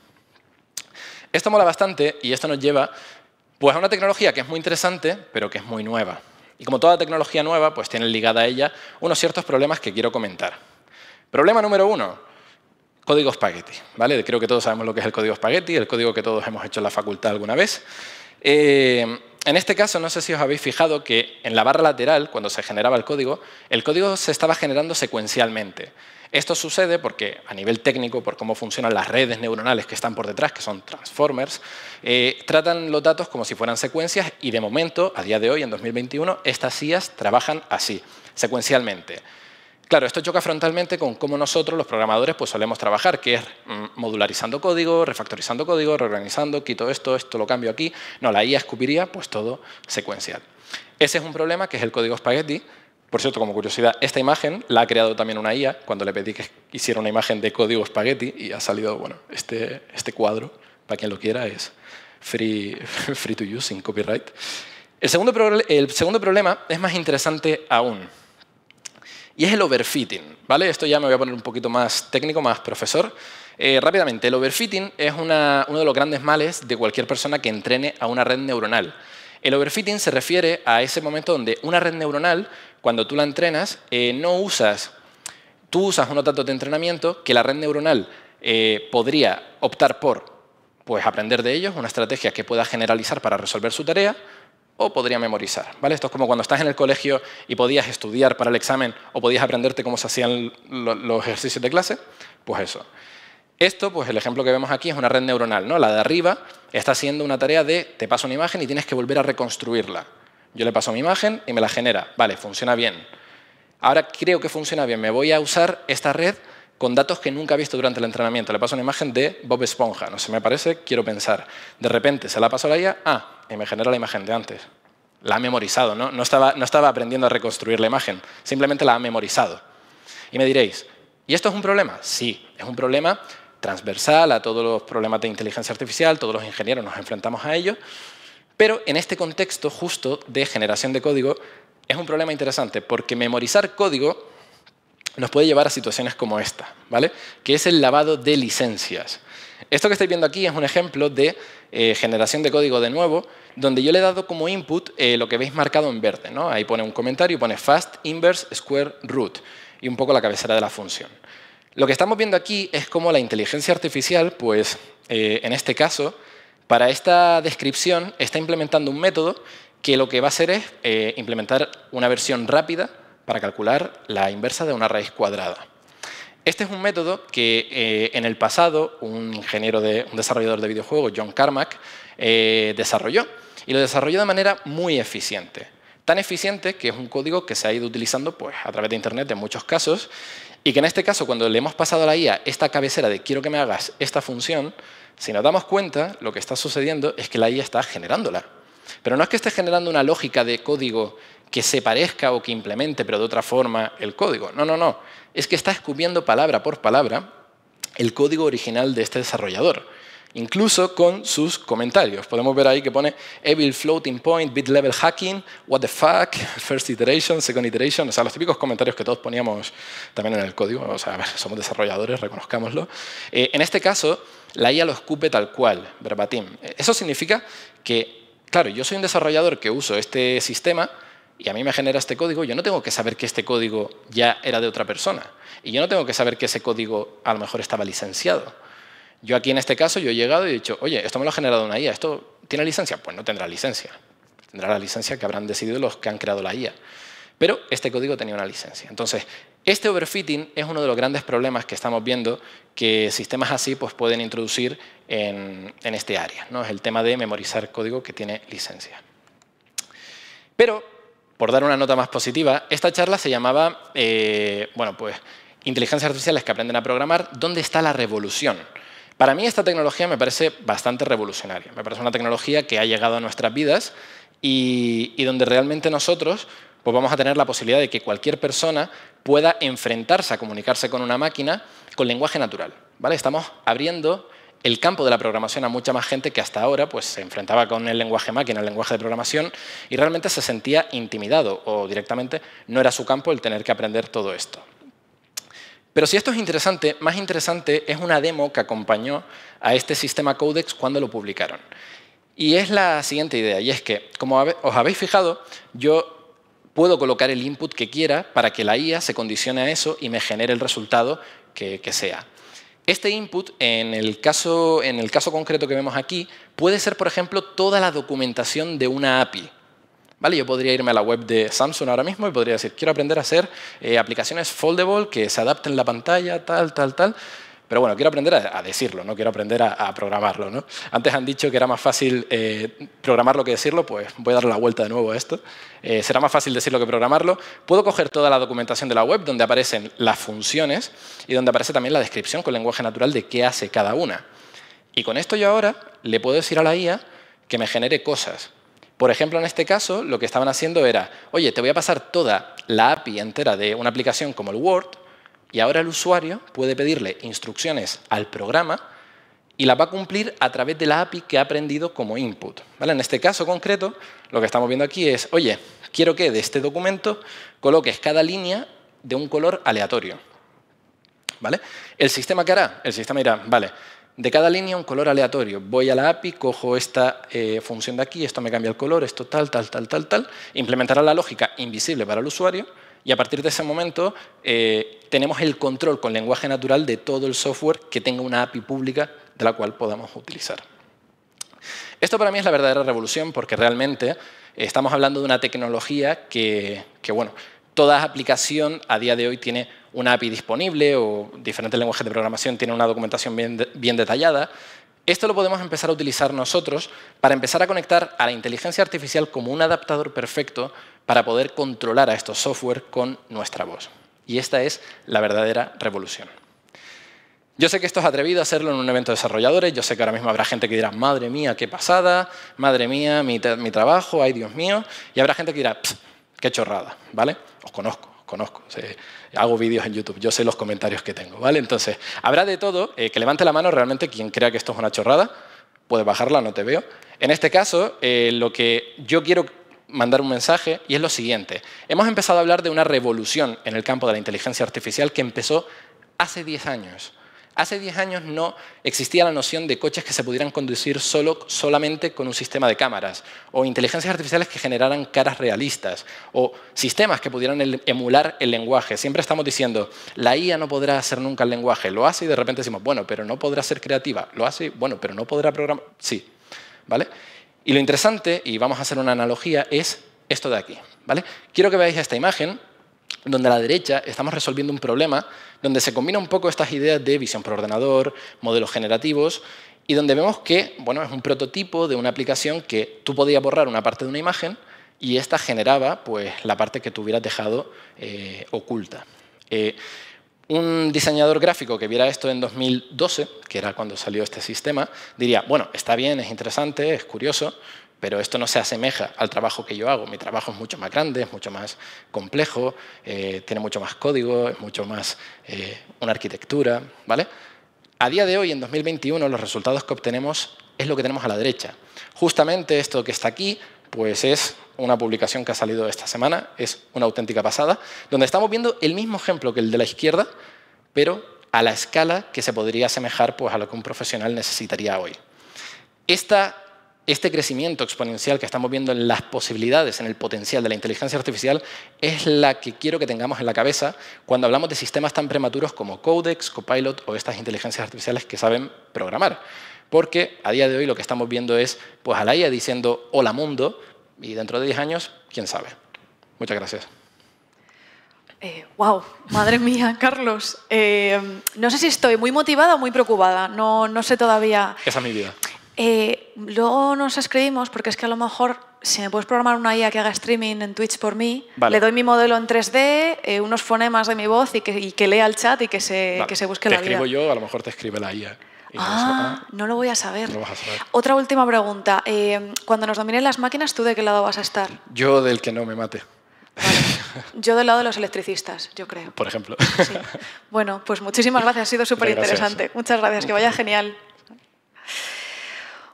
Esto mola bastante y esto nos lleva pues, a una tecnología que es muy interesante, pero que es muy nueva. Y como toda tecnología nueva, pues tiene ligada a ella unos ciertos problemas que quiero comentar. Problema número uno. Código espagueti, ¿vale? Creo que todos sabemos lo que es el código espagueti, el código que todos hemos hecho en la facultad alguna vez. En este caso, no sé si os habéis fijado que en la barra lateral, cuando se generaba el código se estaba generando secuencialmente. Esto sucede porque, a nivel técnico, por cómo funcionan las redes neuronales que están por detrás, que son transformers, tratan los datos como si fueran secuencias y, de momento, a día de hoy, en 2021, estas IAs trabajan así, secuencialmente. Claro, esto choca frontalmente con cómo nosotros, los programadores, pues solemos trabajar, que es modularizando código, refactorizando código, reorganizando, quito esto, esto lo cambio aquí. No, la IA escupiría pues todo secuencial. Ese es un problema que es el código espagueti. Por cierto, como curiosidad, esta imagen la ha creado también una IA cuando le pedí que hiciera una imagen de código espagueti y ha salido, bueno, este cuadro, para quien lo quiera, es free to use, sin copyright. El segundo problema es más interesante aún. Y es el overfitting, ¿vale? Esto ya me voy a poner un poquito más técnico, más profesor. Rápidamente, el overfitting es uno de los grandes males de cualquier persona que entrene a una red neuronal. El overfitting se refiere a ese momento donde una red neuronal, cuando tú la entrenas, tú usas unos datos de entrenamiento que la red neuronal podría optar por pues, aprender de ellos, una estrategia que pueda generalizar para resolver su tarea, o podría memorizar, ¿vale? Esto es como cuando estás en el colegio y podías estudiar para el examen o podías aprenderte cómo se hacían los ejercicios de clase, pues eso. Esto, pues el ejemplo que vemos aquí es una red neuronal, ¿no? La de arriba está haciendo una tarea de te paso una imagen y tienes que volver a reconstruirla. Yo le paso mi imagen y me la genera. Vale, funciona bien. Ahora creo que funciona bien. Me voy a usar esta red con datos que nunca he visto durante el entrenamiento. Le paso una imagen de Bob Esponja. No sé, me parece, quiero pensar. De repente se la paso a la IA, y me genera la imagen de antes. La ha memorizado, ¿no? No estaba aprendiendo a reconstruir la imagen, simplemente la ha memorizado. Y me diréis, ¿y esto es un problema? Sí, es un problema transversal a todos los problemas de inteligencia artificial, todos los ingenieros nos enfrentamos a ello, pero en este contexto justo de generación de código es un problema interesante porque memorizar código nos puede llevar a situaciones como esta, ¿vale? Que es el lavado de licencias. Esto que estáis viendo aquí es un ejemplo de generación de código de nuevo, donde yo le he dado como input lo que veis marcado en verde, ¿no? Ahí pone un comentario, pone fast inverse square root y un poco la cabecera de la función. Lo que estamos viendo aquí es cómo la inteligencia artificial, pues en este caso, para esta descripción está implementando un método que lo que va a hacer es implementar una versión rápida para calcular la inversa de una raíz cuadrada. Este es un método que en el pasado un desarrollador de videojuegos, John Carmack, desarrolló. Y lo desarrolló de manera muy eficiente. Tan eficiente que es un código que se ha ido utilizando pues, a través de Internet en muchos casos. Y que en este caso, cuando le hemos pasado a la IA esta cabecera de quiero que me hagas esta función, si nos damos cuenta, lo que está sucediendo es que la IA está generándola. Pero no es que esté generando una lógica de código que se parezca o que implemente, pero de otra forma, el código. No, no, no. Es que está escupiendo palabra por palabra el código original de este desarrollador, incluso con sus comentarios. Podemos ver ahí que pone evil floating point, bit level hacking, what the fuck, first iteration, second iteration. O sea, los típicos comentarios que todos poníamos también en el código. O sea, a ver, somos desarrolladores, reconozcámoslo. En este caso, la IA lo escupe tal cual, verbatim. Eso significa que claro, yo soy un desarrollador que uso este sistema y a mí me genera este código. Yo no tengo que saber que este código ya era de otra persona. Y yo no tengo que saber que ese código a lo mejor estaba licenciado. Yo aquí en este caso yo he llegado y he dicho, oye, esto me lo ha generado una IA. ¿Esto tiene licencia? Pues no tendrá licencia. Tendrá la licencia que habrán decidido los que han creado la IA. Pero este código tenía una licencia. Entonces, Este overfitting es uno de los grandes problemas que estamos viendo que sistemas así pues, pueden introducir en este área, ¿no? Es el tema de memorizar código que tiene licencia. Pero, por dar una nota más positiva, esta charla se llamaba bueno, pues, Inteligencias Artificiales que aprenden a programar, ¿dónde está la revolución? Para mí esta tecnología me parece bastante revolucionaria. Me parece una tecnología que ha llegado a nuestras vidas y donde realmente nosotros pues vamos a tener la posibilidad de que cualquier persona pueda enfrentarse a comunicarse con una máquina con lenguaje natural, ¿vale? Estamos abriendo el campo de la programación a mucha más gente que hasta ahora pues, se enfrentaba con el lenguaje máquina, el lenguaje de programación, y realmente se sentía intimidado o directamente no era su campo el tener que aprender todo esto. Pero si esto es interesante, más interesante es una demo que acompañó a este sistema Codex cuando lo publicaron. Y es la siguiente idea, y es que, como os habéis fijado, yo puedo colocar el input que quiera para que la IA se condicione a eso y me genere el resultado que sea. Este input, en el caso concreto que vemos aquí, puede ser, por ejemplo, toda la documentación de una API. ¿Vale? Yo podría irme a la web de Samsung ahora mismo y podría decir, quiero aprender a hacer aplicaciones foldable que se adapten a la pantalla, tal, tal, tal. Pero bueno, quiero aprender a decirlo, no quiero aprender a programarlo, ¿no? Antes han dicho que era más fácil programarlo que decirlo, pues voy a darle la vuelta de nuevo a esto. Será más fácil decirlo que programarlo. Puedo coger toda la documentación de la web donde aparecen las funciones y donde aparece también la descripción con lenguaje natural de qué hace cada una. Y con esto yo ahora le puedo decir a la IA que me genere cosas. Por ejemplo, en este caso, lo que estaban haciendo era, oye, te voy a pasar toda la API entera de una aplicación como el Word, y ahora el usuario puede pedirle instrucciones al programa y las va a cumplir a través de la API que ha aprendido como input. ¿Vale? En este caso concreto, lo que estamos viendo aquí es, oye, quiero que de este documento coloques cada línea de un color aleatorio. ¿Vale? ¿El sistema qué hará? El sistema dirá, vale, de cada línea un color aleatorio. Voy a la API, cojo esta función de aquí, esto me cambia el color, esto tal, tal, tal, tal, tal. Implementará la lógica invisible para el usuario. Y a partir de ese momento tenemos el control con lenguaje natural de todo el software que tenga una API pública de la cual podamos utilizar. Esto para mí es la verdadera revolución porque realmente estamos hablando de una tecnología que bueno, toda aplicación a día de hoy tiene una API disponible o diferentes lenguajes de programación tienen una documentación bien detallada. Esto lo podemos empezar a utilizar nosotros para empezar a conectar a la inteligencia artificial como un adaptador perfecto para poder controlar a estos software con nuestra voz. Y esta es la verdadera revolución. Yo sé que esto es atrevido a hacerlo en un evento de desarrolladores. Yo sé que ahora mismo habrá gente que dirá, madre mía, qué pasada, madre mía, mi trabajo, ay Dios mío. Y habrá gente que dirá, qué chorrada, ¿vale? Os conozco. Conozco, hago vídeos en YouTube, yo sé los comentarios que tengo, ¿vale? Entonces, habrá de todo, que levante la mano realmente quien crea que esto es una chorrada, puede bajarla, no te veo. En este caso, lo que yo quiero mandar un mensaje y es lo siguiente. Hemos empezado a hablar de una revolución en el campo de la inteligencia artificial que empezó hace 10 años. Hace 10 años no existía la noción de coches que se pudieran conducir solamente con un sistema de cámaras o inteligencias artificiales que generaran caras realistas o sistemas que pudieran emular el lenguaje. Siempre estamos diciendo, la IA no podrá hacer nunca el lenguaje. Lo hace y de repente decimos, bueno, pero no podrá ser creativa. Lo hace, bueno, pero no podrá programar. Sí, ¿vale? Y lo interesante, y vamos a hacer una analogía, es esto de aquí, ¿vale? Quiero que veáis esta imagen donde a la derecha estamos resolviendo un problema donde se combina un poco estas ideas de visión por ordenador, modelos generativos y donde vemos que bueno, es un prototipo de una aplicación que tú podías borrar una parte de una imagen y esta generaba pues, la parte que tú hubieras dejado oculta. Un diseñador gráfico que viera esto en 2012, que era cuando salió este sistema, diría, bueno, está bien, es interesante, es curioso, pero esto no se asemeja al trabajo que yo hago. Mi trabajo es mucho más grande, es mucho más complejo, tiene mucho más código, es mucho más una arquitectura, ¿vale? A día de hoy, en 2021, los resultados que obtenemos es lo que tenemos a la derecha. Justamente esto que está aquí, pues es una publicación que ha salido esta semana, es una auténtica pasada, donde estamos viendo el mismo ejemplo que el de la izquierda, pero a la escala que se podría asemejar pues, a lo que un profesional necesitaría hoy. Este crecimiento exponencial que estamos viendo en las posibilidades, en el potencial de la inteligencia artificial, es la que quiero que tengamos en la cabeza cuando hablamos de sistemas tan prematuros como Codex, Copilot o estas inteligencias artificiales que saben programar. Porque a día de hoy lo que estamos viendo es pues, a la IA diciendo hola mundo y dentro de 10 años, quién sabe. Muchas gracias. ¡Wow! Madre mía, Carlos. No sé si estoy muy motivada o muy preocupada. No sé todavía. Esa es mi vida. Luego nos escribimos porque es que a lo mejor si me puedes programar una IA que haga streaming en Twitch por mí, vale. Le doy mi modelo en 3D, unos fonemas de mi voz y que lea el chat y que se busque la IA. Te escribo yo, a lo mejor te escribe la IA. No lo voy a saber. No lo vas a saber. Otra última pregunta. Cuando nos dominen las máquinas, ¿tú de qué lado vas a estar? Yo del que no me mate. Vale. Yo del lado de los electricistas, yo creo. Por ejemplo. Sí. Bueno, pues muchísimas gracias. Ha sido súper interesante. Muchas gracias. Que vaya genial.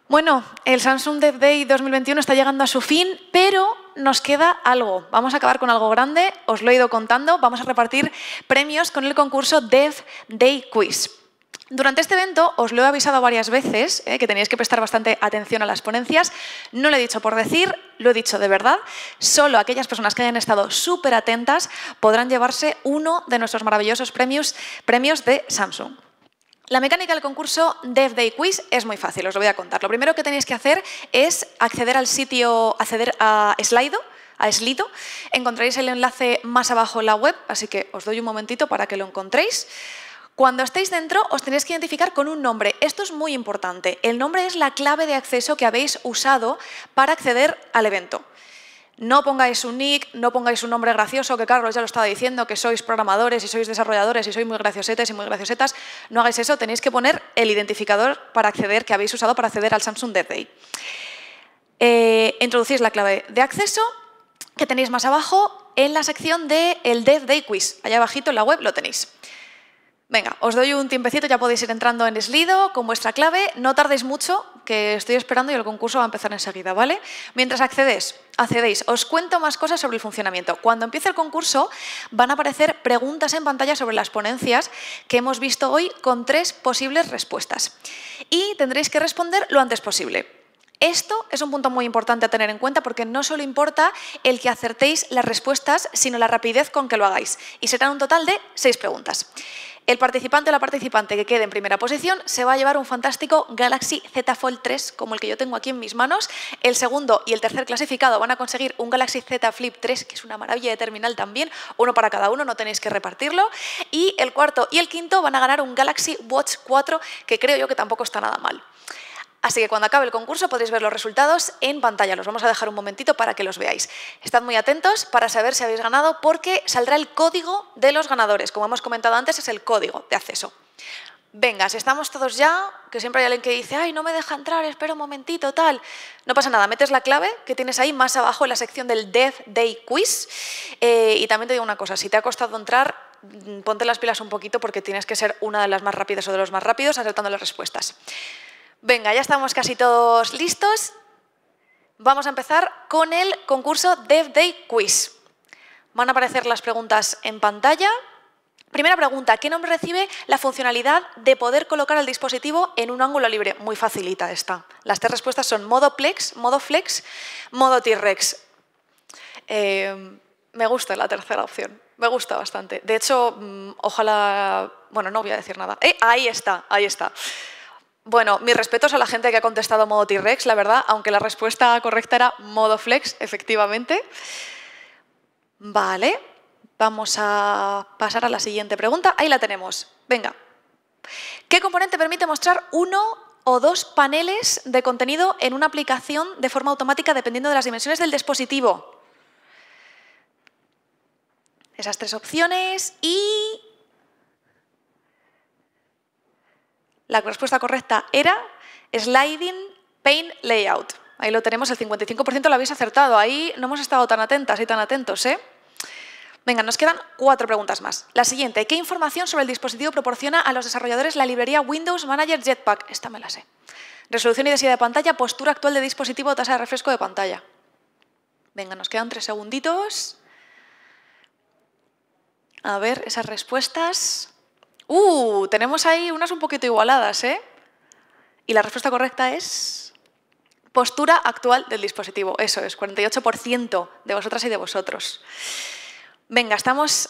Bueno, el Samsung Dev Day 2021 está llegando a su fin, pero nos queda algo. Vamos a acabar con algo grande. Os lo he ido contando. Vamos a repartir premios con el concurso Dev Day Quiz. Durante este evento os lo he avisado varias veces, que teníais que prestar bastante atención a las ponencias. No lo he dicho por decir, lo he dicho de verdad. Solo aquellas personas que hayan estado súper atentas podrán llevarse uno de nuestros maravillosos premios de Samsung. La mecánica del concurso Dev Day Quiz es muy fácil, os lo voy a contar. Lo primero que tenéis que hacer es acceder al sitio, acceder a Slido, a Slido. Encontraréis el enlace más abajo en la web, así que os doy un momentito para que lo encontréis. Cuando estéis dentro, os tenéis que identificar con un nombre. Esto es muy importante. El nombre es la clave de acceso que habéis usado para acceder al evento. No pongáis un nick, no pongáis un nombre gracioso, que Carlos ya lo estaba diciendo, que sois programadores y sois desarrolladores y sois muy graciosetes y muy graciosetas. No hagáis eso, tenéis que poner el identificador para acceder que habéis usado para acceder al Samsung Dev Day. Introducís la clave de acceso que tenéis más abajo en la sección del Dev Day Quiz. Allá abajito en la web lo tenéis. Venga, os doy un tiempecito, ya podéis ir entrando en Slido con vuestra clave. No tardéis mucho, que estoy esperando y el concurso va a empezar enseguida, ¿vale? Mientras accedéis, os cuento más cosas sobre el funcionamiento. Cuando empiece el concurso van a aparecer preguntas en pantalla sobre las ponencias que hemos visto hoy con 3 posibles respuestas. Y tendréis que responder lo antes posible. Esto es un punto muy importante a tener en cuenta porque no solo importa el que acertéis las respuestas, sino la rapidez con que lo hagáis. Y serán un total de 6 preguntas. El participante o la participante que quede en primera posición se va a llevar un fantástico Galaxy Z Fold 3, como el que yo tengo aquí en mis manos. El segundo y el tercer clasificado van a conseguir un Galaxy Z Flip 3, que es una maravilla de terminal también, uno para cada uno, no tenéis que repartirlo. Y el cuarto y el quinto van a ganar un Galaxy Watch 4, que creo yo que tampoco está nada mal. Así que cuando acabe el concurso podréis ver los resultados en pantalla. Los vamos a dejar un momentito para que los veáis. Estad muy atentos para saber si habéis ganado porque saldrá el código de los ganadores. Como hemos comentado antes, es el código de acceso. Venga, si estamos todos ya, que siempre hay alguien que dice ¡ay, no me deja entrar, espera un momentito, tal! No pasa nada, metes la clave que tienes ahí más abajo en la sección del Dev Day Quiz. Y también te digo una cosa, si te ha costado entrar, ponte las pilas un poquito porque tienes que ser una de las más rápidas o de los más rápidos acertando las respuestas. Venga, ya estamos casi todos listos. Vamos a empezar con el concurso Dev Day Quiz. Van a aparecer las preguntas en pantalla. Primera pregunta, ¿qué nombre recibe la funcionalidad de poder colocar el dispositivo en un ángulo libre? Muy facilita esta. Las 3 respuestas son modo Plex, modo Flex, modo T-Rex. Me gusta la tercera opción. Me gusta bastante. De hecho, ojalá... Bueno, no voy a decir nada. Ahí está, ahí está. Bueno, mis respetos a la gente que ha contestado modo T-Rex, la verdad, aunque la respuesta correcta era modo Flex, efectivamente. Vale, vamos a pasar a la siguiente pregunta. Ahí la tenemos. Venga. ¿Qué componente permite mostrar 1 o 2 paneles de contenido en una aplicación de forma automática dependiendo de las dimensiones del dispositivo? Esas 3 opciones y... La respuesta correcta era Sliding Pane Layout. Ahí lo tenemos, el 55% lo habéis acertado. Ahí no hemos estado tan atentas y tan atentos, ¿eh? Venga, nos quedan 4 preguntas más. La siguiente, ¿qué información sobre el dispositivo proporciona a los desarrolladores la librería Windows Manager Jetpack? Esta me la sé. Resolución y densidad de pantalla, postura actual de dispositivo, tasa de refresco de pantalla. Venga, nos quedan 3 segunditos. A ver, esas respuestas... Tenemos ahí unas un poquito igualadas, ¿eh? Y la respuesta correcta es postura actual del dispositivo. Eso es, 48% de vosotras y de vosotros. Venga, estamos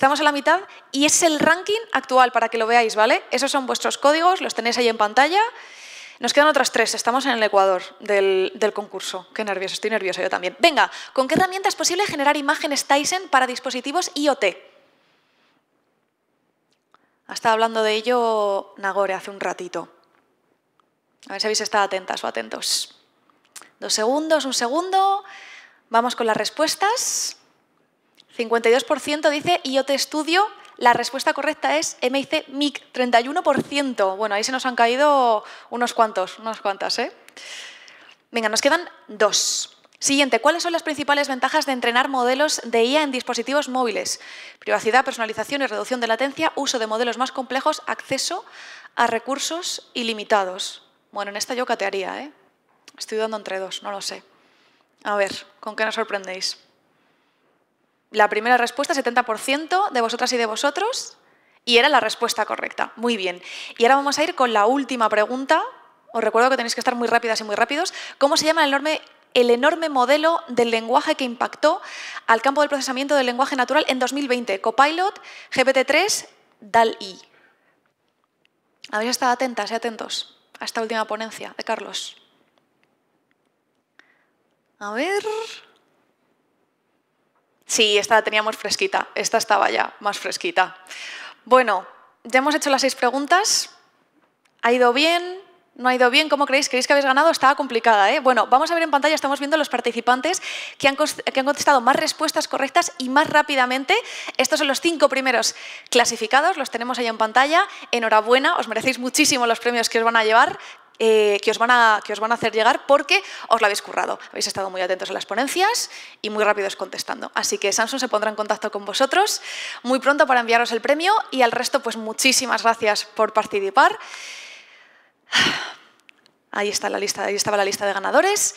a la mitad y es el ranking actual para que lo veáis, ¿vale? Esos son vuestros códigos, los tenéis ahí en pantalla. Nos quedan otras tres. Estamos en el Ecuador del concurso. Qué nervioso. Estoy nerviosa yo también. Venga, ¿con qué herramienta es posible generar imágenes Tizen para dispositivos IoT? Ha estado hablando de ello Nagore hace un ratito. A ver si habéis estado atentas o atentos. 2 segundos, 1 segundo. Vamos con las respuestas. 52% dice IoT Studio. La respuesta correcta es MIC MIC, 31%. Bueno, ahí se nos han caído unas cuantas, ¿eh? Venga, nos quedan 2. Siguiente, ¿cuáles son las principales ventajas de entrenar modelos de IA en dispositivos móviles? Privacidad, personalización y reducción de latencia, uso de modelos más complejos, acceso a recursos ilimitados. Bueno, en esta yo catearía, ¿eh? Estoy dando entre 2, no lo sé. A ver, ¿con qué nos sorprendéis? La primera respuesta, 70% de vosotras y de vosotros, y era la respuesta correcta. Muy bien. Y ahora vamos a ir con la última pregunta. Os recuerdo que tenéis que estar muy rápidas y muy rápidos. ¿Cómo se llama el enorme modelo del lenguaje que impactó al campo del procesamiento del lenguaje natural en 2020? Copilot, GPT-3, DALL-E. Habéis estado atentas y atentos a esta última ponencia de Carlos. A ver... Sí, esta la teníamos fresquita. Esta estaba ya más fresquita. Bueno, ya hemos hecho las 6 preguntas. ¿Ha ido bien? ¿No ha ido bien? ¿Cómo creéis? ¿Creéis que habéis ganado? Estaba complicada, ¿eh? Bueno, vamos a ver en pantalla, estamos viendo los participantes que han contestado más respuestas correctas y más rápidamente. Estos son los 5 primeros clasificados, los tenemos ahí en pantalla. Enhorabuena, os merecéis muchísimo los premios que os van a llevar. Que os van a hacer llegar porque os lo habéis currado. Habéis estado muy atentos a las ponencias y muy rápidos contestando. Así que Samsung se pondrá en contacto con vosotros muy pronto para enviaros el premio y al resto, pues muchísimas gracias por participar. Ahí está la lista, ahí estaba la lista de ganadores.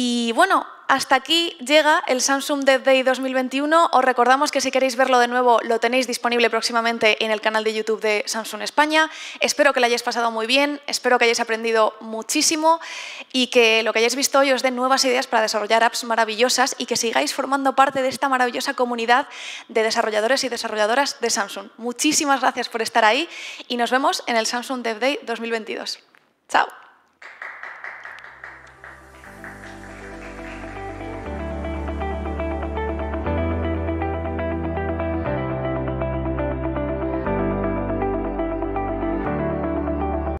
Y bueno, hasta aquí llega el Samsung Dev Day 2021. Os recordamos que si queréis verlo de nuevo lo tenéis disponible próximamente en el canal de YouTube de Samsung España. Espero que lo hayáis pasado muy bien, espero que hayáis aprendido muchísimo y que lo que hayáis visto hoy os dé nuevas ideas para desarrollar apps maravillosas y que sigáis formando parte de esta maravillosa comunidad de desarrolladores y desarrolladoras de Samsung. Muchísimas gracias por estar ahí y nos vemos en el Samsung Dev Day 2022. ¡Chao!